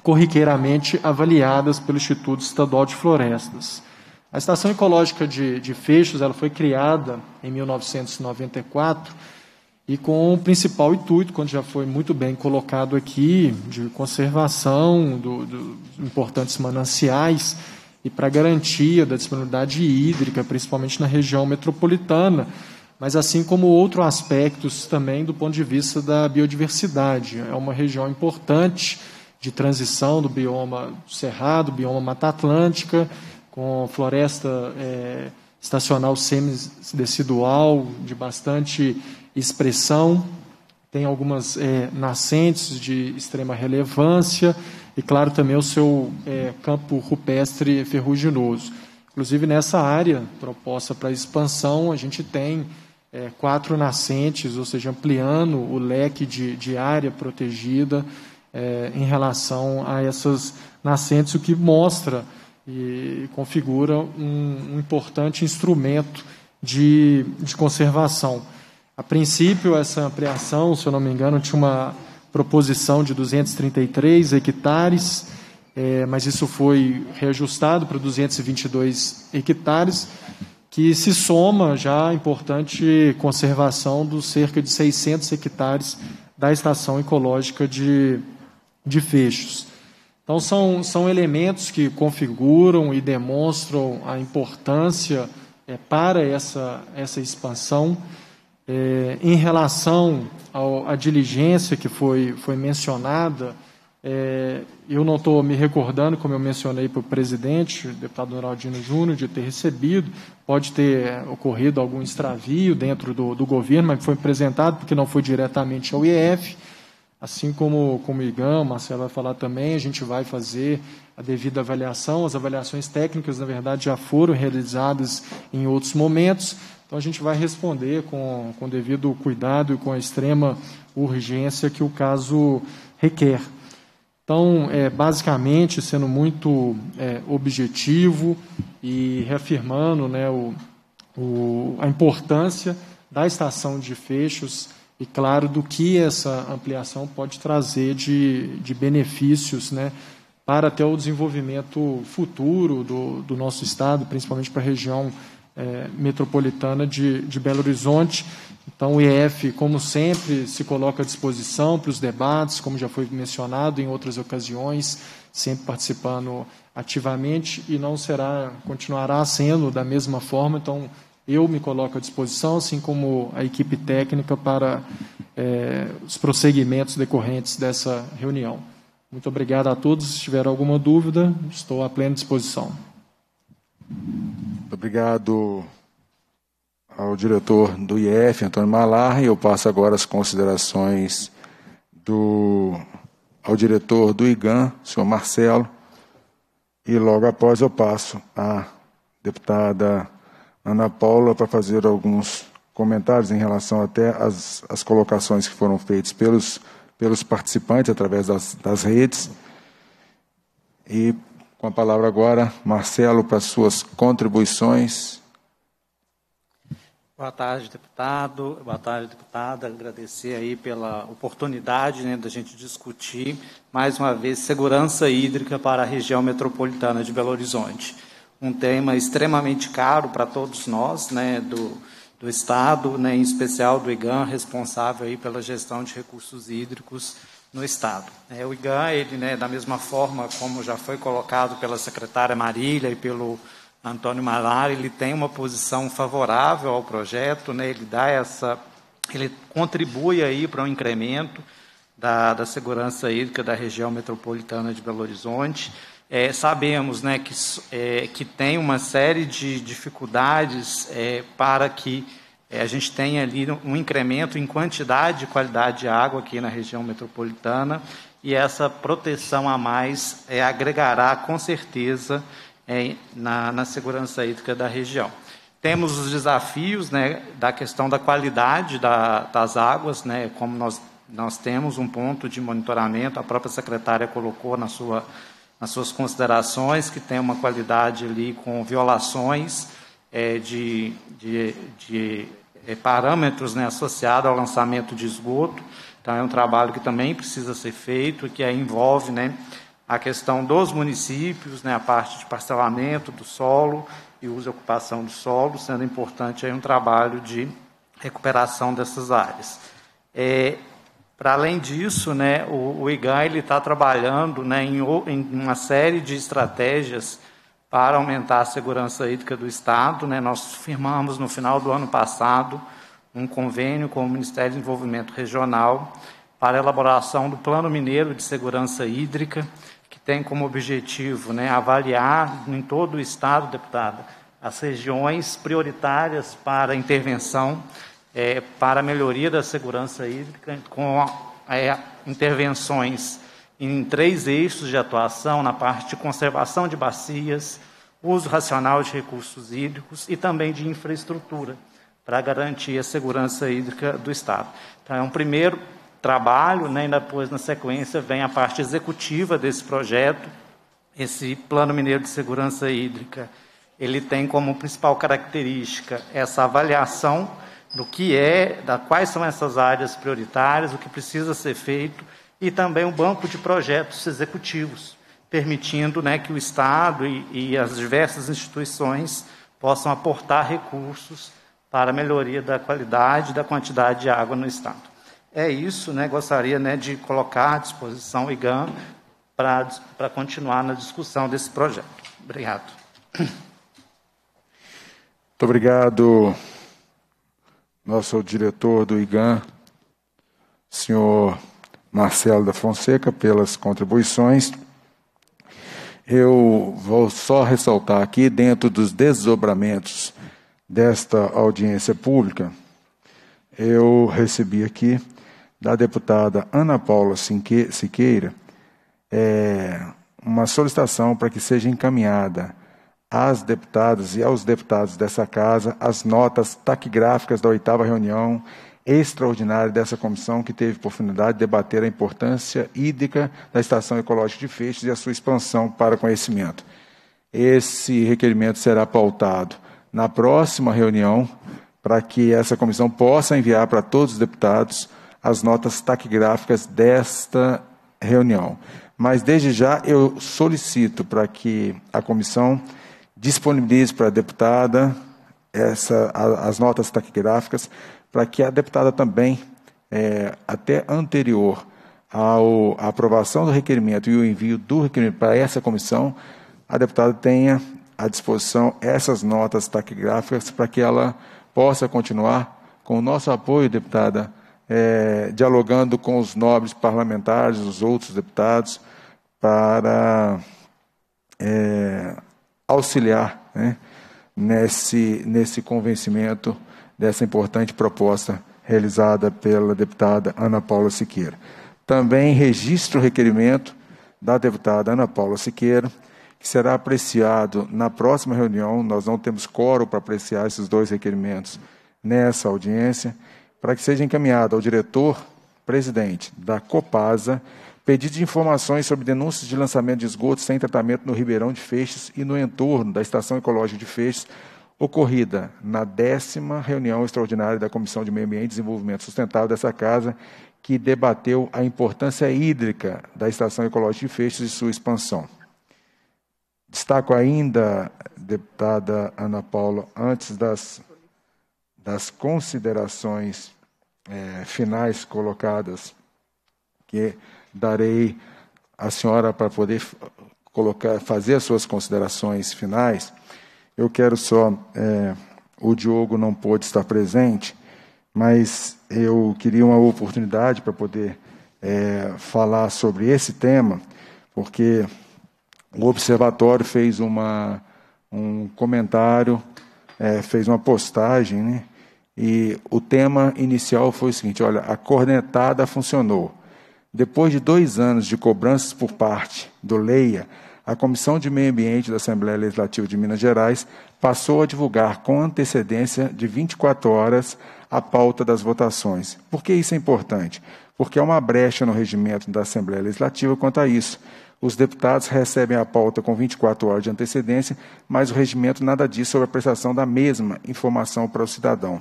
corriqueiramente avaliadas pelo Instituto Estadual de Florestas. A Estação Ecológica de Fechos, ela foi criada em 1994 e com o principal intuito, quando já foi muito bem colocado aqui, de conservação dos importantes mananciais e para garantia da disponibilidade hídrica, principalmente na região metropolitana, mas assim como outros aspectos também do ponto de vista da biodiversidade. É uma região importante de transição do bioma cerrado, bioma Mata Atlântica, com floresta estacional semidecidual de bastante expressão, tem algumas nascentes de extrema relevância e, claro, também o seu campo rupestre ferruginoso. Inclusive, nessa área proposta para expansão, a gente tem 4 nascentes, ou seja, ampliando o leque de área protegida em relação a essas nascentes, o que mostra e configura um importante instrumento de conservação. A princípio, essa ampliação, se eu não me engano, tinha uma proposição de 233 hectares, mas isso foi reajustado para 222 hectares, que se soma já à importante conservação dos cerca de 600 hectares da Estação Ecológica de Fechos. Então, são elementos que configuram e demonstram a importância para essa expansão. Em relação à diligência que foi mencionada, eu não estou me recordando, como eu mencionei para o presidente, o deputado Noraldino Júnior, de ter recebido, pode ter ocorrido algum extravio dentro do governo, mas foi apresentado porque não foi diretamente ao IEF, assim como o IGAM, o Marcelo vai falar também, a gente vai fazer a devida avaliação. As avaliações técnicas, na verdade, já foram realizadas em outros momentos, Então, a gente vai responder com devido cuidado e com a extrema urgência que o caso requer. Então, basicamente, sendo muito objetivo e reafirmando, né, a importância da estação de Fechos e, claro, do que essa ampliação pode trazer de benefícios, né, para até o desenvolvimento futuro do nosso Estado, principalmente para a região metropolitana de Belo Horizonte. Então, o IEF, como sempre, se coloca à disposição para os debates, como já foi mencionado em outras ocasiões, sempre participando ativamente, e não será, continuará sendo da mesma forma. Então, eu me coloco à disposição, assim como a equipe técnica, para os prosseguimentos decorrentes dessa reunião. Muito obrigado a todos. Se tiver alguma dúvida, estou à plena disposição. Muito obrigado ao diretor do IEF, Antônio Malard. Eu passo agora as considerações ao diretor do IGAM, senhor Marcelo, e logo após eu passo à deputada Ana Paula para fazer alguns comentários em relação até às colocações que foram feitas pelos participantes através das redes. E com a palavra agora, Marcelo, para suas contribuições. Boa tarde, deputado. Boa tarde, deputada. Agradecer aí pela oportunidade, né, da gente discutir, mais uma vez, segurança hídrica para a região metropolitana de Belo Horizonte. Um tema extremamente caro para todos nós, né, do Estado, né, em especial do IGAM, responsável aí pela gestão de recursos hídricos no Estado. O IGAM, ele, né, da mesma forma como já foi colocado pela secretária Marília e pelo Antônio Malard, ele tem uma posição favorável ao projeto, né, ele contribui aí para um incremento da segurança hídrica da região metropolitana de Belo Horizonte. Sabemos, né, que tem uma série de dificuldades para que a gente tem ali um incremento em quantidade e qualidade de água aqui na região metropolitana, e essa proteção a mais agregará, com certeza, na segurança hídrica da região. Temos os desafios, né, da questão da qualidade das águas, né, como nós temos um ponto de monitoramento, a própria secretária colocou nas suas considerações, que tem uma qualidade ali com violações de parâmetros, né, associados ao lançamento de esgoto. Então, é um trabalho que também precisa ser feito, que envolve, né, a questão dos municípios, né, a parte de parcelamento do solo e uso e ocupação do solo, sendo importante aí um trabalho de recuperação dessas áreas. Para além disso, né, o IGAM está trabalhando, né, em uma série de estratégias para aumentar a segurança hídrica do Estado, né. Nós firmamos no final do ano passado um convênio com o Ministério do Desenvolvimento Regional para a elaboração do Plano Mineiro de Segurança Hídrica, que tem como objetivo, né, avaliar em todo o Estado, deputada, as regiões prioritárias para intervenção, para a melhoria da segurança hídrica, com intervenções em 3 eixos de atuação, na parte de conservação de bacias, uso racional de recursos hídricos e também de infraestrutura, para garantir a segurança hídrica do Estado. Então, é um primeiro trabalho, né, e depois, na sequência, vem a parte executiva desse projeto. Esse Plano Mineiro de Segurança Hídrica, ele tem como principal característica essa avaliação do que quais são essas áreas prioritárias, o que precisa ser feito, e também um banco de projetos executivos, permitindo, né, que o Estado e as diversas instituições possam aportar recursos para a melhoria da qualidade e da quantidade de água no Estado. É isso, né, gostaria, né, de colocar à disposição o IGAM para continuar na discussão desse projeto. Obrigado. Muito obrigado, nosso diretor do IGAM, senhor Marcelo da Fonseca, pelas contribuições. Eu vou só ressaltar aqui, dentro dos desdobramentos desta audiência pública, eu recebi aqui da deputada Ana Paula Siqueira uma solicitação para que seja encaminhada às deputadas e aos deputados dessa Casa as notas taquigráficas da 8ª reunião extraordinária dessa comissão, que teve oportunidade de debater a importância hídrica da Estação Ecológica de Fechos e a sua expansão para conhecimento. Esse requerimento será pautado na próxima reunião, para que essa comissão possa enviar para todos os deputados as notas taquigráficas desta reunião. Mas, desde já, eu solicito para que a comissão disponibilize para a deputada as notas taquigráficas, para que a deputada também, até anterior à aprovação do requerimento e o envio do requerimento para essa comissão, a deputada tenha à disposição essas notas taquigráficas, para que ela possa continuar com o nosso apoio, deputada, dialogando com os nobres parlamentares, os outros deputados, para auxiliar, né, nesse convencimento dessa importante proposta realizada pela deputada Ana Paula Siqueira. Também registro o requerimento da deputada Ana Paula Siqueira, que será apreciado na próxima reunião. Nós não temos quórum para apreciar esses dois requerimentos nessa audiência, para que seja encaminhado ao diretor-presidente da Copasa pedido de informações sobre denúncias de lançamento de esgotos sem tratamento no Ribeirão de Feixes e no entorno da Estação Ecológica de Feixes, ocorrida na 10ª reunião extraordinária da Comissão de Meio Ambiente e Desenvolvimento Sustentável dessa Casa, que debateu a importância hídrica da Estação Ecológica de Feixes e sua expansão. Destaco ainda, deputada Ana Paula, antes das considerações finais colocadas, que darei à senhora para poder fazer as suas considerações finais, eu quero só, o Diogo não pôde estar presente, mas eu queria uma oportunidade para poder falar sobre esse tema, porque o Observatório fez um comentário, fez uma postagem, né? E o tema inicial foi o seguinte: olha, a cornetada funcionou. Depois de 2 anos de cobranças por parte do LEIA, a Comissão de Meio Ambiente da Assembleia Legislativa de Minas Gerais passou a divulgar com antecedência de 24 horas a pauta das votações. Por que isso é importante? Porque há uma brecha no regimento da Assembleia Legislativa quanto a isso. Os deputados recebem a pauta com 24 horas de antecedência, mas o regimento nada diz sobre a prestação da mesma informação para o cidadão.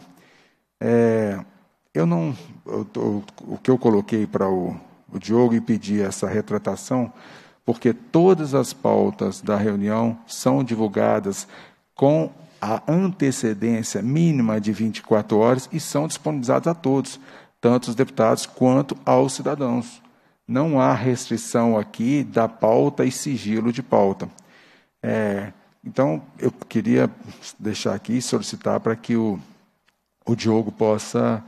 O que eu coloquei para o Diogo e pedi essa retratação, porque todas as pautas da reunião são divulgadas com a antecedência mínima de 24 horas e são disponibilizadas a todos, tanto os deputados quanto aos cidadãos. Não há restrição aqui da pauta e sigilo de pauta. Então, eu queria deixar aqui e solicitar para que o Diogo possa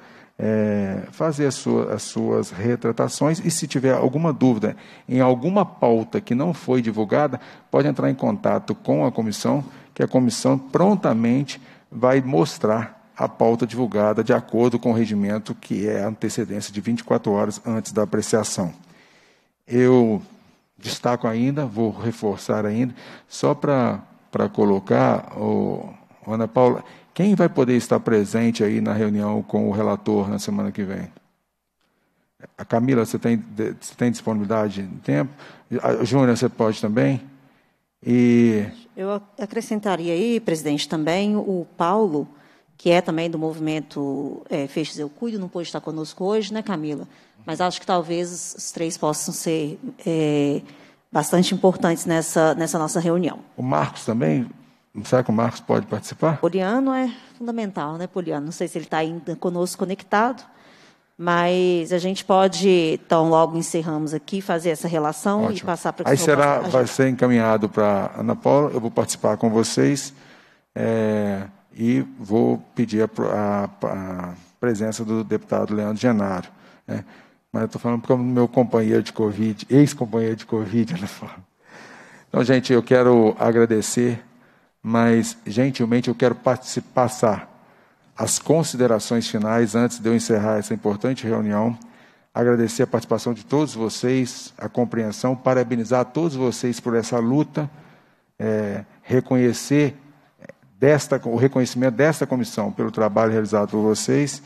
fazer as suas retratações, e se tiver alguma dúvida em alguma pauta que não foi divulgada, pode entrar em contato com a comissão, que a comissão prontamente vai mostrar a pauta divulgada de acordo com o regimento, que é a antecedência de 24 horas antes da apreciação. Eu destaco ainda, vou reforçar ainda, só para colocar, Ana Paula, quem vai poder estar presente aí na reunião com o relator na semana que vem? A Camila, você tem disponibilidade de tempo? A Júnior, você pode também? Eu acrescentaria aí, presidente, também o Paulo, que é também do movimento Fechos Eu Cuido, não pôde estar conosco hoje, né, Camila? Mas acho que talvez os três possam ser bastante importantes nessa nossa reunião. O Marcos também? Será que o Marcos pode participar? Poliano é fundamental, né, Poliano? Não sei se ele está ainda conosco conectado, mas a gente pode, então, logo encerramos aqui, fazer essa relação. Ótimo. E passar para o senhor. Aí vai ser encaminhado para a Ana Paula, eu vou participar com vocês. E vou pedir a presença do deputado Leandro Genaro, né? Mas eu estou falando porque é o meu companheiro de Covid, ex-companheiro de Covid. Então, gente, eu quero agradecer, mas, gentilmente, eu quero passar as considerações finais antes de eu encerrar essa importante reunião. Agradecer a participação de todos vocês, a compreensão, parabenizar a todos vocês por essa luta, reconhecer o reconhecimento desta comissão pelo trabalho realizado por vocês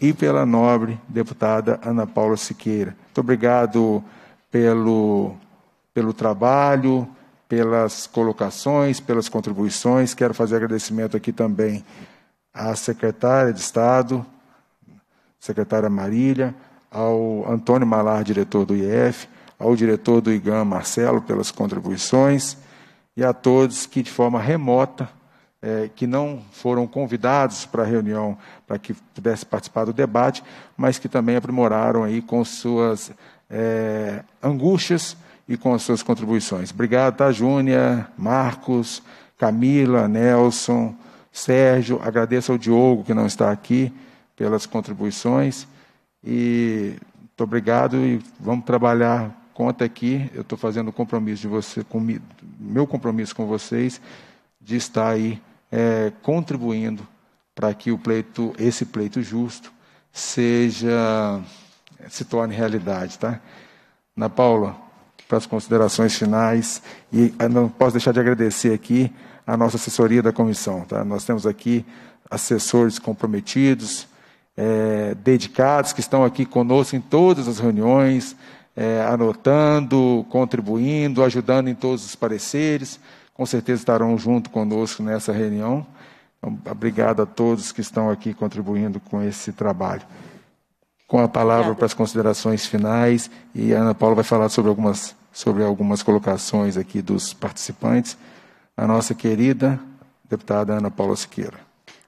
e pela nobre deputada Ana Paula Siqueira. Muito obrigado pelo trabalho, pelas colocações, pelas contribuições. Quero fazer agradecimento aqui também à secretária de Estado, secretária Marília, ao Antônio Malard, diretor do IEF, ao diretor do IGAM, Marcelo, pelas contribuições, e a todos que, de forma remota, que não foram convidados para a reunião, para que pudesse participar do debate, mas que também aprimoraram aí com suas angústias e com as suas contribuições. Obrigado, tá, Júnia, Marcos, Camila, Nelson, Sérgio. Agradeço ao Diogo, que não está aqui, pelas contribuições. E muito obrigado, e vamos trabalhar. Conta aqui, eu estou fazendo o compromisso de você, meu compromisso com vocês, de estar aí contribuindo para que esse pleito justo se torne realidade, tá? Ana Paula, para as considerações finais, e não posso deixar de agradecer aqui a nossa assessoria da comissão, tá? Nós temos aqui assessores comprometidos, dedicados, que estão aqui conosco em todas as reuniões, anotando, contribuindo, ajudando em todos os pareceres. Com certeza estarão junto conosco nessa reunião. Então, obrigado a todos que estão aqui contribuindo com esse trabalho. Com a palavra para as considerações finais, e a Ana Paula vai falar sobre algumas colocações aqui dos participantes, a nossa querida deputada Ana Paula Siqueira.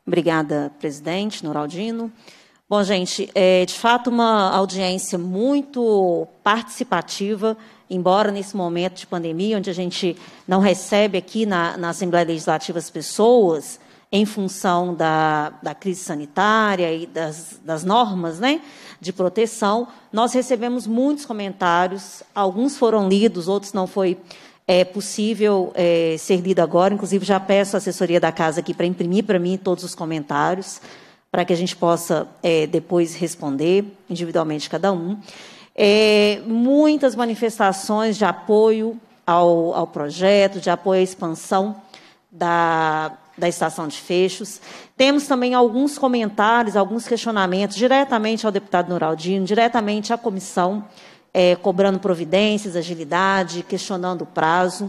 Obrigada, presidente Noraldino. Bom, gente, é de fato uma audiência muito participativa, embora nesse momento de pandemia, onde a gente não recebe aqui na Assembleia Legislativa as pessoas, em função da crise sanitária e das normas, né, de proteção, nós recebemos muitos comentários, alguns foram lidos, outros não foi possível ser lido agora. Inclusive, já peço a assessoria da casa aqui para imprimir para mim todos os comentários, para que a gente possa depois responder individualmente cada um. Muitas manifestações de apoio ao projeto, de apoio à expansão da Estação de Fechos. Temos também alguns comentários, alguns questionamentos diretamente ao deputado Noraldino, diretamente à comissão, cobrando providências, agilidade, questionando o prazo.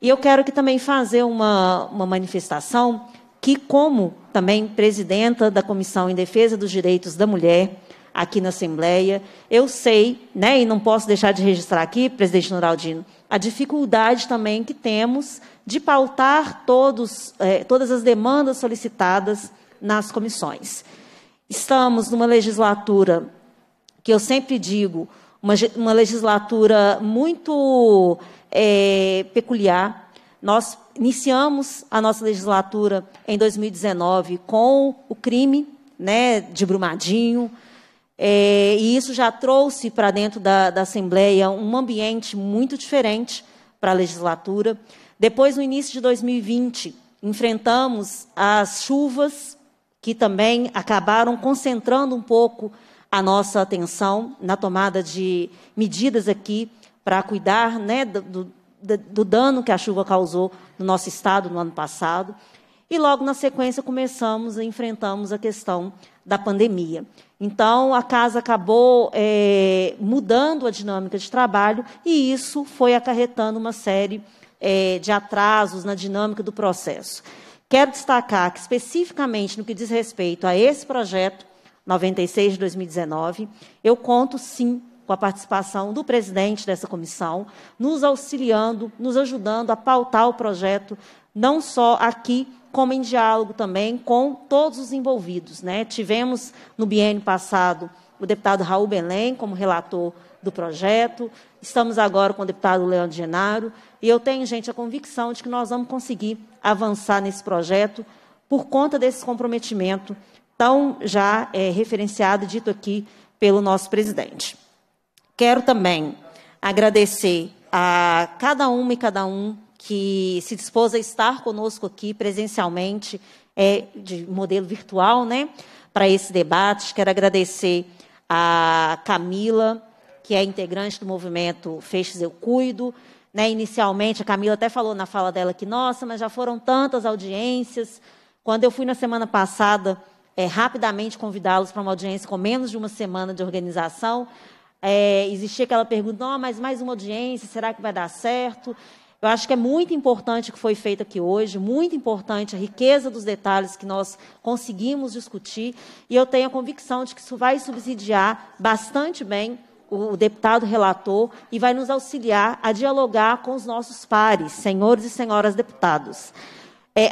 E eu quero aqui também fazer uma manifestação que, como também presidenta da Comissão em Defesa dos Direitos da Mulher, aqui na Assembleia, eu sei, né, e não posso deixar de registrar aqui, presidente Noraldino, a dificuldade também que temos de pautar todas as demandas solicitadas nas comissões. Estamos numa legislatura, que eu sempre digo, uma legislatura muito peculiar. Nós iniciamos a nossa legislatura em 2019 com o crime, né, de Brumadinho, e isso já trouxe para dentro da Assembleia um ambiente muito diferente para a legislatura. Depois, no início de 2020, enfrentamos as chuvas, que também acabaram concentrando um pouco a nossa atenção na tomada de medidas aqui para cuidar, né, do dano que a chuva causou no nosso estado no ano passado. E logo na sequência começamos e enfrentamos a questão da pandemia. Então, a casa acabou mudando a dinâmica de trabalho, e isso foi acarretando uma série de atrasos na dinâmica do processo. Quero destacar que, especificamente no que diz respeito a esse projeto, 96 de 2019, eu conto, sim, com a participação do presidente dessa comissão, nos auxiliando, nos ajudando a pautar o projeto, não só aqui, como em diálogo também com todos os envolvidos, né? Tivemos, no biênio passado, o deputado Raul Belém como relator do projeto, estamos agora com o deputado Leandro Genaro, e eu tenho, gente, a convicção de que nós vamos conseguir avançar nesse projeto por conta desse comprometimento tão já referenciado e dito aqui pelo nosso presidente. Quero também agradecer a cada uma e cada um que se dispôs a estar conosco aqui presencialmente, de modelo virtual, né, para esse debate. Quero agradecer a Camila, que é integrante do Movimento Fechos Eu Cuido, né, inicialmente, a Camila até falou na fala dela que, nossa, mas já foram tantas audiências. Quando eu fui na semana passada, rapidamente convidá-los para uma audiência com menos de uma semana de organização, existia aquela pergunta, oh, mas mais uma audiência, será que vai dar certo? Eu acho que é muito importante o que foi feito aqui hoje, muito importante a riqueza dos detalhes que nós conseguimos discutir, e eu tenho a convicção de que isso vai subsidiar bastante bem o deputado relator e vai nos auxiliar a dialogar com os nossos pares, senhores e senhoras deputados.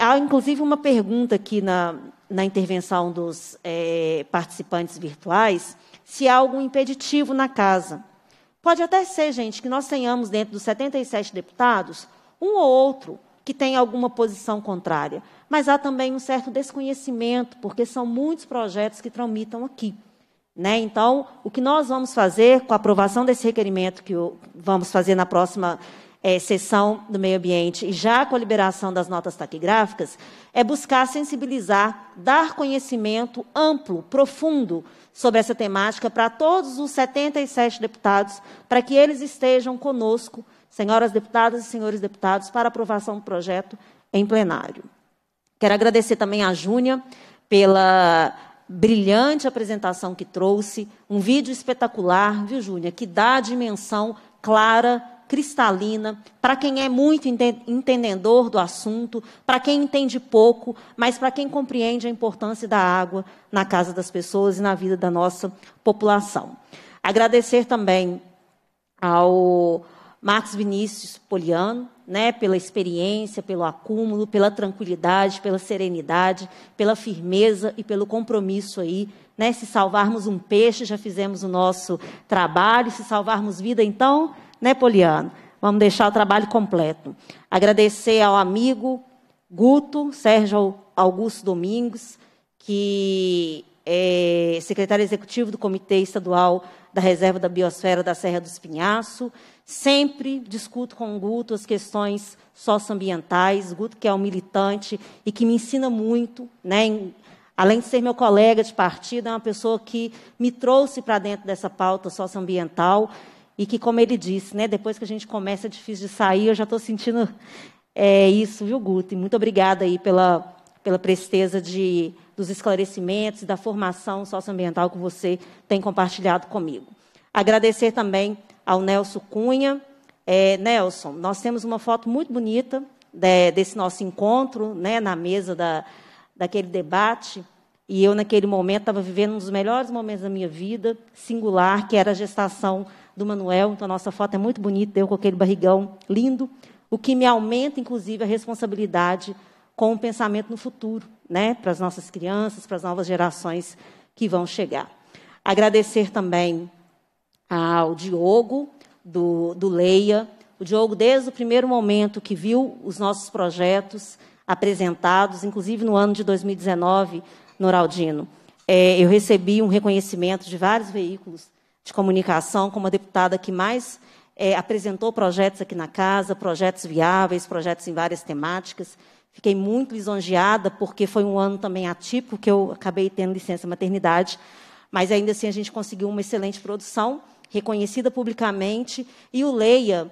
Há, inclusive, uma pergunta aqui na intervenção dos participantes virtuais, se há algum impeditivo na casa. Pode até ser, gente, que nós tenhamos dentro dos 77 deputados um ou outro que tenha alguma posição contrária, mas há também um certo desconhecimento, porque são muitos projetos que tramitam aqui, né? Então, o que nós vamos fazer com a aprovação desse requerimento que vamos fazer na próxima sessão do meio ambiente e já com a liberação das notas taquigráficas, é buscar sensibilizar, dar conhecimento amplo, profundo, sobre essa temática para todos os 77 deputados, para que eles estejam conosco, senhoras deputadas e senhores deputados, para aprovação do projeto em plenário. Quero agradecer também à Júnia pela brilhante apresentação que trouxe, um vídeo espetacular, viu, Júnia, que dá a dimensão clara, cristalina, para quem é muito entendedor do assunto, para quem entende pouco, mas para quem compreende a importância da água na casa das pessoas e na vida da nossa população. Agradecer também ao Marcos Vinícius Polignano, né, pela experiência, pelo acúmulo, pela tranquilidade, pela serenidade, pela firmeza e pelo compromisso aí, né, se salvarmos um peixe, já fizemos o nosso trabalho, se salvarmos vida, então, né, Polignano? Vamos deixar o trabalho completo. Agradecer ao amigo Guto, Sérgio Augusto Domingues, que é secretário executivo do Comitê Estadual da Reserva da Biosfera da Serra do Espinhaço. Sempre discuto com o Guto as questões socioambientais. Guto, que é um militante e que me ensina muito, né, além de ser meu colega de partido, é uma pessoa que me trouxe para dentro dessa pauta socioambiental. E que, como ele disse, né, depois que a gente começa é difícil de sair, eu já estou sentindo isso, viu, Guto? E muito obrigada aí pela presteza dos esclarecimentos e da formação socioambiental que você tem compartilhado comigo. Agradecer também ao Nelson Cunha. Nelson, nós temos uma foto muito bonita desse nosso encontro, né, na mesa daquele debate. E eu, naquele momento, estava vivendo um dos melhores momentos da minha vida, singular, que era a gestação do Manuel. Então, a nossa foto é muito bonita, eu com aquele barrigão lindo, o que me aumenta, inclusive, a responsabilidade com o pensamento no futuro, né, para as nossas crianças, para as novas gerações que vão chegar. Agradecer também ao Diogo, do LEIA. O Diogo, desde o primeiro momento que viu os nossos projetos apresentados, inclusive no ano de 2019, Noraldino, eu recebi um reconhecimento de vários veículos de comunicação como a deputada que mais apresentou projetos aqui na casa, projetos viáveis, projetos em várias temáticas. Fiquei muito lisonjeada, porque foi um ano também atípico, que eu acabei tendo licença maternidade, mas ainda assim a gente conseguiu uma excelente produção, reconhecida publicamente, e o Leia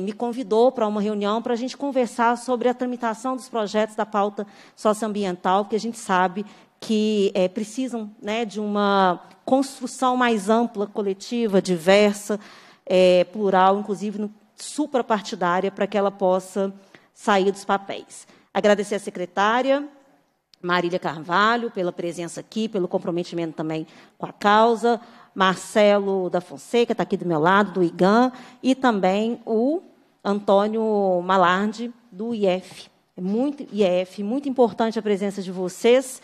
me convidou para uma reunião para a gente conversar sobre a tramitação dos projetos da pauta socioambiental, que a gente sabe que precisam, né, de uma construção mais ampla, coletiva, diversa, plural, inclusive suprapartidária, para que ela possa sair dos papéis. Agradecer à secretária Marília Carvalho pela presença aqui, pelo comprometimento também com a causa, Marcelo da Fonseca, está aqui do meu lado, do IGAM, e também o Antônio Malard, do IEF. Muito importante a presença de vocês.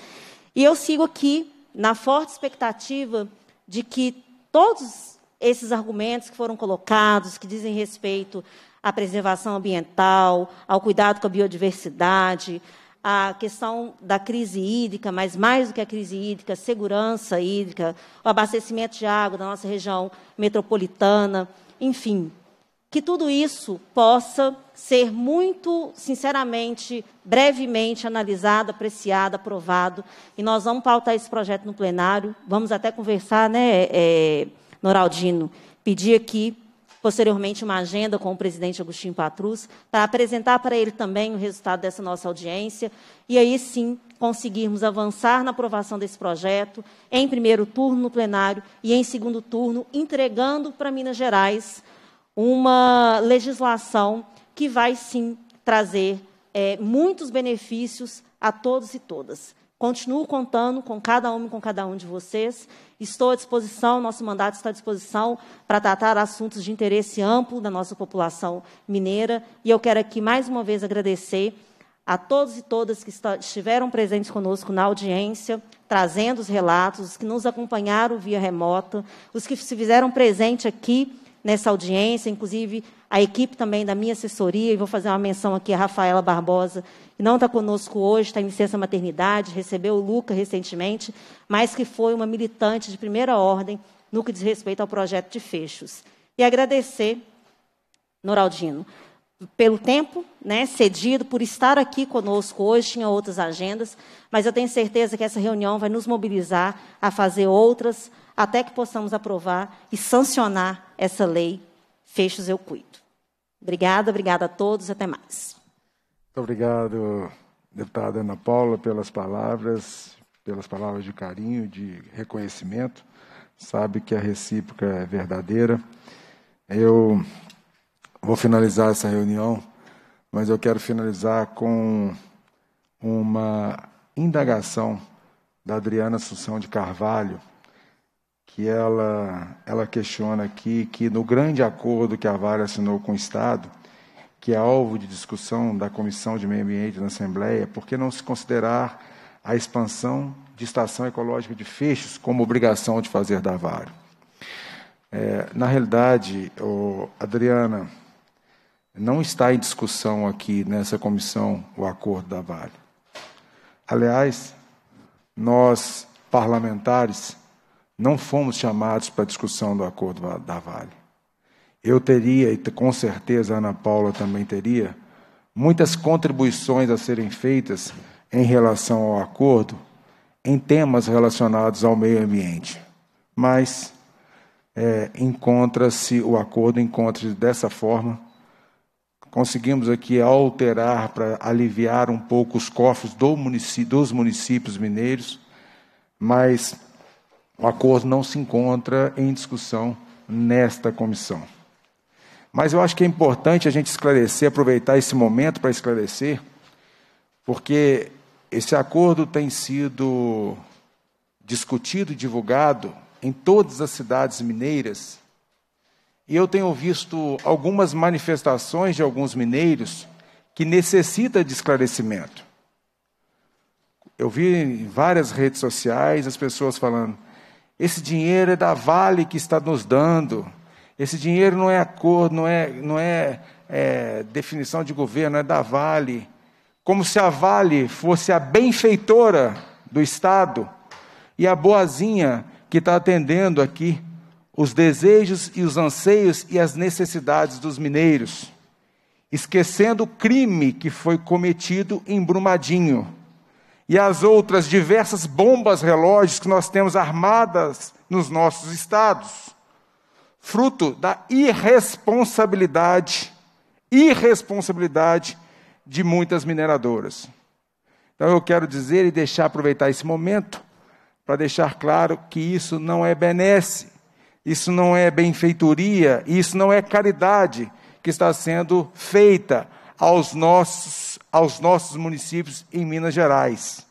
E eu sigo aqui na forte expectativa de que todos esses argumentos que foram colocados, que dizem respeito à preservação ambiental, ao cuidado com a biodiversidade, a questão da crise hídrica, mas mais do que a crise hídrica, a segurança hídrica, o abastecimento de água da nossa região metropolitana, enfim, que tudo isso possa ser muito, sinceramente, brevemente analisado, apreciado, aprovado, e nós vamos pautar esse projeto no plenário, vamos até conversar, né, Noraldino, pedir aqui posteriormente uma agenda com o presidente Agostinho Patrus, para apresentar para ele também o resultado dessa nossa audiência, e aí sim conseguirmos avançar na aprovação desse projeto, em primeiro turno no plenário e em segundo turno, entregando para Minas Gerais uma legislação que vai sim trazer muitos benefícios a todos e todas. Continuo contando com cada um e com cada um de vocês. Estou à disposição, nosso mandato está à disposição para tratar assuntos de interesse amplo da nossa população mineira. E eu quero aqui, mais uma vez, agradecer a todos e todas que estiveram presentes conosco na audiência, trazendo os relatos, os que nos acompanharam via remota, os que se fizeram presente aqui nessa audiência, inclusive a equipe também da minha assessoria, e vou fazer uma menção aqui a Rafaela Barbosa, que não está conosco hoje, está em licença maternidade, recebeu o Luca recentemente, mas que foi uma militante de primeira ordem no que diz respeito ao projeto de fechos. E agradecer, Noraldino, pelo tempo, né, cedido, por estar aqui conosco hoje, tinha outras agendas, mas eu tenho certeza que essa reunião vai nos mobilizar a fazer outras, até que possamos aprovar e sancionar essa lei Fechos Eu Cuido. Obrigada, obrigada a todos, até mais. Muito obrigado, deputada Ana Paula, pelas palavras de carinho, de reconhecimento. Sabe que a recíproca é verdadeira. Eu vou finalizar essa reunião, mas eu quero finalizar com uma indagação da Adriana Assunção de Carvalho, que ela questiona aqui que no grande acordo que a Vale assinou com o Estado, que é alvo de discussão da Comissão de Meio Ambiente na Assembleia, por que não se considerar a expansão de estação ecológica de fechos como obrigação de fazer da Vale? Na realidade, Adriana, não está em discussão aqui nessa comissão o acordo da Vale. Aliás, nós, parlamentares, não fomos chamados para a discussão do acordo da Vale. Eu teria, e com certeza a Ana Paula também teria, muitas contribuições a serem feitas em relação ao acordo, em temas relacionados ao meio ambiente. Mas o acordo encontra-se dessa forma. Conseguimos aqui alterar para aliviar um pouco os cofres dos municípios mineiros, mas o acordo não se encontra em discussão nesta comissão. Mas eu acho que é importante a gente esclarecer, aproveitar esse momento para esclarecer, porque esse acordo tem sido discutido e divulgado em todas as cidades mineiras, e eu tenho visto algumas manifestações de alguns mineiros que necessitam de esclarecimento. Eu vi em várias redes sociais as pessoas falando: esse dinheiro é da Vale que está nos dando. Esse dinheiro não é acordo, não é definição de governo, é da Vale. Como se a Vale fosse a benfeitora do Estado e a boazinha que está atendendo aqui os desejos e os anseios e as necessidades dos mineiros, esquecendo o crime que foi cometido em Brumadinho e as outras diversas bombas relógios que nós temos armadas nos nossos estados, fruto da irresponsabilidade de muitas mineradoras. Então eu quero dizer e aproveitar esse momento para deixar claro que isso não é benesse, isso não é benfeitoria, isso não é caridade que está sendo feita aos nossos municípios em Minas Gerais.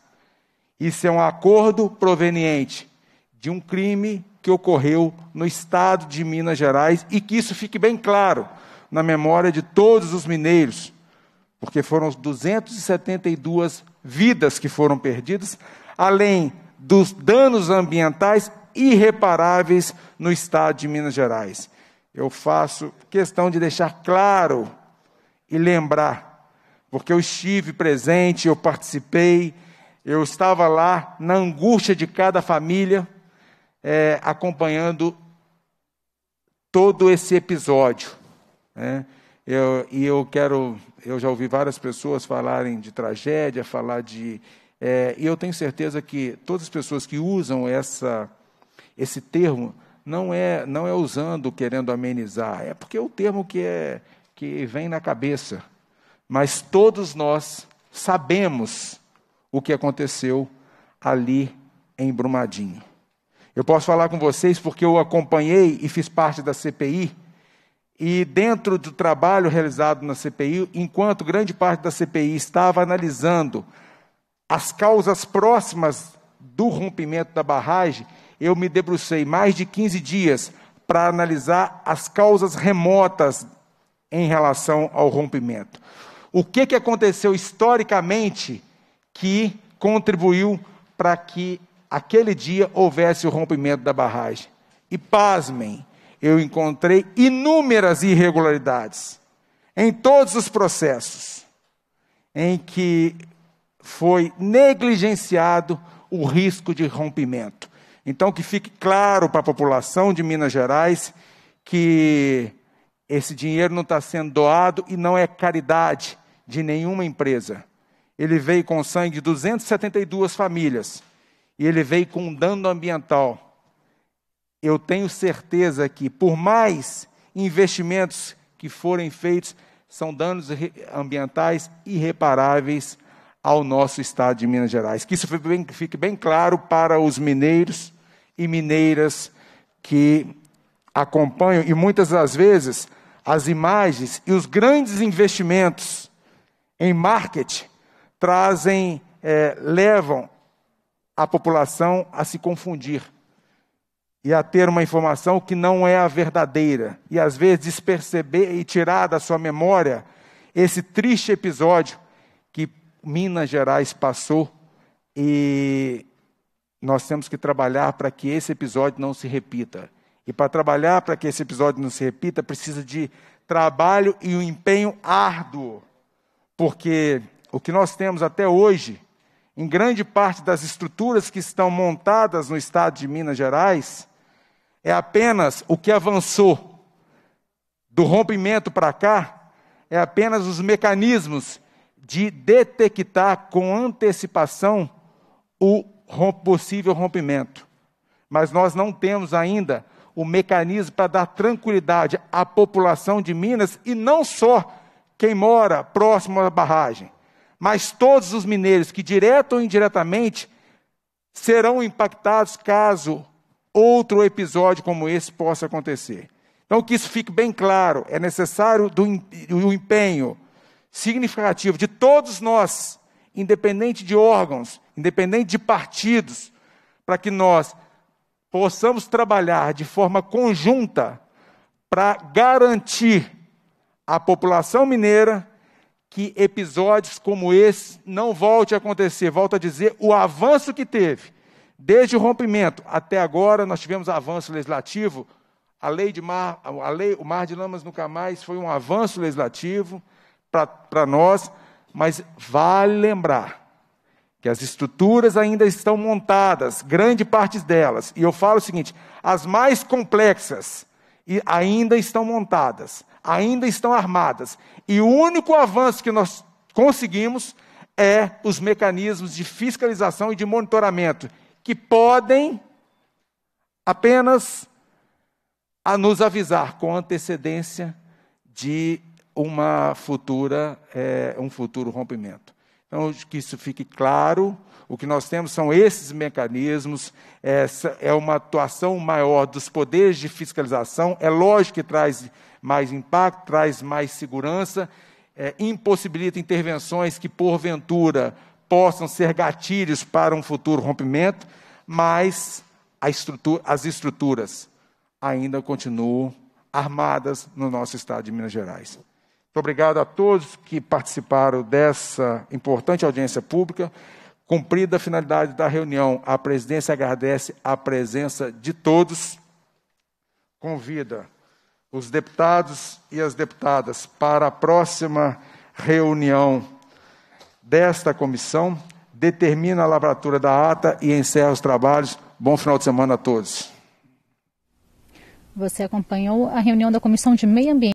Isso é um acordo proveniente de um crime que ocorreu no estado de Minas Gerais, e que isso fique bem claro na memória de todos os mineiros, porque foram 272 vidas que foram perdidas, além dos danos ambientais irreparáveis no estado de Minas Gerais. Eu faço questão de deixar claro e lembrar, porque eu estive presente, eu participei, eu estava lá na angústia de cada família, acompanhando todo esse episódio, né? Eu já ouvi várias pessoas falarem de tragédia, e eu tenho certeza que todas as pessoas que usam esse termo não é usando, querendo amenizar, é porque é o termo que vem na cabeça. Mas todos nós sabemos o que aconteceu ali em Brumadinho. Eu posso falar com vocês porque eu acompanhei e fiz parte da CPI, e dentro do trabalho realizado na CPI, enquanto grande parte da CPI estava analisando as causas próximas do rompimento da barragem, eu me debrucei mais de 15 dias para analisar as causas remotas em relação ao rompimento. O que que aconteceu historicamente que contribuiu para que aquele dia houvesse o rompimento da barragem? E pasmem, eu encontrei inúmeras irregularidades em todos os processos em que foi negligenciado o risco de rompimento. Então, que fique claro para a população de Minas Gerais que esse dinheiro não está sendo doado e não é caridade de nenhuma empresa. Ele veio com sangue de 272 famílias e ele veio com dano ambiental. Eu tenho certeza que, por mais investimentos que forem feitos, são danos ambientais irreparáveis ao nosso estado de Minas Gerais. Que isso fique bem claro para os mineiros e mineiras que acompanham, e muitas das vezes, as imagens e os grandes investimentos em marketing trazem, levam a população a se confundir e a ter uma informação que não é a verdadeira, e às vezes desperceber e tirar da sua memória esse triste episódio que Minas Gerais passou, e nós temos que trabalhar para que esse episódio não se repita. E para trabalhar para que esse episódio não se repita, precisa de trabalho e um empenho árduo, porque o que nós temos até hoje, em grande parte das estruturas que estão montadas no estado de Minas Gerais, é apenas o que avançou do rompimento para cá, é apenas os mecanismos de detectar com antecipação o possível rompimento. Mas nós não temos ainda o mecanismo para dar tranquilidade à população de Minas, e não só quem mora próximo à barragem, mas todos os mineiros que, direto ou indiretamente, serão impactados caso outro episódio como esse possa acontecer. Então, que isso fique bem claro, é necessário o empenho significativo de todos nós, independente de órgãos, independente de partidos, para que nós possamos trabalhar de forma conjunta para garantir à população mineira que episódios como esse não volte a acontecer. Volto a dizer, o avanço que teve, desde o rompimento até agora, nós tivemos avanço legislativo, o Mar de Lamas Nunca Mais foi um avanço legislativo para nós, mas vale lembrar que as estruturas ainda estão montadas, grande parte delas, e eu falo o seguinte, as mais complexas ainda estão montadas, ainda estão armadas, e o único avanço que nós conseguimos é os mecanismos de fiscalização e de monitoramento, que podem apenas nos avisar com antecedência de um futuro rompimento. Então, que isso fique claro, o que nós temos são esses mecanismos, essa é uma atuação maior dos poderes de fiscalização, é lógico que traz mais impacto, traz mais segurança, impossibilita intervenções que, porventura, possam ser gatilhos para um futuro rompimento, mas as estruturas ainda continuam armadas no nosso estado de Minas Gerais. Muito obrigado a todos que participaram dessa importante audiência pública. Cumprida a finalidade da reunião, a presidência agradece a presença de todos. Convida os deputados e as deputadas para a próxima reunião desta comissão. Determina a lavratura da ata e encerra os trabalhos. Bom final de semana a todos. Você acompanhou a reunião da Comissão de Meio Ambiente.